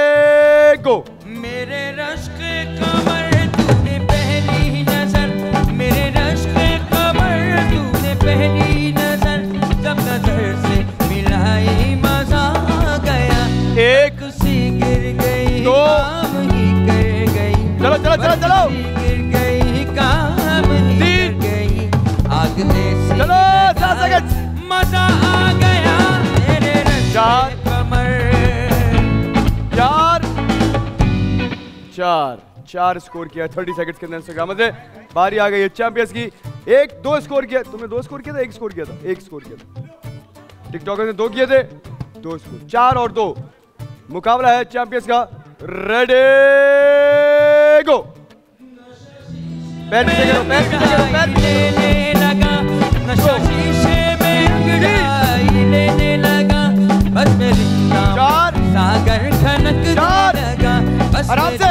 को। मेरे रश्क कमर तूने पहली नजर, मेरे रश्क कमर तूने पहली नजर, जब नजर से मिलाई मजा आ गया, एक सी गिर गई काम ही कर गई, चलो चलो चलो चलो, गिर गई काम ही कर गई, आग ने सी, चलो 7 सेकंड, मजा आ गया, मेरे रश्क कमर। चार स्कोर किया 30 सेकंड्स के अंदर इंस्टाग्राम से। बारी आ गई है चैंपियंस की। एक दो स्कोर किया, तुमने दो स्कोर किया था, एक स्कोर किया था, एक स्कोर किया था, टिकटॉकर ने दो किए थे, दो स्कोर, 4 और 2 मुकाबला है चैंपियंस का। Ready go. पैर पीछे करो, पैर पीछे करो, पैर लेने लगा, नशा शीशे में अंगड़ाई लेने लगा, बस मेरी चार सागर खनक लगा, आराम से सागर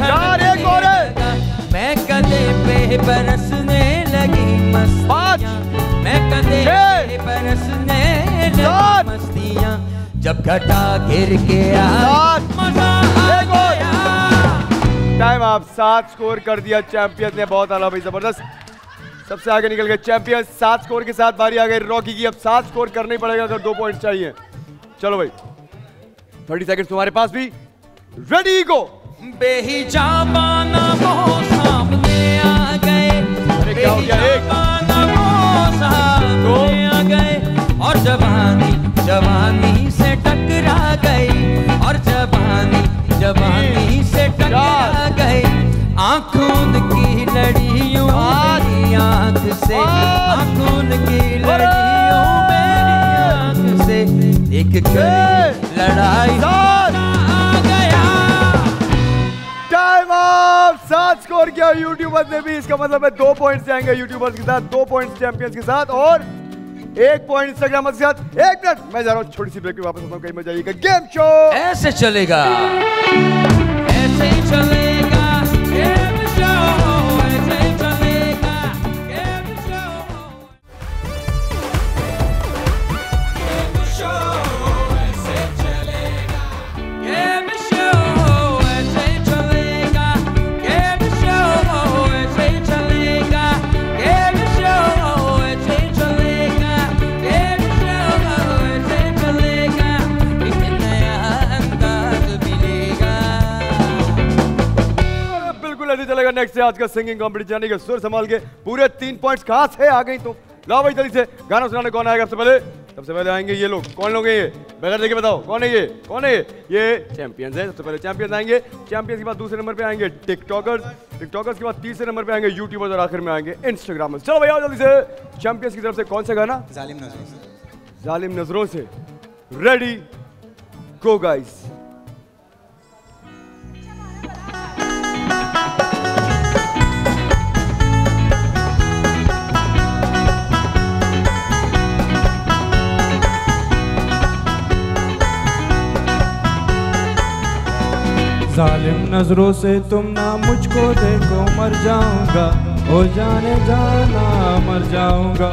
यार, एक और है। मैं कदे पे बरसने लगी मस्तियां, मैं कदे पे बरसने लगी मस्तियां, जब घटा गिर के मजा आ गया। टाइम आप 7 स्कोर कर दिया चैंपियंस ने, बहुत आला भाई, जबरदस्त, सबसे आगे निकल गए चैंपियंस 7 स्कोर के साथ। बारी आ गई रॉकी की, अब 7 स्कोर करना ही पड़ेगा अगर 2 पॉइंट चाहिए। चलो भाई 30 सेकंड तुम्हारे पास भी। रेडी गो। बेहिजाबाना वो सामने आ गए, बेहिजाबाना वो सामने आ गए, और जवानी जवानी से टकरा गई, और जवानी जवानी से टकरा गई, आंखों की लड़ियों मेरी आंख से, आंखों की लड़ियों मेरी आंख से, एक लड़ाई आ गया। टाइम ऑफ 7 स्कोर किया यूट्यूबर्स ने भी, इसका मतलब है 2 पॉइंट्स जाएंगे यूट्यूबर्स के साथ, 2 पॉइंट्स चैंपियंस के साथ और 1 पॉइंट इंस्टाग्राम के साथ। 1 मिनट, मैं जा रहा हूँ छोटी सी ब्रेक में, वापस आता हूँ, कहीं मजा आएगा। गेम शो ऐसे चलेगा, ऐसे ही चलेगा गेम शो, ऐसे ही चलेगा गेम शो, चलेगा। नेक्स्ट है आज का सिंगिंग कॉम्पिटिशन का, सुर संभाल के पूरे 3 पॉइंट्स कहां से आ गई। तो लाओ भाई जल्दी से, गाना सुनाने कौन आएगा? सबसे पहले आएंगे ये लोग। कौन लोग हैं ये? बगैर देखे बताओ कौन है ये, कौन है ये? चैंपियंस है। सबसे पहले चैंपियंस आएंगे, चैंपियंस के बाद दूसरे नंबर पे आएंगे टिकटॉकर्स, टिकटॉकर्स के बाद तीसरे नंबर पे आएंगे यूट्यूबर्स और आखिर में आएंगे इंस्टाग्रामर्स। चलो भैया जल्दी से, चैंपियंस की तरफ से कौन सा गाना? जालिम नजरों से, जालिम नजरों से। Ready go guys. जालिम नजरों से तुम ना मुझको देखो, मर जाऊंगा, हो जाने जाना मर जाऊंगा।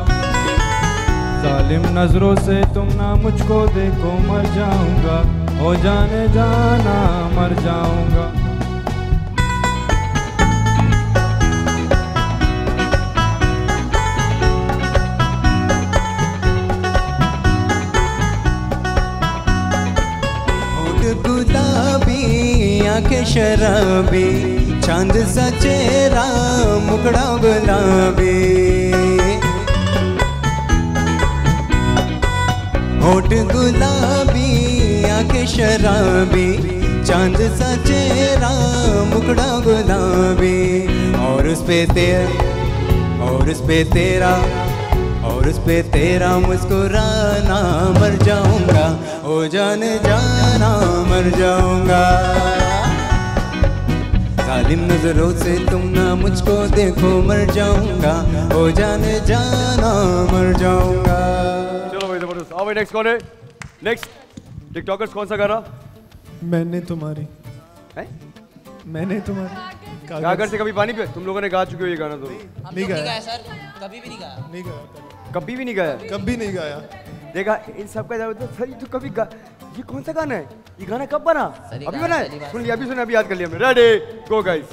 जालिम नजरों से तुम ना मुझको देखो, मर जाऊंगा, हो जाने जाना मर जाऊंगा। आंखें शराबी, चांद सा चेहरा, मुखड़ा गुलाबी, होठ गुलाबी, आंखें शराबी, चांद सा चेहरा, मुखड़ा गुलाबी, और उस पे तेरा, और उस पे तेरा, और उस पे तेरा मुस्कुराना, मर जाऊंगा, ओ जाने जाना मर जाऊंगा। जालिम नजरों से तुम ना मुझको देखो, मर जाऊंगा, ओ जाने जाना मर जाऊंगा। चलो भाई जबरदस्त। आओ भाई नेक्स्ट कौन है? नेक्स्ट टिकटॉकर्स कौन सा गा रहा? मैंने तुम्हारी है, मैंने तुम्हारी कागर से कभी पानी पे। तुम लोगों ने गा चुके हो ये गाना? तो नहीं गाया सर, कभी भी नहीं गाया, नहीं गाया, कभी भी नहीं गाया, कभी नहीं गाया। देखा इन सब का, तो कभी ये कौन सा गाना है? ये गाना कब बना? अभी बना है? सुन लिया, अभी सुना, अभी याद कर लिया हमने। Ready go guys.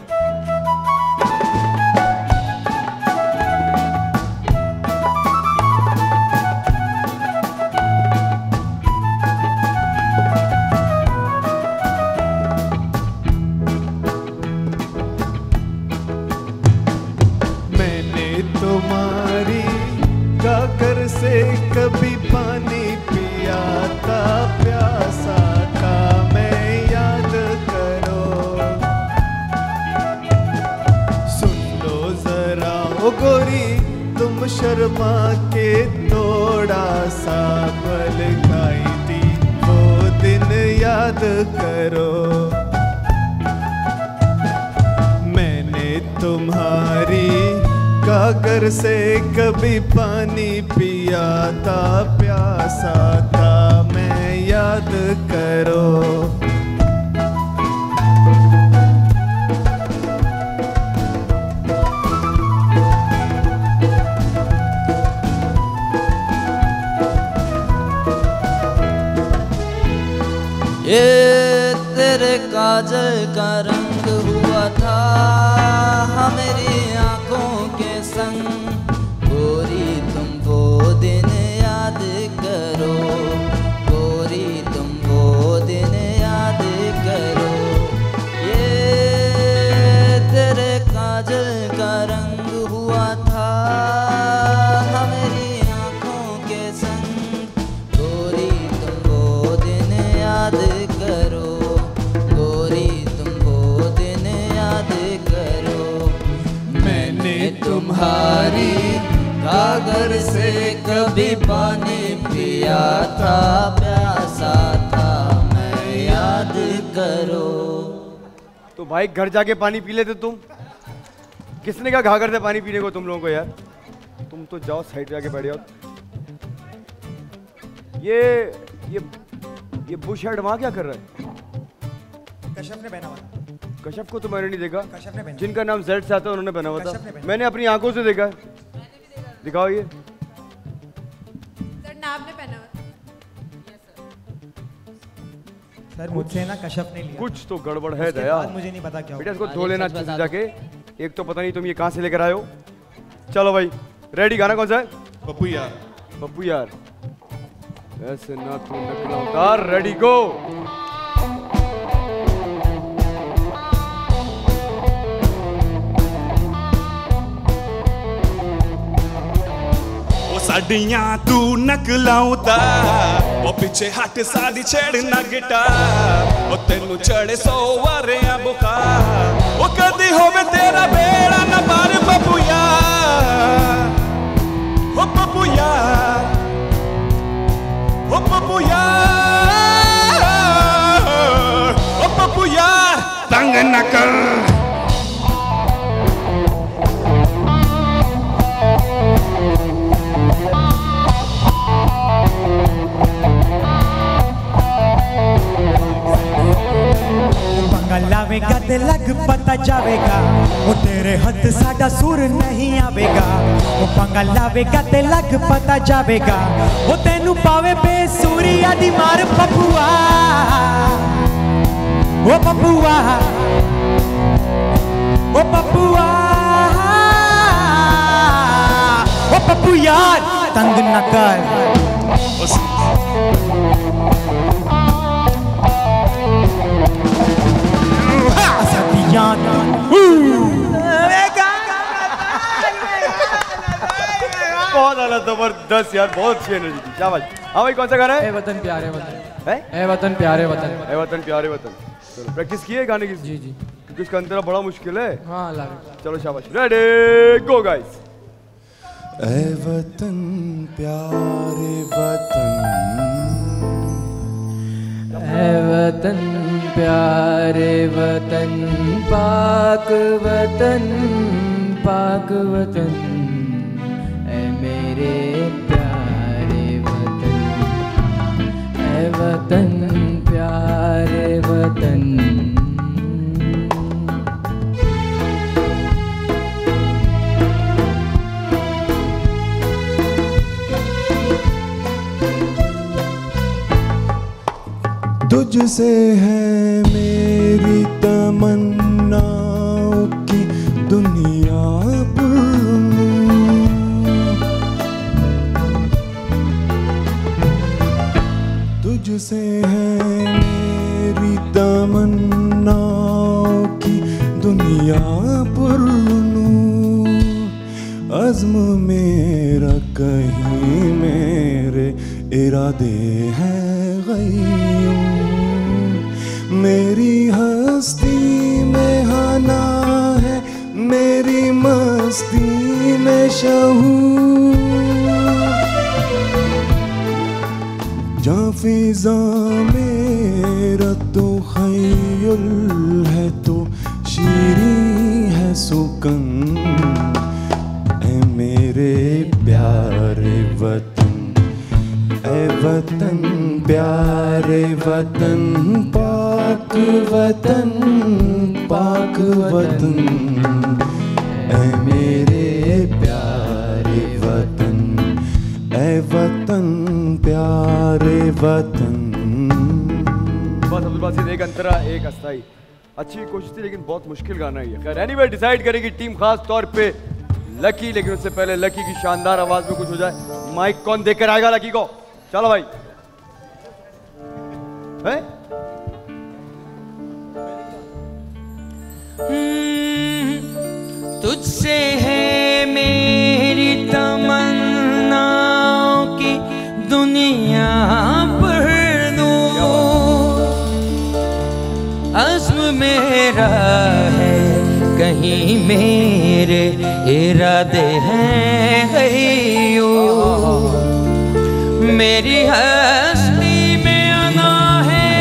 कभी पानी पिया था प्यासा था मैं, याद करो सुन लो जरा ओ गोरी तुम शर्मा के, थोड़ा सा पल खाई थी वो दिन याद करो। मैंने तुम्हारी गागर से कभी पानी पिया था प्यासा था मैं, याद करो। ये तेरे काजल का रंग हुआ था मेरी आंखों के संग, गोरी तुम वो दिन याद करो, गोरी तुम वो दिन याद करो। ये तेरे काजल का रंग हुआ था मेरी आंखों के संग, गोरी तुम वो दिन याद करो, गोरी तुम वो दिन याद करो। मैंने तुम्हारी गागर से कभी पानी पिया था प्यासा था मैं, याद करो। तो भाई घर जाके पानी पी लेते तुम, किसने कहा घाघर से पानी पीने को तुम लोगों को यार? तुम तो जाओ साइड जाके बैठ जाओ। ये बुश हेड वहाँ क्या कर रहा है? कश्यप ने पहना हुआ। कश्यप को तो मैंने नहीं देखा, कश्यप ने पहना। जिनका नाम जेड से आता है उन्होंने पहना हुआ था, मैंने अपनी आंखों से देखा। दिखाओ ये सर, नाम ने पहना हुआ सर। मुझसे ना कश्यप ने लिया, कुछ तो गड़बड़ है दया, मुझे नहीं पता क्या। बेटा इसको धो लेना अच्छे से जाके, एक तो पता नहीं तुम ये कहाँ से लेकर आए हो। चलो भाई रेडी, गाना कौन सा है? पप्पू यार, पप्पू यार ऐसे ना तू नकला उतार। Ready go. साड़ियाँ तू नकलाऊ दा ओ पीछे हट साड़ी छेड़ ना गिटा ओ तेनू चढ़े सो वारे बुका ओ कदी होवे तेरा बेड़ा ना पार। बबूया ओ बबूया ओ बबूया ओ बबूया तंग न कर। गद लग पता जावेगा वो तेरे हथ साडा सुर नहीं आवेगा, वो पंगा लावेगा ते लग पता जावेगा वो तेनू पावे बेसूरी आदि मार। पपुआ ओ पपुआ ओ पपुआ ओ पप्पू यार तंग न कर। बहुत अलग जबरदस्त यार, बहुत अच्छी एनर्जी थी। शाबाश। हाँ भाई कौन सा गाना है? ए वतन प्यारे वतन, ए वतन प्यारे वतन, ए वतन प्यारे वतन। चलो प्रैक्टिस किए गाने की? जी जी, क्योंकि इसका अंतरा बड़ा मुश्किल है। हाँ लागे। चलो शाबाश, रेडी गो गाइस। ए वतन प्यारे वतन, ए वतन प्यारे वतन, पाक वतन, पाक वतन, ऐ मेरे प्यारे वतन, ऐ वतन प्यारे वतन। तुझसे है मेरी तमन्नाओं की दुनिया बनूं, तुझसे है मेरी तमन्नाओं की दुनिया बनूं, अज़्म मेरा कहीं मेरे इरादे हैं गयूं, मेरी हस्ती में हना है मेरी मस्ती में शहूं, जहाँ फिजा मेरा तो खयुल है तो शीरी है सुकन, ऐ मेरे प्यारे वतन, ऐ वतन प्यारे वतन, पाक वतन, पाक वतन, ऐ मेरे प्यारे वतन, ऐ वतन प्यारे वतन। बस अब्दुल बासित, एक अंतरा एक अस्थाई, अच्छी कोशिश थी लेकिन बहुत मुश्किल गाना है। खैर एनीवे डिसाइड करेगी टीम खास तौर पे लकी, लेकिन उससे पहले लकी की शानदार आवाज में कुछ हो जाए। माइक कौन देकर आएगा लकी को? चलो भाई है? तुझसे है मेरी तमन्नाओं की दुनिया बनू, अज़्म मेरा है कहीं मेरे इरादे हैं गयो, मेरी हस्ती में आना है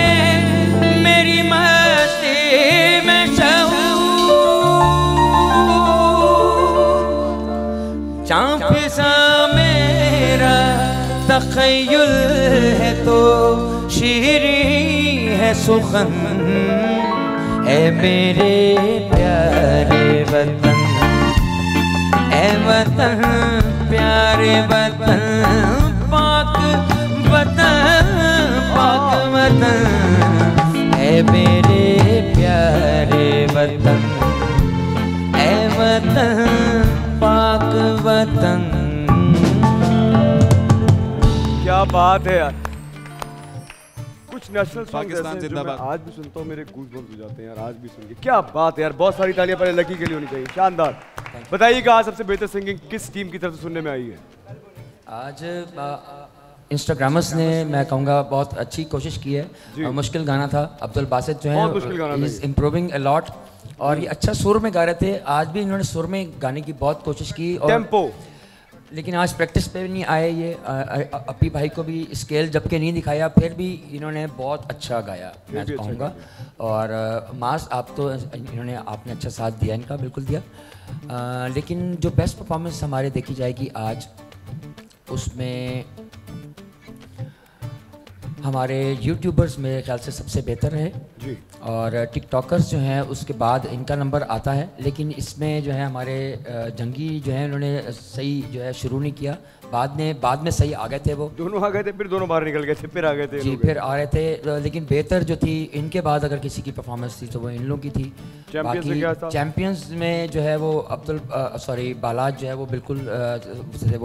मेरी मस्ती में शहूं, चाँप सा मेरा तख़य्युल है तो शीरीं है सुखन, ऐ मेरे प्यारे वतन, ऐ वतन प्यारे वतन, वतन पाक वतन, ऐ मेरे प्यारे वतन, ऐ वतन पाक वतन। क्या बात है यार, कुछ नेशनल पाकिस्तान जिंदाबाद आज भी सुनता हूँ, मेरे गूज़ बम्स हो जाते हैं यार आज भी सुन के। क्या बात है यार, बहुत सारी तालियां पहले लकी के लिए होनी चाहिए। शानदार, बताइएगा आज सबसे बेहतर सिंगिंग किस टीम की तरफ से सुनने में आई है? आज इंस्टाग्रामर्स ने, मैं कहूँगा, बहुत अच्छी कोशिश की है। मुश्किल गाना था, अब्दुल बासित जो है इज इम्प्रूविंग अलॉट, और ये अच्छा सुर में गा रहे थे। आज भी इन्होंने सुर में गाने की बहुत कोशिश की और टेम्पो, लेकिन आज प्रैक्टिस पे भी नहीं आए। ये अपी भाई को भी स्केल जबकि नहीं दिखाया, फिर भी इन्होंने बहुत अच्छा गाया मैं कहूँगा। और मास आप तो इन्होंने, आपने अच्छा साथ दिया इनका, बिल्कुल दिया, लेकिन जो बेस्ट परफॉर्मेंस हमारे देखी जाएगी आज, उसमें हमारे यूट्यूबर्स मेरे ख्याल से सबसे बेहतर है जी। और टिकटॉकर्स जो हैं उसके बाद इनका नंबर आता है, लेकिन इसमें जो है हमारे जंगी जो है उन्होंने सही जो है शुरू नहीं किया, बाद में सही आ गए थे, वो दोनों आ गए थे, फिर दोनों बाहर निकल गए थे, फिर आ गए थे जी, फिर आ रहे थे। लेकिन बेहतर जो थी इनके बाद अगर किसी की परफॉर्मेंस थी तो वो इन लोगों की थी। चैम्पियंस में जो है वो बालाज जो है वो बिल्कुल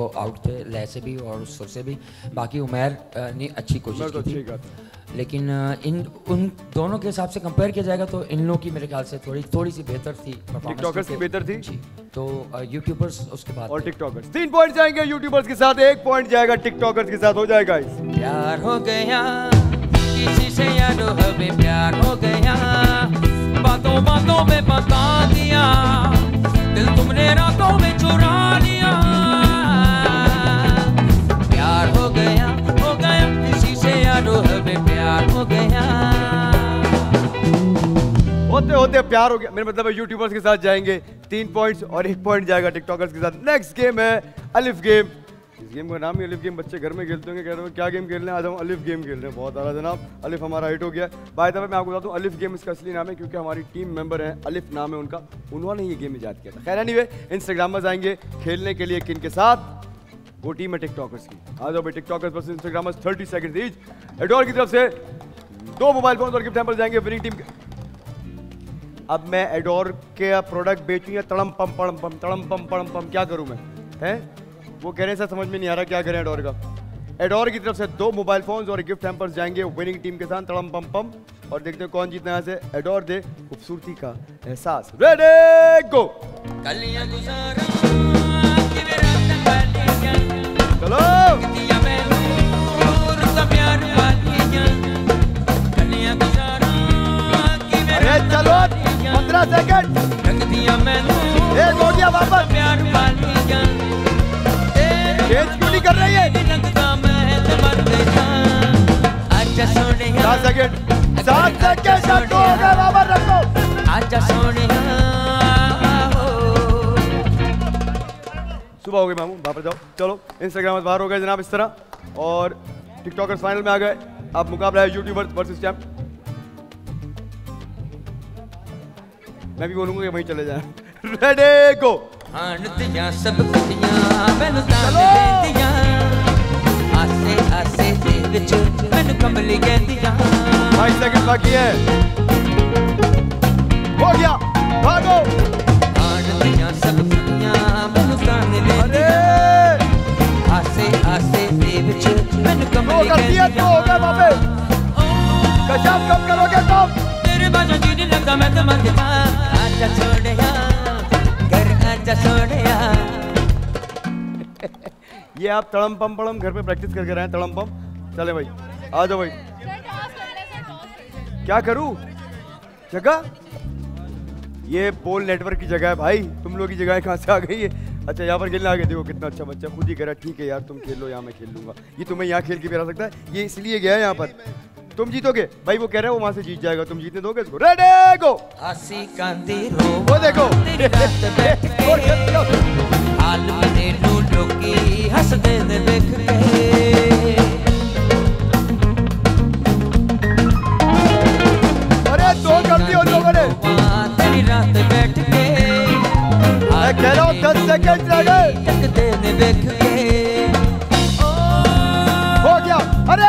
वो आउट थे, लय से भी और उस सुर से भी। बाकी उमर ने अच्छी कोशिश की थी, लेकिन इन उन दोनों के हिसाब से कंपेयर किया जाएगा तो इन लोगों की मेरे ख्याल से थोड़ी सी बेहतर थी परफॉर्मेंस, बेहतर थी जी। तो यूट्यूबर्स उसके बाद और टिकटॉकर्स, 3 पॉइंट जाएंगे यूट्यूबर्स के साथ, 1 पॉइंट जाएगा टिकटॉकर्स के साथ। हो जाएगा प्यार हो गया किसी से यारो, हमें प्यार हो गया बातों बातों में बता दिया, दिल तुमने रातों में चुरा लिया, प्यार हो गया किसी से यारो, हमें प्यार हो गया, होते होते प्यार हो गया। मेरा मतलब है यूट्यूबर्स के साथ जाएंगे 3 पॉइंट्स और 1 पॉइंट जाएगा टिकटॉकर्स के साथ। नेक्स्ट गेम है अलिफ गेम। इस गेम का नाम ही अलिफ गेम, बच्चे घर में खेलते होंगे, कह रहे हो क्या गेम खेल रहे हैं, आज हम अलिफ गेम खेल रहे हैं। बहुत आला जनाब, अलिफ हमारा हिट हो गया। बाय द वे मैं आपको बताता हूँ अलिफ गेम इसका असली नाम है, क्योंकि हमारी टीम मेंबर हैं अलिफ नाम है उनका, उन्होंने ये गेम ईजाद किया था। खैर एनीवे, इंस्टाग्रामर्स आएंगे खेलने के लिए किन के साथ? वो टीम है टिकटॉकर्स की। आज tiktokers versus instagrammers, 30 second each. Adore की तरफ से दो मोबाइल फोन और गिफ्ट हैम्पर जाएंगे विनिंग टीम के। अब मैं एडोर के प्रोडक्ट बेचूं या तड़म पम पड़म पम तड़म पम पड़म पम, क्या करूं मैं? हैं वो कह रहे हैं समझ में नहीं आ रहा क्या करें एडोर का। एडोर की तरफ से दो मोबाइल फोन और गिफ्ट हैम्पर्स जाएंगे विनिंग टीम के साथ। तड़म पम पम और देखते हैं कौन जीतना यहाँ से। एडोर दे खूबसूरती का एहसास। Ready go. चलो चलो 15 सेकंड। एक हो गया वापस। चेंज क्यों नहीं कर रही है? 7 सेकंड। 7 सेकंड सबको हो गया वापस रखो। सुबह हो गई मामू, वापस जाओ। चलो इंस्टाग्राम बाहर हो गए जनाब इस तरह और टिकटॉकर्स फाइनल में आ गए। अब मुकाबला है यूट्यूबर्स वर्सेस चैंपियंस। मैं भी बोलूंगा कि वहीं चले जाएं। Ready go. बाकी है। हो गया। भागो। तो कर दिया तो हो गया वापस। कशाप कम करोगे कम। मैं तो मर गया। आजा छोड़या घर आजा छोड़या। ये आप तड़म पम पड़म घर पे प्रैक्टिस करके रहे हैं तड़म पम। चले भाई आ जाओ भाई। क्या करूं जगह? ये पोल नेटवर्क की जगह है भाई, तुम लोग की जगह कहाँ से आ गई है? अच्छा यहाँ पर खेलने आ गए। देखो कितना अच्छा बच्चा खुद ही कह रहा है ठीक है यार तुम खेल लो यहाँ मैं खेल लूंगा। ये तुम्हें यहाँ खेल के भी आ सकता है, ये इसलिए गया है यहाँ पर। तुम जीतोगे भाई, वो कह रहा है वो वहां से जीत जाएगा, तुम जीतने दोगे इसको। Ready go. वो देखो अरे दो कर दियो लोगों ने। मैं कह रहा हूँ 10 सेकेंड हो गया। अरे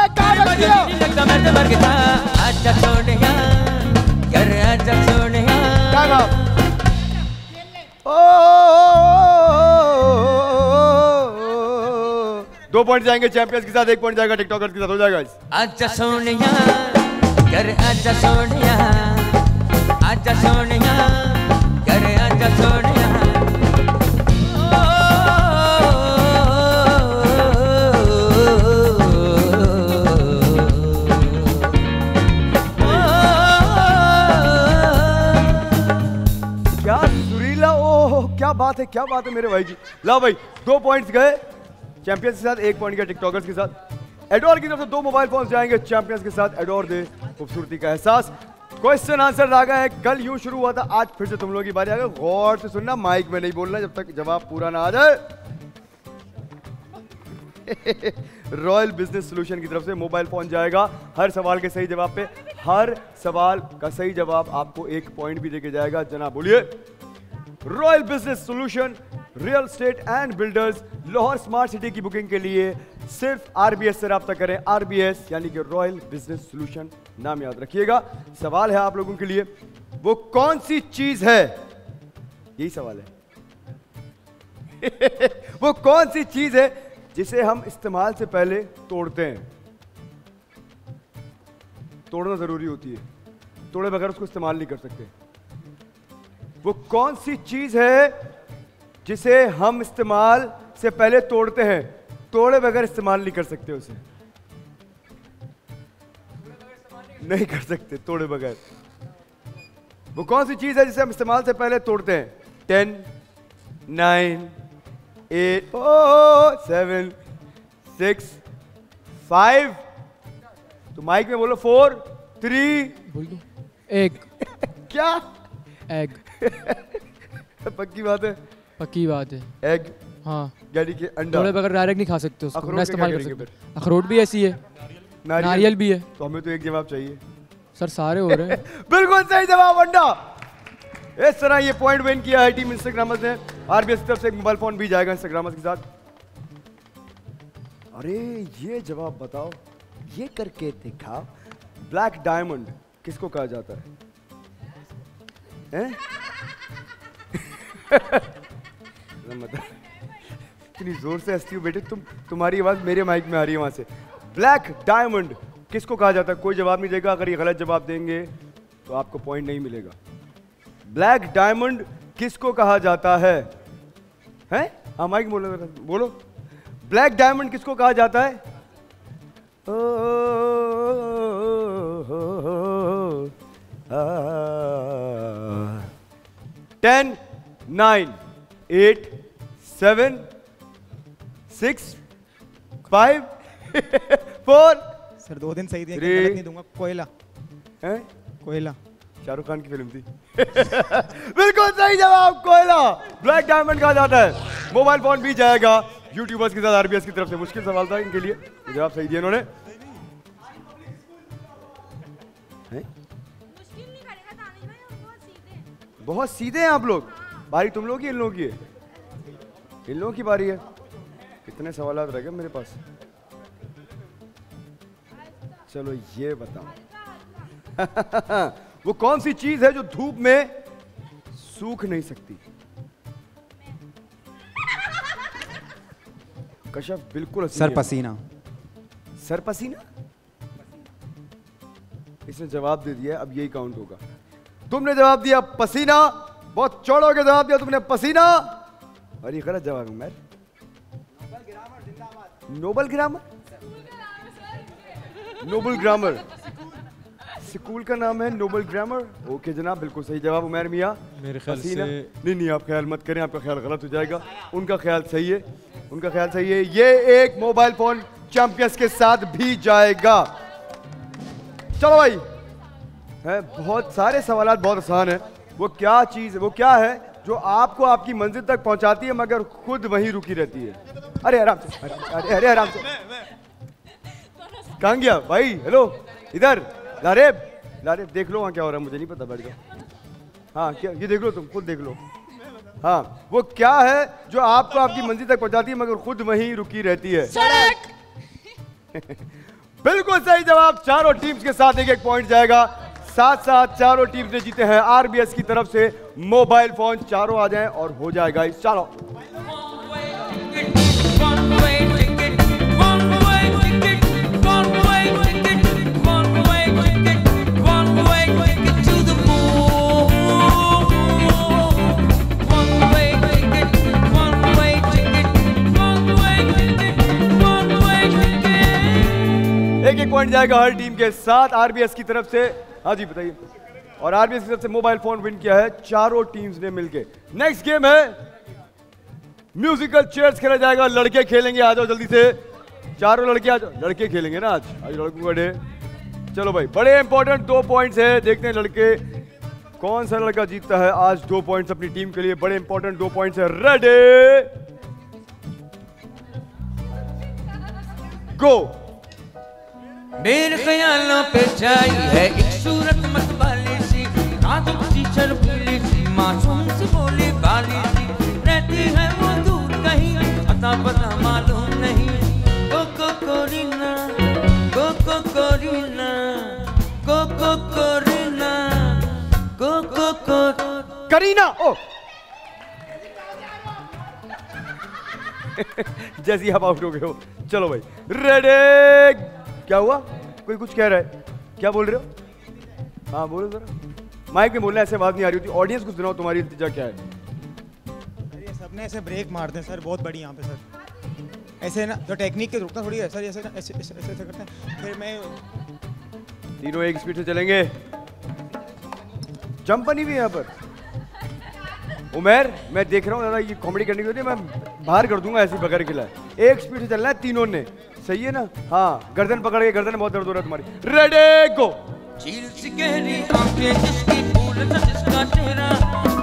दो पॉइंट जाएंगे चैंपियंस के साथ, 1 पॉइंट जाएगा टिकटॉकर्स के साथ। हो जाएगा अच्छा सोनिया कर अच्छा सोनिया अच्छा सोनिया कर अच्छा सोनिया। क्या बात है मेरे भाई जी। ला भाई 2 पॉइंट्स गए चैंपियंस के साथ, 1 पॉइंट गया टिकटॉकर्स के साथ। एडोर की तरफ से 2 मोबाइल फोन जाएंगे चैंपियंस के साथ। एडोर दे खूबसूरती का एहसास। क्वेश्चन आंसर आ गया है, कल यूं शुरू हुआ था, आज फिर से तुम लोगों की बारी आ गई। गौर से सुनना, माइक में नहीं बोलना जब तक जवाब पूरा ना आ जाए। रॉयल बिजनेस सोल्यूशन की तरफ से मोबाइल फोन जाएगा। हर सवाल के सही जवाब पे, हर सवाल का सही जवाब आपको 1 पॉइंट भी देके जाएगा। जनाब बोलिए। Royal business solution real estate and builders Lahore smart city की बुकिंग के लिए सिर्फ RBS से राब्ता करें। RBS यानी कि रॉयल बिजनेस सोल्यूशन, नाम याद रखिएगा। सवाल है आप लोगों के लिए, वो कौन सी चीज है, यही सवाल है। वो कौन सी चीज है जिसे हम इस्तेमाल से पहले तोड़ते हैं? तोड़ना जरूरी होती है, तोड़े बगैर उसको इस्तेमाल नहीं कर सकते। वो कौन सी चीज है जिसे हम इस्तेमाल से पहले तोड़ते हैं, तोड़े बगैर इस्तेमाल नहीं कर सकते उसे, नहीं कर सकते तोड़े बगैर। वो कौन सी चीज है जिसे हम इस्तेमाल से पहले तोड़ते हैं? 10, 9, 8, 7, 6, 5 तो माइक में बोलो 4, 3 एक। क्या एग? पक्की बात है, पक्की बात है। एग हाँ, यानी कि अंडा। थोड़े बगैर डायरेक्ट नहीं खा सकते उसको, ना इस्तेमाल कर सकते। अखरोट भी ऐसी है, नारियल भी है। तो हमें तो एक जवाब चाहिए सर, सारे हो रहे हैं। बिल्कुल सही जवाब अंडा। इस तरह ये पॉइंट विन किया है टीम इंस्टाग्रामर्स ने। RBS की तरफ से 1 मोबाइल फोन भी जाएगा इंस्टाग्रामर्स के साथ। अरे ये जवाब बताओ, ये करके दिखाओ, ब्लैक डायमंड किसको कहा जाता है? इतनी जोर से हंसती हो बेटे तुम, तुम्हारी आवाज मेरे माइक में आ रही है वहां से। ब्लैक डायमंड किसको कहा जाता है? कोई जवाब नहीं देगा, अगर ये गलत जवाब देंगे तो आपको पॉइंट नहीं मिलेगा। ब्लैक डायमंड किसको कहा जाता है? हैं? हाँ माइक बोलो, बोलो। ब्लैक डायमंड किसको कहा जाता है? ओ 10 9 8 7 6 5 4 सर 2 दिन सही दिए, गलत नहीं दूंगा। कोयला है? कोयला शाहरुख खान की फिल्म थी। बिल्कुल सही जवाब कोयला। ब्लैक डायमंड कहा जाता है। मोबाइल फोन भी जाएगा यूट्यूबर्स के साथ आरबीएस की तरफ से। मुश्किल सवाल था इनके लिए, जवाब सही दिया इन्होंने। बहुत सीधे हैं आप लोग। बारी तुम लोग की, इन लोगों की है, इन लोगों की बारी है। कितने सवाल रह गए मेरे पास? चलो ये बताओ। वो कौन सी चीज है जो धूप में सूख नहीं सकती? कशफ बिल्कुल सर पसीना। सर पसीना इसने जवाब दे दिया, अब यही काउंट होगा। तुमने जवाब दिया पसीना, बहुत चौड़ा के जवाब दिया तुमने पसीना, और ये गलत जवाब है। Noble grammar, noble grammar school का नाम है, नोबल ग्रामर। ओके जनाब बिल्कुल सही जवाब उमर मियां। मेरे ख्याल से नहीं आप ख्याल मत करें, आपका ख्याल गलत हो जाएगा। उनका ख्याल सही है, उनका ख्याल सही है। ये एक मोबाइल फोन चैंपियंस के साथ भी जाएगा। चलो भाई है, बहुत सारे सवाल बहुत आसान है। वो क्या चीज है, वो क्या है जो आपको आपकी मंजिल तक पहुंचाती है मगर खुद वहीं रुकी रहती है? अरे आराम से, अरे आराम से, कहाँ गया भाई? हेलो इधर लारेब, लारेब देख लो वहाँ क्या हो रहा है, मुझे नहीं पता, बैठ गया। हाँ क्या ये देख लो, तुम खुद देख लो। हाँ वो क्या है जो आपको आपकी मंजिल तक पहुंचाती है मगर खुद वहीं रुकी रहती है? सड़क। बिल्कुल सही जवाब। चारों टीम्स के साथ एक एक पॉइंट जाएगा। साथ साथ चारों टीम्स ने जीते हैं आरबीएस की तरफ से मोबाइल फोन। चारों आ जाए और हो जाएगा इस चारों। एक पॉइंट जाएगा हर टीम के साथ आरबीएस की तरफ से। हाँ जी बताइए। और आरबीएस की तरफ से मोबाइल फोन विन किया है चारों टीम्स ने मिलके। नेक्स्ट गेम है म्यूजिकल चेयर्स खेला जाएगा। लड़के खेलेंगे, आ जाओ जल्दी से चारों लड़के, आ जाओ। लड़के खेलेंगे ना आज, आज लड़कों का डे। चलो भाई बड़े इंपॉर्टेंट 2 पॉइंट्स है, देखते हैं लड़के कौन सा लड़का जीतता है आज। 2 पॉइंट्स अपनी टीम के लिए, बड़े इंपॉर्टेंट 2 पॉइंट्स है। Ready go. मेरे ख्यालों पे छाई है एक सूरत मतवाली सी, आंखों की चरबुली सी, मासूम सी बोली वाली सी, रहती है वो दूर कहीं अता पता मालूम नहीं। कोको कोरीना, कोको कोरीना, कोको कोरीना, कोको करीना। ओ जैसी आप आउट हो गए हो। चलो भाई रेडी। क्या हुआ? कोई कुछ कह रहा है, क्या बोल रहे हो? हाँ बोलो जरा, माइक में बोलना, ऐसे बात नहीं आ रही होती। ऑडियंस को सुनाओ तुम्हारी इल्तिजा क्या है। अरे सबने ऐसे ब्रेक मार दें सर, बहुत बड़ी यहाँ पे सर। ऐसे ना तो टेक्निक के रुकना थोड़ी है सर, ऐसे ना ऐसे ऐसे ऐसे करते हैं फिर मैं। तीनों एक स्पीड से चलेंगे। जंपनी भी यहाँ पर उमर, मैं देख रहा हूँ दादा ये कॉमेडी करने की होती है, मैं बाहर कर दूंगा ऐसी पकड़ के लाए। एक स्पीड से चलना है तीनों ने, सही है ना? हाँ गर्दन पकड़ के, गर्दन में बहुत दर्द हो रहा है तुम्हारी। Ready go. झील सी गहरी आंखें जिसकी फूल सा जिसका चेहरा,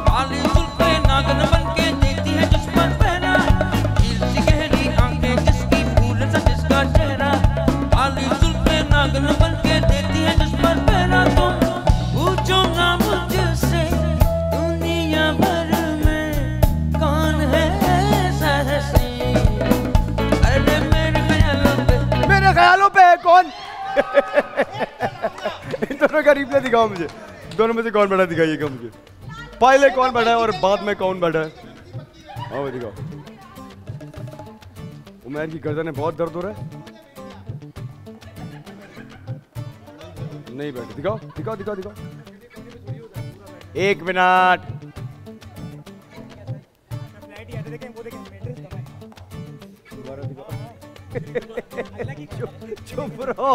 काली जुल्फे नागन बनके देती है जिस पर पहरा। झील सी गहरी आंखें जिसकी फूल सा जिसका चेहरा, काली जुल्फे नागन बनके देती है जिस पर पहरा। तुम पूछो ना मुझसे दुनिया भर में कौन है ऐसा हसीन, ख्यालों पे है कौन? दोनों का रिप्लाई दिखाओ मुझे, दोनों में से कौन बैठा दिखाइएगा मुझे, पहले कौन बैठा है और बाद में कौन बैठा है। हाँ भाई दिखाओ। उमर की गर्दन में बहुत दर्द हो रहा है, नहीं बैठे। दिखाओ दिखाओ दिखाओ दिखाओ, एक मिनट। चुप रहो,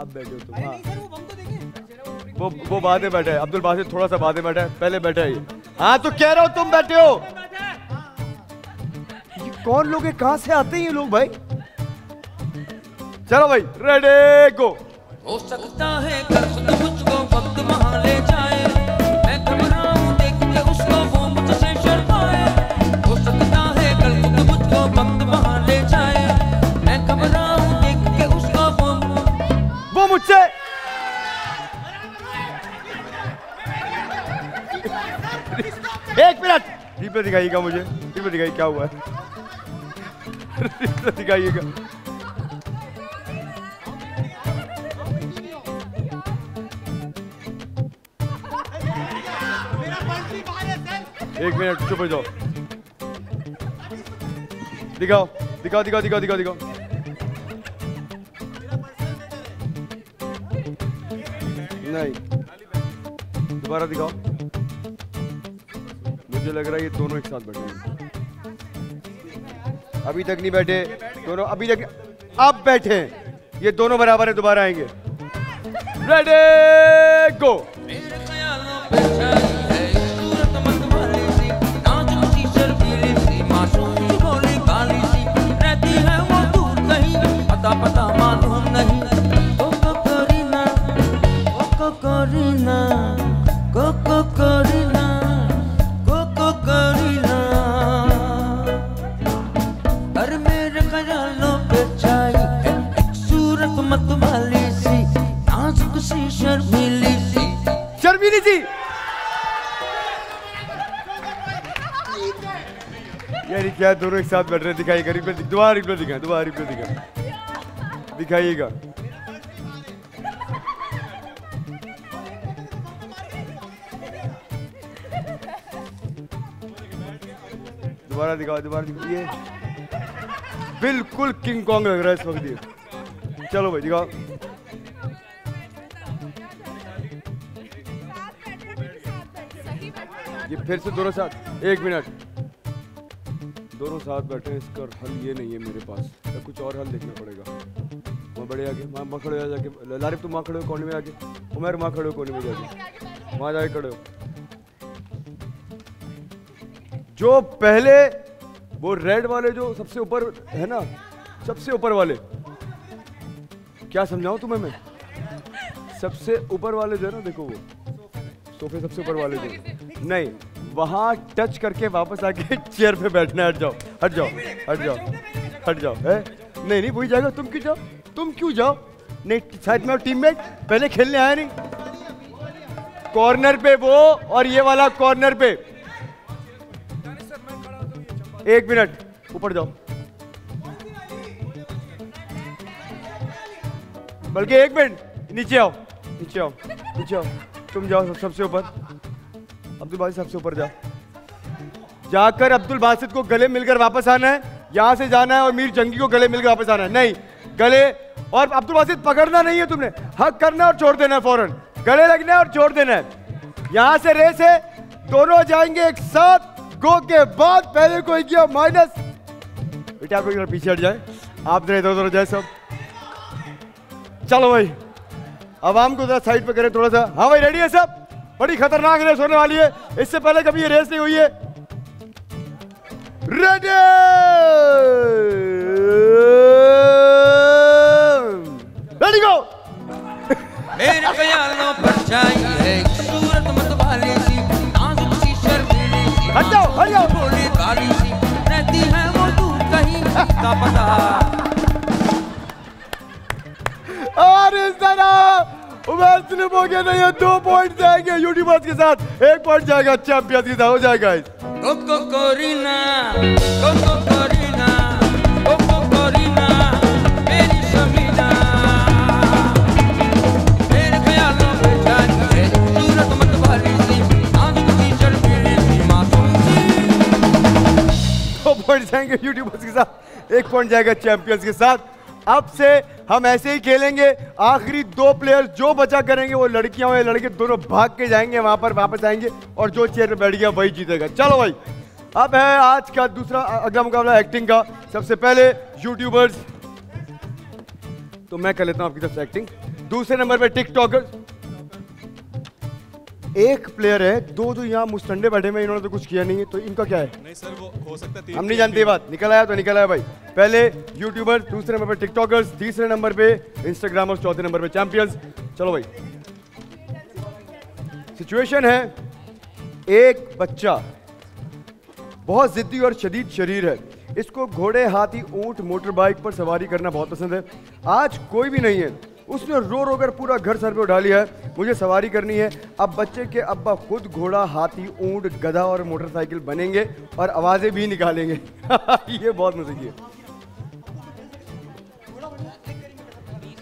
अब बैठो तुम। वो बातें बैठा है, अब्दुल बासित थोड़ा सा बातें बैठा है, पहले बैठा है। हाँ तो कह रहा हो तुम बैठे हो। ये कौन लोग है, कहाँ से आते हैं ये लोग भाई। चलो भाई रेडी गो। हो सकता है कर खुद मुझको वक्त वहां ले जाए, मैं घबराऊं देख के उसको वो मुझसे शर्माए। हो सकता है कर खुद मुझको वक्त वहां ले जाए, मैं घबराऊं देख के उसको वो मुझसे। एक मिनट रिप्ले दिखाइएगा मुझे, रिप्ले दिखाइए क्या हुआ है, रिप्ले दिखाइएगा। एक मिनट चुप हो जाओ। दिखाओ दिखाओ दिखाओ दिखाओ दिखाओ दिखाओ। नहीं दोबारा दिखाओ। मुझे लग रहा है ये दोनों एक साथ बैठे, अभी तक नहीं बैठे दोनों, अभी तक आप बैठे, ये दोनों बराबर है, दोबारा आएंगे। Ready go. पता मालूम नहीं कोको करीना, कोको करीना, कोको करीना, कोको करीना। अरे मेरे ख्यालों पे छाई है एक सूरत मतवाली सी, नाजुक सी शर्मीली सी, शर्मीली सी। यार क्या दोनों एक साथ बैठ रहे, दिखाई करीब में, दोबारा रिप्ले दिखाएं, दोबारा रिप्ले दिखाएं, दिखाइएगा। दोबारा दिखाओ, दोबारा दिखाओ। ये बिल्कुल किंग कॉन्ग लग रहा है इस वक्त ये। चलो भाई दिखाओ। ये फिर से दोनों साथ, एक मिनट, दोनों साथ बैठे हैं, इसका हल ये नहीं है मेरे पास, या कुछ और हल देखना पड़ेगा। वहाँ बड़े आगे, वहाँ माँ खड़े हो जाके, लारिब तुम वहाँ खड़े हो कोने में आगे, उमर वहाँ खड़े हो कोने में जाके, वहाँ जाके खड़े हो। जो पहले वो रेड वाले जो सबसे ऊपर है ना, सबसे ऊपर वाले, क्या समझाऊँ तुम्हें मैं, सबसे ऊपर वाले जो है ना, देखो वो सोफे सबसे ऊपर वाले जो, नहीं वहाँ टच करके वापस आके चेयर पे बैठना। हट जाओ हट जाओ हट जाओ हट जाओ। है नहीं नहीं वही जाएगा, तुम क्यों जाओ, तुम क्यों जाओ, नहीं साथ में टीममेट पहले खेलने आया नहीं। कॉर्नर पे वो और ये वाला कॉर्नर पे, एक मिनट ऊपर जाओ, बल्कि एक मिनट नीचे आओ, नीचे आओ, नीचे आओ, तुम जाओ सबसे ऊपर, अब्दुल बासित सबसे ऊपर जाओ, जाकर अब्दुल बासित को गले मिलकर वापस आना है, यहां से जाना है और मीर जंगी को गले मिलकर वापस आना है। नहीं गले, और अब्दुल बासित पकड़ना नहीं है तुमने, हक करना और छोड़ देना है फौरन, गले लगना है और छोड़ देना है। यहां से रेस है, दोनों जाएंगे एक साथ, गो के बाद पहले कोई किया माइनस, बेटा कोई पीछे हट जाए, आप इधर उधर जाए सब। चलो भाई आवाम को जरा साइड पे करें थोड़ा सा। हाँ भाई रेडी है सब, बड़ी खतरनाक रेस होने वाली है, इससे पहले कभी ये रेस नहीं हुई है। Ready go. मेरे ख्यालों पर छाई है एक सूरत मतवाली सी, नाजुक सी शर्मीली सी, भोली भाली सी, रहती है वो दूर कहीं का पता। और इस तरह उमर स्लिप हो गया, नहीं दो पॉइंट जाएंगे यूट्यूबर्स के साथ, एक पॉइंट जाएगा चैंपियंस के साथ, हो जाएगा। कोको करीना, कोको करीना, कोको करीना, मेरी शमीना। जाएंगे यूट्यूबर्स के साथ, एक पॉइंट जाएगा चैंपियंस के साथ। अब से हम ऐसे ही खेलेंगे, आखिरी दो प्लेयर जो बचा करेंगे वो लड़कियां हो या लड़के दोनों भाग के जाएंगे, वहां पर वापस आएंगे और जो चेयर पे बैठ गया वही जीतेगा। चलो भाई, अब है आज का दूसरा अगला मुकाबला एक्टिंग का। सबसे पहले यूट्यूबर्स, तो मैं कर लेता हूं आपकी तरफ से एक्टिंग। दूसरे नंबर पे टिकटॉकर्स, एक प्लेयर है, दो जो यहाँ मुस्तंडे बैठे में इन्होंने तो कुछ किया नहीं है, तो इनका क्या है? नहीं सर, वो हो सकता है, हम नहीं जानते बात। निकल आया तो निकल आया भाई। पहले यूट्यूबर्स, दूसरे नंबर पे टिकटॉकर्स, तीसरे नंबर पे इंस्टाग्रामर्स, चौथे नंबर पे चैंपियंस। चलो भाई, सिचुएशन है, एक बच्चा बहुत जिद्दी और शदीद शरीर है, इसको घोड़े, हाथी, ऊंट, मोटर बाइक पर सवारी करना बहुत पसंद है। आज कोई भी नहीं है, उसने रो रो कर पूरा घर सर पे उठा लिया है, मुझे सवारी करनी है। अब बच्चे के अब्बा खुद घोड़ा, हाथी, ऊंट, गधा और मोटरसाइकिल बनेंगे और आवाजें भी निकालेंगे। ये बहुत मजे की है।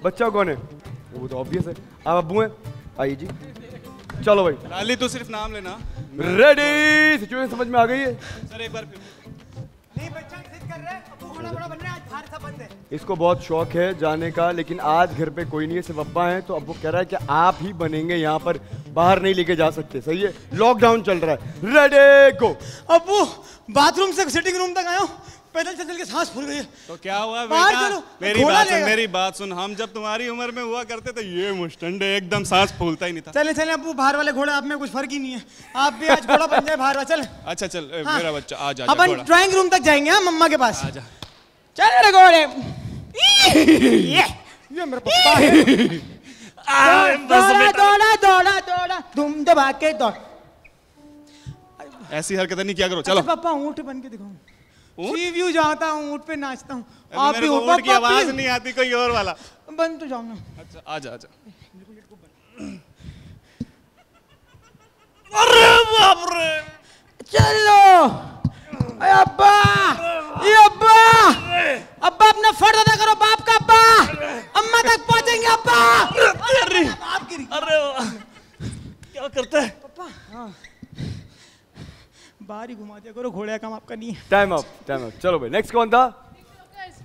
बच्चा कौन है? वो तो ऑब्वियस है, आप अब्बू हैं। आइए जी, चलो भाई, खाली तो सिर्फ नाम लेना। रेडी, सिचुएशन समझ में आ गई है सर? एक बार फिर नहीं, बच्चा जिद कर रहा है, अबू घोड़ा बड़ा बन रहा है, आज हारसा बंद है। इसको बहुत शौक है जाने का, लेकिन आज घर पे कोई नहीं है, सिर्फ अब्बा हैं, तो अबू कह रहा है कि आप ही बनेंगे, यहाँ पर बाहर नहीं लेके जा सकते। सही है, लॉकडाउन चल रहा है। Ready go. अबू बाथरूम से सिटिंग रूम तक आया हूँ, पैदल चल चल के सांस फूल गई है। तो क्या हुआ बेटा, मेरी बात सुन, हम जब तुम्हारी उम्र में हुआ करते तो ये मुस्टंडे एकदम सांस फूलता ही नहीं था। चले चले अबू, बाहर वाले घोड़ा, आप में कुछ फर्क ही नहीं है, आप भी आज घोड़ा बन जाए बाहर वाला। चल अच्छा चल, हाँ। मेरा बच्चा आ जा, अपन ड्राइंग रूम तक जाएंगे, हां मम्मा के पास। आजा चल रे घोड़े, ये मेरा पप्पा है। दौड़ा दौड़ा दौड़ा दौड़ा, तुम दबा के दौड़। ऐसी हरकतें नहीं किया करो। चलो पापा, ऊंट बन के दिखाऊं, रिव्यू जाता हूँ, ऊँट पे नाचता हूँ। आप भी ऊँट की आवाज नहीं आती, कोई और वाला बन तो जाऊँ ना। अच्छा आजा आजा। अरे बाप रे, चलो अब्बा, ये अब्बा अब्बा अपना फर्ज अदा करो, बाप का अब्बा, अम्मा तक पहुँचेंगे अब्बा। अरे क्या करता है पापा, बाहर ही घुमा दिया करो, घोड़े का काम आपका नहीं है। Time up, time up. चलो भाई, नेक्स्ट कौन था?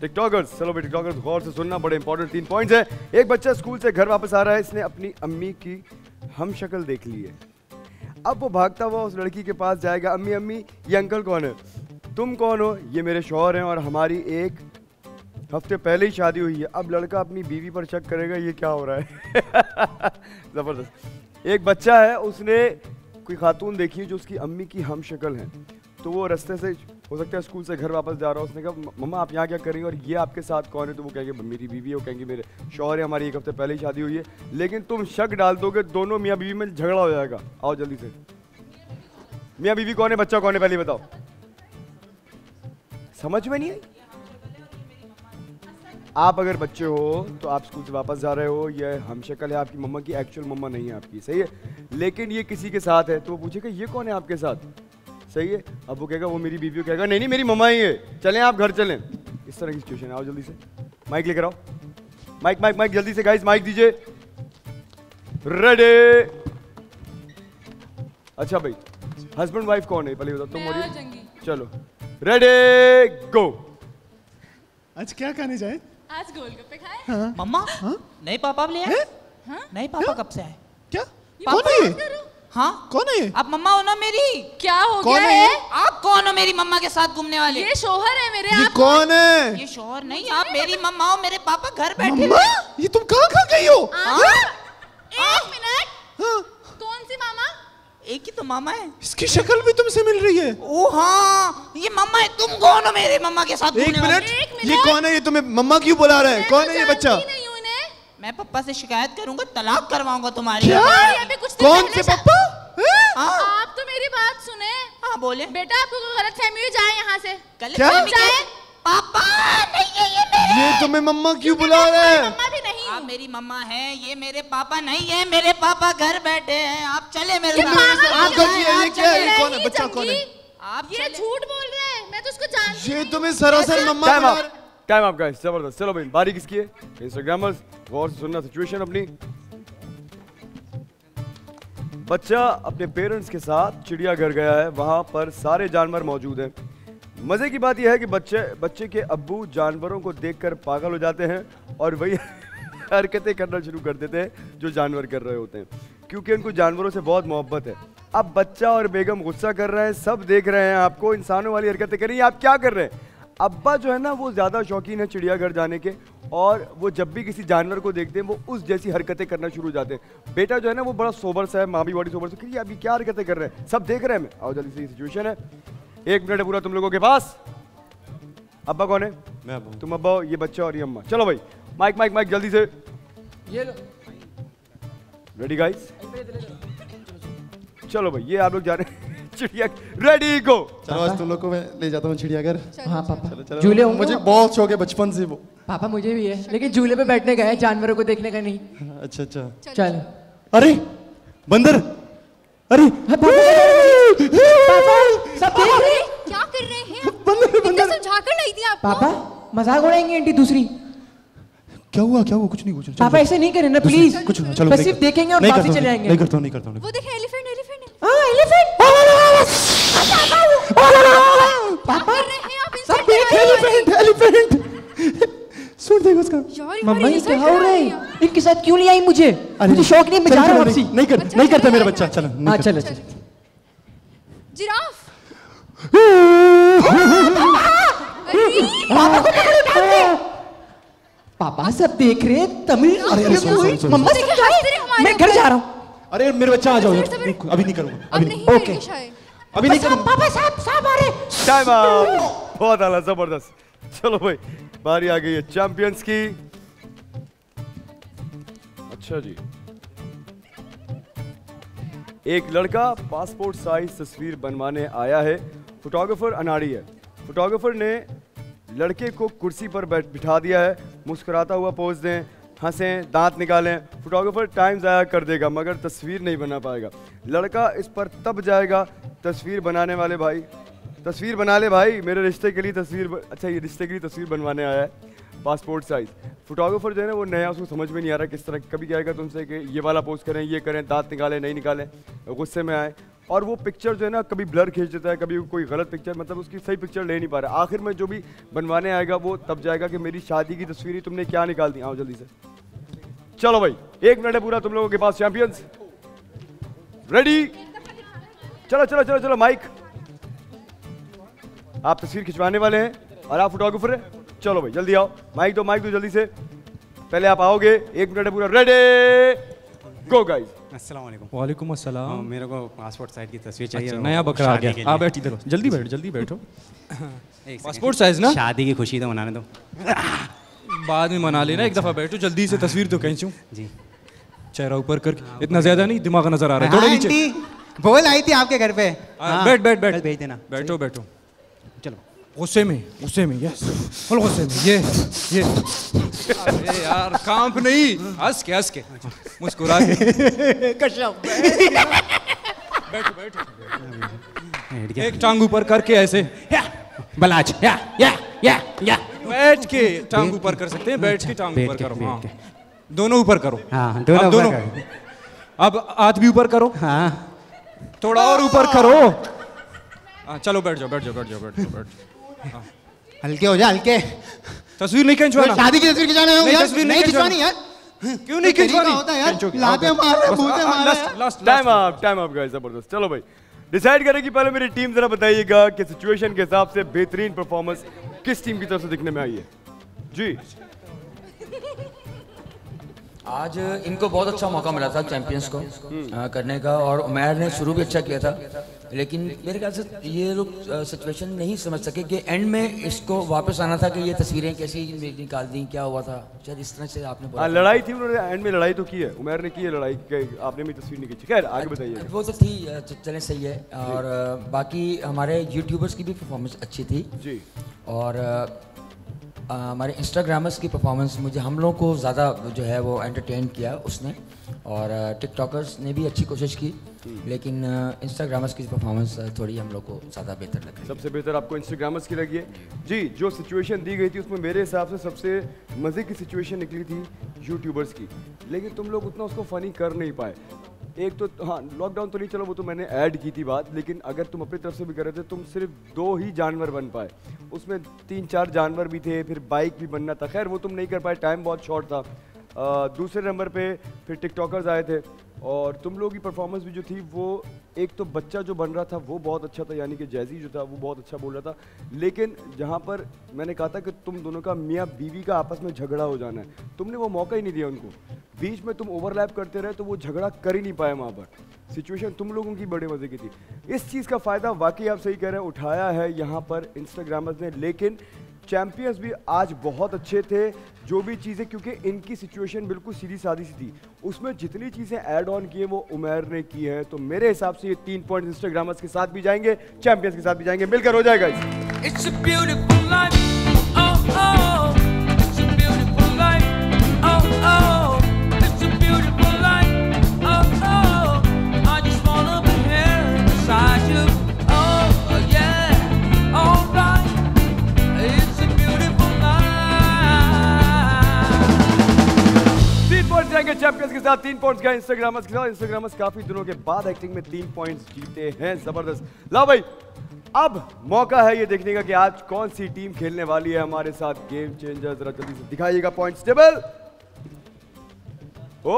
टिकटॉकर्स। चलो भाई, टिकटॉकर्स गौर से सुनना, बड़े इंपॉर्टेंट 3 पॉइंट्स है। एक बच्चा स्कूल से घर वापस आ रहा है, इसने अपनी अम्मी की हमशक्ल देख ली है, अब वो भागता हुआ उस लड़की के पास जाएगा। अम्मी अम्मी, ये अंकल कौन है? तुम कौन हो? ये मेरे शौहर हैं और हमारी एक हफ्ते पहले ही शादी हुई है। अब लड़का अपनी बीवी पर शक करेगा, ये क्या हो रहा है। जबरदस्त। एक बच्चा है, उसने कोई खातून देखी जो उसकी अम्मी की हम शक्ल है, तो वो रास्ते से हो सकता है स्कूल से घर वापस जा रहा है, उसने कहा मम्मा आप यहाँ क्या करेंगे और ये आपके साथ कौन है? तो वो कहेंगे मेरी बीवी है। वो कहेंगे मेरे शौहर है, हमारी एक हफ्ते पहले ही शादी हुई है। लेकिन तुम शक डाल दोगे, दोनों मियाँ बीवी में झगड़ा हो जाएगा। आओ जल्दी से, मियाँ बीवी कौन है, बच्चा कौन है, पहले बताओ। समझ में नहीं आई? आप अगर बच्चे हो तो आप स्कूल से वापस जा रहे हो, यह हमशक्ल है आपकी मम्मा की, एक्चुअल मम्मा नहीं है आपकी, सही है। लेकिन ये किसी के साथ है, तो वो पूछेगा ये कौन है आपके साथ, सही है। अब वो कहेगा वो मेरी बीवी, कहेगा नहीं नहीं मेरी मम्मा ही है, चलें आप घर चलें। इस तरह की सिचुएशन है। आओ जल्दी से, माइक लेकर आओ, माइक माइक माइक, जल्दी से गाइस माइक दीजिए। रेडी। अच्छा भाई, हस्बैंड वाइफ कौन है पहले बताओ तुम और ये। चलो रेडी गो। आज क्या खाने जाए? आज गोलगप्पे खाए। हाँ। मम्मा हाँ? नहीं पापा ले आए। हाँ? नहीं पापा कब से आए? क्या पापा कौन है? हाँ कौन है? आप मम्मा हो ना मेरी। क्या हो गया है? आप कौन हो मेरी मम्मा के साथ घूमने वाले? ये शोहर है मेरे। ये आप कौन है? ये शोहर नहीं, आप मेरी मम्मा हो, मेरे पापा घर बैठे। ये तुम कहाँ कहाँ गई हो? एक मिनट, कौन सी मामा? एक ही तो मामा है, इसकी शक्ल भी तुमसे मिल रही है। ओ हाँ, ये मम्मा है। तुम कौन हो मेरे मम्मा के साथ? एक मिनट, ये कौन है? ये तुम्हें मम्मा क्यों बुला रहा है? कौन है ये बच्चा? मैं पापा से शिकायत करूंगा, तलाक करवाऊंगा तुम्हारी। कौन से पापा? आप तो मेरी बात सुने। हाँ बोले बेटा, आपको गलत फहमी हुई, जाए यहाँ से। गलत जाए पापा, नहीं ये तुम्हें मम्मा क्यों बुला रहा है? आप मेरी मम्मा हैं, ये मेरे पापा नहीं है, मेरे पापा घर बैठे हैं, आप चले मेरे साथ। आप क्या है? कौन है बच्चा? कौन है? आप ये झूठ बोल रहे हैं, मैं तो उसको जानती हूं। ये तुम्हें सरासर मम्मा। टाइम आप गाइस, जबरदस्त। चलो भाई, बारी किसकी है? इंस्टाग्रामर्स, गौर से सुनना सिचुएशन अपनी। बच्चा अपने पेरेंट्स के साथ चिड़ियाघर गया है, वहां पर सारे जानवर मौजूद हैं। मजे की बात यह है कि बच्चे के अब्बू जानवरों को देखकर पागल हो जाते हैं और वही हरकतें करना शुरू कर देते हैं जो जानवर कर रहे होते हैं, क्योंकि उनको जानवरों से बहुत मोहब्बत है। अब बच्चा और बेगम गुस्सा कर रहे हैं, सब देख रहे हैं आपको, इंसानों वाली हरकतें कर रही हैं, आप क्या कर रहे हैं? अब्बा जो है ना वो ज़्यादा शौकीन है चिड़ियाघर जाने के, और वो जब भी किसी जानवर को देखते हैं वो उस जैसी हरकतें करना शुरू हो जाते हैं। बेटा जो है ना वो बड़ा सोबर सा है, माँ भी बड़ी सोबर सा, क्योंकि अभी क्या हरकतें कर रहे हैं, सब देख रहे हैं मैं। और जल्दी सी सिचुएशन है, 1 मिनट है पूरा तुम लोगों के पास। अब्बा कौन है? मैं अब्बा, तुम अब्बा हो, ये बच्चा और ये अम्मा। चलो भाई माइक माइक माइक जल्दी से, ये लो। Ready guys? चलो भाई ये आप लोग जा रहे हैं चिड़िया, रेडी गो। चलो आज तुम लोग को मैं ले जाता हूँ चिड़ियाघर। हाँ पापा, झूले मुझे बहुत शौक है बचपन से। वो पापा मुझे भी है, लेकिन झूले पे बैठने का है, जानवरों को देखने का नहीं। अच्छा अच्छा चल। अरे बंदर, अरे सब देख रहे हैं क्या कर रहे हैं? बंदर बंदर समझा कर नहीं दिया पापा, मजाक उड़ाएंगे आंटी दूसरी। क्या हुआ क्या हुआ? कुछ नहीं कुछ नहीं पापा, ऐसे नहीं करें ना प्लीज, कुछ चलो सिर्फ देखेंगे और बाकी चले जाएंगे। नहीं करता हूँ नहीं करता हूँ। वो देखे एलिफेंट, एलिफेंट है। एलिफेंट पापा सब एलिफेंट एलिफेंट सुन देखो उसका। मम्मा ये क्या हो रहा है? इनके साथ क्यों ले आई मुझे? मुझे शौक नहीं, मैं जा रहा हूँ वापसी। नहीं कर नहीं करता मेरा बच्चा। चलो हाँ चलो चलो। जिराफ पापा को पकड़ो, डाल दे। पापा सब देख रहे हैं तमिल। मम्मा मैं घर जा रहा हूँ। अरे मेरे बच्चा आ जाओ, अभी नहीं करूंगा अभी नहीं। ओके अभी नहीं करूंगा पापा साहब साहब आ रहे टाइम। बहुत आला जबरदस्त। चलो भाई बारी आ गई है चैंपियंस की। अच्छा जी, एक लड़का पासपोर्ट साइज तस्वीर बनवाने आया है। फोटोग्राफर अनाड़ी है। फोटोग्राफर ने लड़के को कुर्सी पर बिठा दिया है। मुस्कुराता हुआ पोज दें, हंसें, दांत निकालें, फोटोग्राफर टाइम ज़ाया कर देगा मगर तस्वीर नहीं बना पाएगा। लड़का इस पर तब जाएगा, तस्वीर बनाने वाले भाई तस्वीर बना ले भाई, मेरे रिश्ते के लिए तस्वीर अच्छा ये रिश्ते के लिए तस्वीर बनवाने आया है पासपोर्ट साइज़। फोटोग्राफर जो है ना वो नया, उसको समझ में नहीं आ रहा किस तरह, कभी कहेगा तुमसे कि ये वाला पोस्ट करें, ये करें, दांत निकालें, नहीं निकालें, गुस्से में आए, और वो पिक्चर जो है ना कभी ब्लर खींच देता है, कभी कोई गलत पिक्चर, मतलब उसकी सही पिक्चर ले नहीं पा रहा। आखिर में जो भी बनवाने आएगा वो तब जाएगा कि मेरी शादी की तस्वीरें तुमने क्या निकाल दी। आओ जल्दी से। चलो भाई 1 मिनट है पूरा तुम लोगों के पास। Champions ready? चलो चलो चलो चलो माइक। आप तस्वीर खिंचवाने वाले हैं और आप फोटोग्राफर हैं। चलो भाई जल्दी आओ, माइक दो जल्दी से, पहले आप आओगे। 1 मिनट है पूरा, रेडी गो गाइज। अस्सलामुअलैकुम। वालेकुम अस्सलाम। मेरे को पासपोर्ट साइज की तस्वीर चाहिए। अच्छा, नया बकरा आ गया। आप बैठ इधर, जल्दी बैठो जल्दी बैठो। पासपोर्ट साइज ना, शादी की खुशी तो मनाने दो, बाद में मना लेना, एक दफ़ा बैठो जल्दी से तस्वीर तो खींचूं। जी चेहरा ऊपर करके, इतना ज़्यादा नहीं, दिमाग नज़र आ रहा है, थोड़ा नीचे। बोल आई थी आपके घर पे, बैठ बैठ बैठ भेज देना, बैठो बैठो। चलो गुस्से में यस, फुल गुस्से में ये अरे यार कांप नहीं, हंस के मुस्कुरा के कश्यप। बैठो एक टांग ऊपर करके ऐसे बलाज या बैठ के टांग ऊपर कर सकते हैं, बैठ के टांग ऊपर करो। हाँ दोनों ऊपर करो, हाँ दोनों। अब हाथ भी ऊपर करो, हाँ थोड़ा और ऊपर करो। चलो बैठ जाओ। हल्के हो जा, हल्के। तस्वीर नहीं खिंचवाना, शादी की तस्वीर खिंचवाना है यार, नहीं खिंचवानी यार। क्यों नहीं खिंचवानी होता है यार, लाते मार रहे भूते मार रहे। लास्ट टाइम अप गाइस, जबरदस्त। चलो भाई डिसाइड करेगी पहले मेरी टीम, जरा बताइएगा कि सिचुएशन के हिसाब से बेहतरीन परफॉर्मेंस किस टीम की तरफ से दिखने में आई है। जी आज इनको बहुत अच्छा मौका मिला था चैंपियंस को करने का, और उमर ने शुरू भी अच्छा किया था, लेकिन मेरे ख्याल से ये लोग सिचुएशन नहीं समझ सके कि एंड में इसको वापस आना था कि ये तस्वीरें कैसी निकाल दी, क्या हुआ था, शायद इस तरह से आपने बोला। लड़ाई थी उन्होंने, एंड में लड़ाई तो की है, उमर ने की है लड़ाई, आपने भी तस्वीर नहीं खींची। खैर आगे बताइए। वो तो थी, चलें सही है। और बाकी हमारे यूट्यूबर्स की भी परफॉर्मेंस अच्छी थी जी, और हमारे इंस्टाग्रामर्स की परफॉर्मेंस मुझे, हम लोगों को ज़्यादा जो है वो एंटरटेन किया उसने, और टिकटॉकर्स ने भी अच्छी कोशिश की, लेकिन इंस्टाग्रामर्स की परफॉर्मेंस थोड़ी हम लोग को ज़्यादा बेहतर लगी। सबसे बेहतर आपको इंस्टाग्रामर्स की लगी है जी। जो सिचुएशन दी गई थी उसमें मेरे हिसाब से सबसे मज़े की सिचुएशन निकली थी यूट्यूबर्स की, लेकिन तुम लोग उतना उसको फ़नी कर नहीं पाए। एक तो हाँ लॉकडाउन तो नहीं, चलो वो तो मैंने ऐड की थी बात, लेकिन अगर तुम अपनी तरफ से भी कर रहे थे, तुम सिर्फ दो ही जानवर बन पाए, उसमें 3-4 जानवर भी थे, फिर बाइक भी बनना था, खैर वो तुम नहीं कर पाए, टाइम बहुत शॉर्ट था। दूसरे नंबर पे फिर टिकटॉकर्स आए थे और तुम लोगों की परफॉर्मेंस भी जो थी वो, एक तो बच्चा जो बन रहा था वो बहुत अच्छा था, यानी कि जैज़ी जो था वो बहुत अच्छा बोल रहा था, लेकिन जहाँ पर मैंने कहा था कि तुम दोनों का मियाँ बीवी का आपस में झगड़ा हो जाना है, तुमने वो मौका ही नहीं दिया उनको, बीच में तुम ओवरलैप करते रहे तो वो झगड़ा कर ही नहीं पाए, वहाँ पर सिचुएशन तुम लोगों की बड़े मज़े की थी। इस चीज़ का फ़ायदा वाकई आप सही कह रहे हैं उठाया है यहाँ पर इंस्टाग्रामर्स ने, लेकिन चैम्पियंस भी आज बहुत अच्छे थे, जो भी चीज़ें, क्योंकि इनकी सिचुएशन बिल्कुल सीधी सादी सी थी, उसमें जितनी चीज़ें ऐड ऑन की हैं वो उमर ने की हैं, तो मेरे हिसाब से ये 3 पॉइंट इंस्टाग्रामर्स के साथ भी जाएंगे, चैम्पियंस के साथ भी जाएंगे, मिलकर हो जाएगा। चैंपियंस के साथ 3 पॉइंट्स गए इंस्टाग्रामर्स के साथ, इंस्टाग्रामर्स काफी दिनों के बाद एक्टिंग में 3 पॉइंट्स जीते हैं, जबरदस्त। ला भाई अब मौका है ये देखने का कि आज कौन सी टीम खेलने वाली है हमारे साथ गेम चेंजर, जरा जल्दी से दिखाइएगा पॉइंट्स टेबल। ओ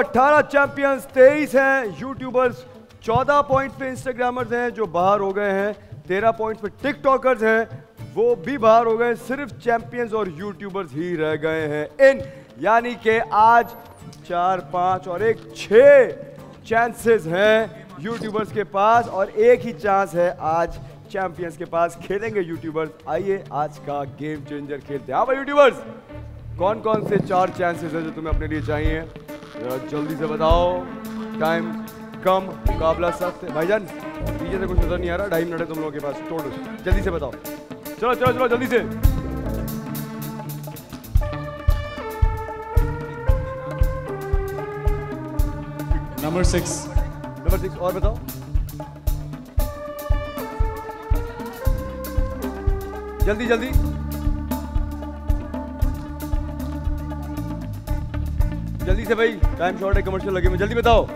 18 चैंपियंस, 23 हैं यूट्यूबर्स, 14 पॉइंट पे इंस्टाग्रामर्स हैं जो बाहर हो गए हैं, 13 पॉइंट पे टिकटॉकर्स हैं वो भी बाहर हो गए, सिर्फ चैंपियंस और यूट्यूबर्स ही रह गए हैं इन, यानी कि आज 4, 5 और 1, 6 चांसेस हैं यूट्यूबर्स के पास और एक ही चांस है आज चैंपियंस के पास, खेलेंगे यूट्यूबर्स। आइए आज का गेम चेंजर खेलते हैं। हाँ भाई यूट्यूबर्स, कौन कौन से 4 चांसेस हैं जो तुम्हें अपने लिए चाहिए, जल्दी से बताओ, टाइम कम, मुकाबला सख्त। भाईजान पीछे से कुछ नजर नहीं आ रहा, 2.5 मिनट है तुम लोगों के पास टोटल, जल्दी से बताओ, चलो चलो चलो जल्दी से। नंबर 6 और बताओ। जल्दी जल्दी। जल्दी से भाई, टाइम शॉर्ट है, कमर्शियल लगे में, जल्दी बताओ।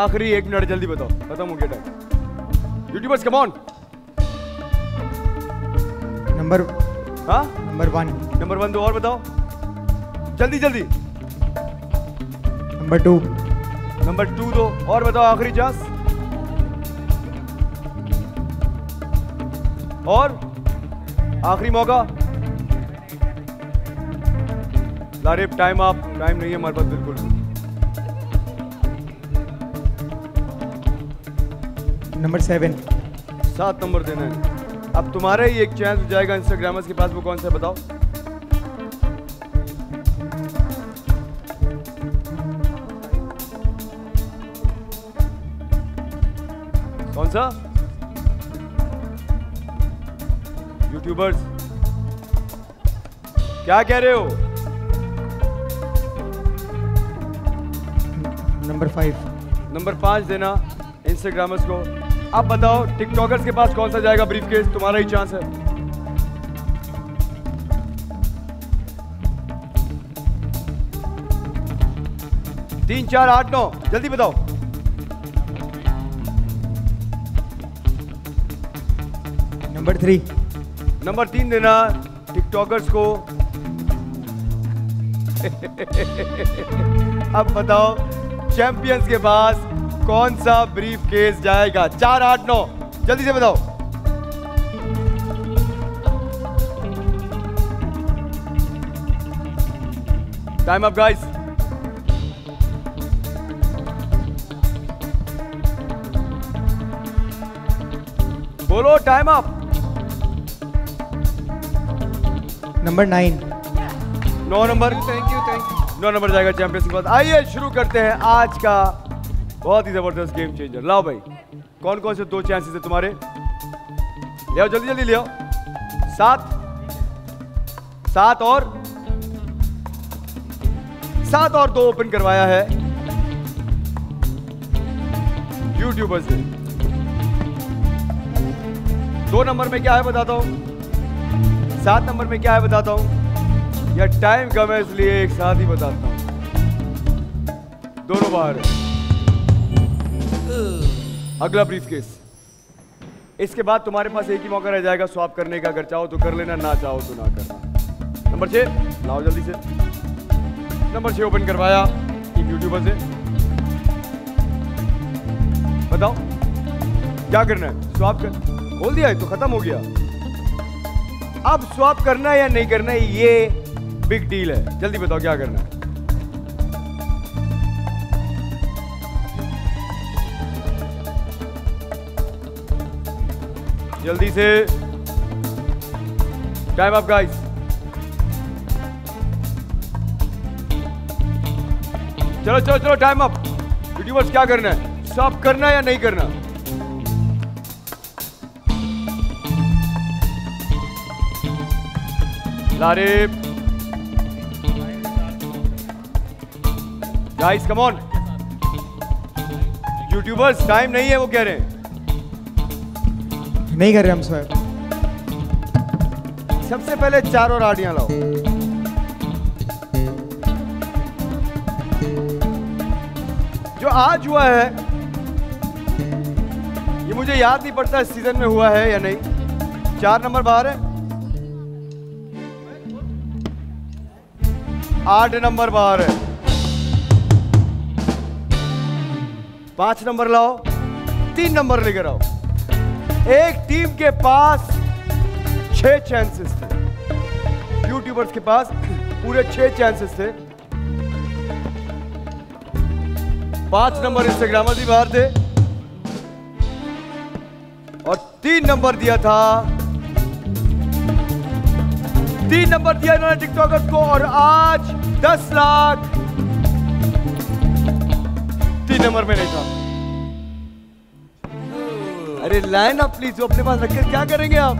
आखिरी 1 मिनट, जल्दी बताओ, खत्म हो गया time. Youtubers come on. Number 1। Number 1 दो और बताओ, जल्दी जल्दी। नंबर 2। नंबर 2 दो और बताओ, आखिरी चांस। और आखिरी मौका। लारेब टाइम आप, टाइम नहीं है हमारे पास बिल्कुल। नंबर 7। 7 नंबर देना है। अब तुम्हारा ही एक चांस हो जाएगा इंस्टाग्रामर्स के पास, वो कौन सा है बताओ। कौन सा? यूट्यूबर्स क्या कह रहे हो? नंबर 5। नंबर 5 देना इंस्टाग्रामर्स को। अब बताओ टिकटॉकर्स के पास कौन सा जाएगा ब्रीफकेस, तुम्हारा ही चांस है। तीन चार आठ नौ, जल्दी बताओ। नंबर 3। नंबर 3 देना टिकटॉकर्स को। अब बताओ चैंपियंस के पास कौन सा ब्रीफ केस जाएगा, 4, 8, 9 जल्दी से बताओ। Time up guys. बोलो time up. Number 9। 9 number. Thank you. 9 number जाएगा चैंपियंस के पास। आइए शुरू करते हैं आज का बहुत ही जबरदस्त गेम चेंजर। लाओ भाई, कौन कौन से 2 चांसेस है तुम्हारे, ले आओ जल्दी जल्दी ले आओ। 7 और 2 ओपन करवाया है यूट्यूबर्स ने। 2 नंबर में क्या है बताता हूं, 7 नंबर में क्या है बताता हूं, या टाइम कम है इसलिए एक साथ ही बताता हूं। दोनों बाहर है। अगला ब्रीफकेस। इसके बाद तुम्हारे पास एक ही मौका रह जाएगा स्वाप करने का, अगर चाहो तो कर लेना, ना चाहो तो ना करना। नंबर 6 लाओ जल्दी से। नंबर 6 ओपन करवाया एक यूट्यूबर से। बताओ क्या करना है? स्वाप कर, बोल दिया है तो खत्म हो गया। अब स्वाप करना है या नहीं करना है ये बिग डील है। जल्दी बताओ क्या करना है। जल्दी से, टाइम अप गाइस। चलो चलो चलो, टाइम अप। यूट्यूबर्स क्या करना है? स्वाप करना है या नहीं करना? Lareb guys come on, youtubers time नहीं है, वो कह रहे हैं नहीं कर रहे हम स्वाइप। सबसे पहले चार और आड़ियां लाओ। जो आज हुआ है ये मुझे याद नहीं पड़ता इस सीजन में हुआ है या नहीं। 4 नंबर बाहर है, 8 नंबर बाहर है। 5 नंबर लाओ, 3 नंबर लेकर आओ। एक टीम के पास 6 चांसेस थे, यूट्यूबर्स के पास पूरे 6 चांसेस थे। 5 नंबर इंस्टाग्रामर भी बाहर थे और 3 नंबर दिया था। 3 नंबर दिया इन्होंने टिकटॉकर्स को और आज 10 लाख 3 नंबर में नहीं था। अरे लाइन आप प्लीज, जो अपने पास रखकर क्या करेंगे आप?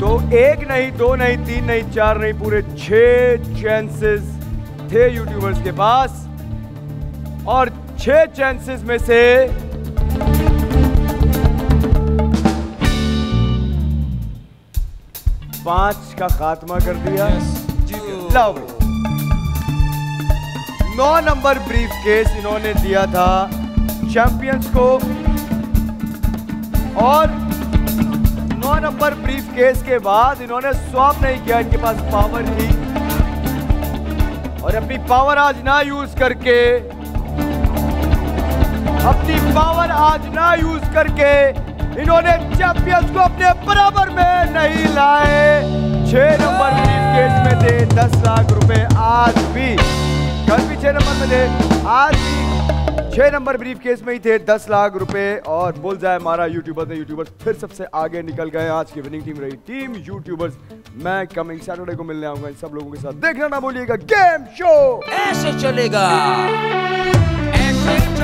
तो 1 नहीं 2 नहीं 3 नहीं 4 नहीं पूरे 6 चांसेस थे यूट्यूबर्स के पास और 6 चांसेस में से 5 का खात्मा कर दिया। लाओ 9 नंबर ब्रीफ केस इन्होंने दिया था चैंपियंस को और 9 नंबर ब्रीफ केस के बाद इन्होंने स्वाप नहीं किया। इनके पास पावर थी और अपनी पावर आज ना यूज करके इन्होंने चैंपियंस को अपने बराबर में नहीं लाए। 6 नंबर ब्रीफकेस में थे 10 लाख रुपए। आज भी, कल भी 6 नंबर में थे, आज भी 6 नंबर ब्रीफकेस में ही थे 10 लाख रुपए और बोल जाए मारा यूट्यूबर्स ने। यूट्यूबर्स फिर सबसे आगे निकल गए। आज की विनिंग टीम रही टीम यूट्यूबर्स। मैं कमिंग सैटरडे को मिलने आऊंगा इन सब लोगों के साथ। देखना ना भूलिएगा, गेम शो ऐसे चलेगा।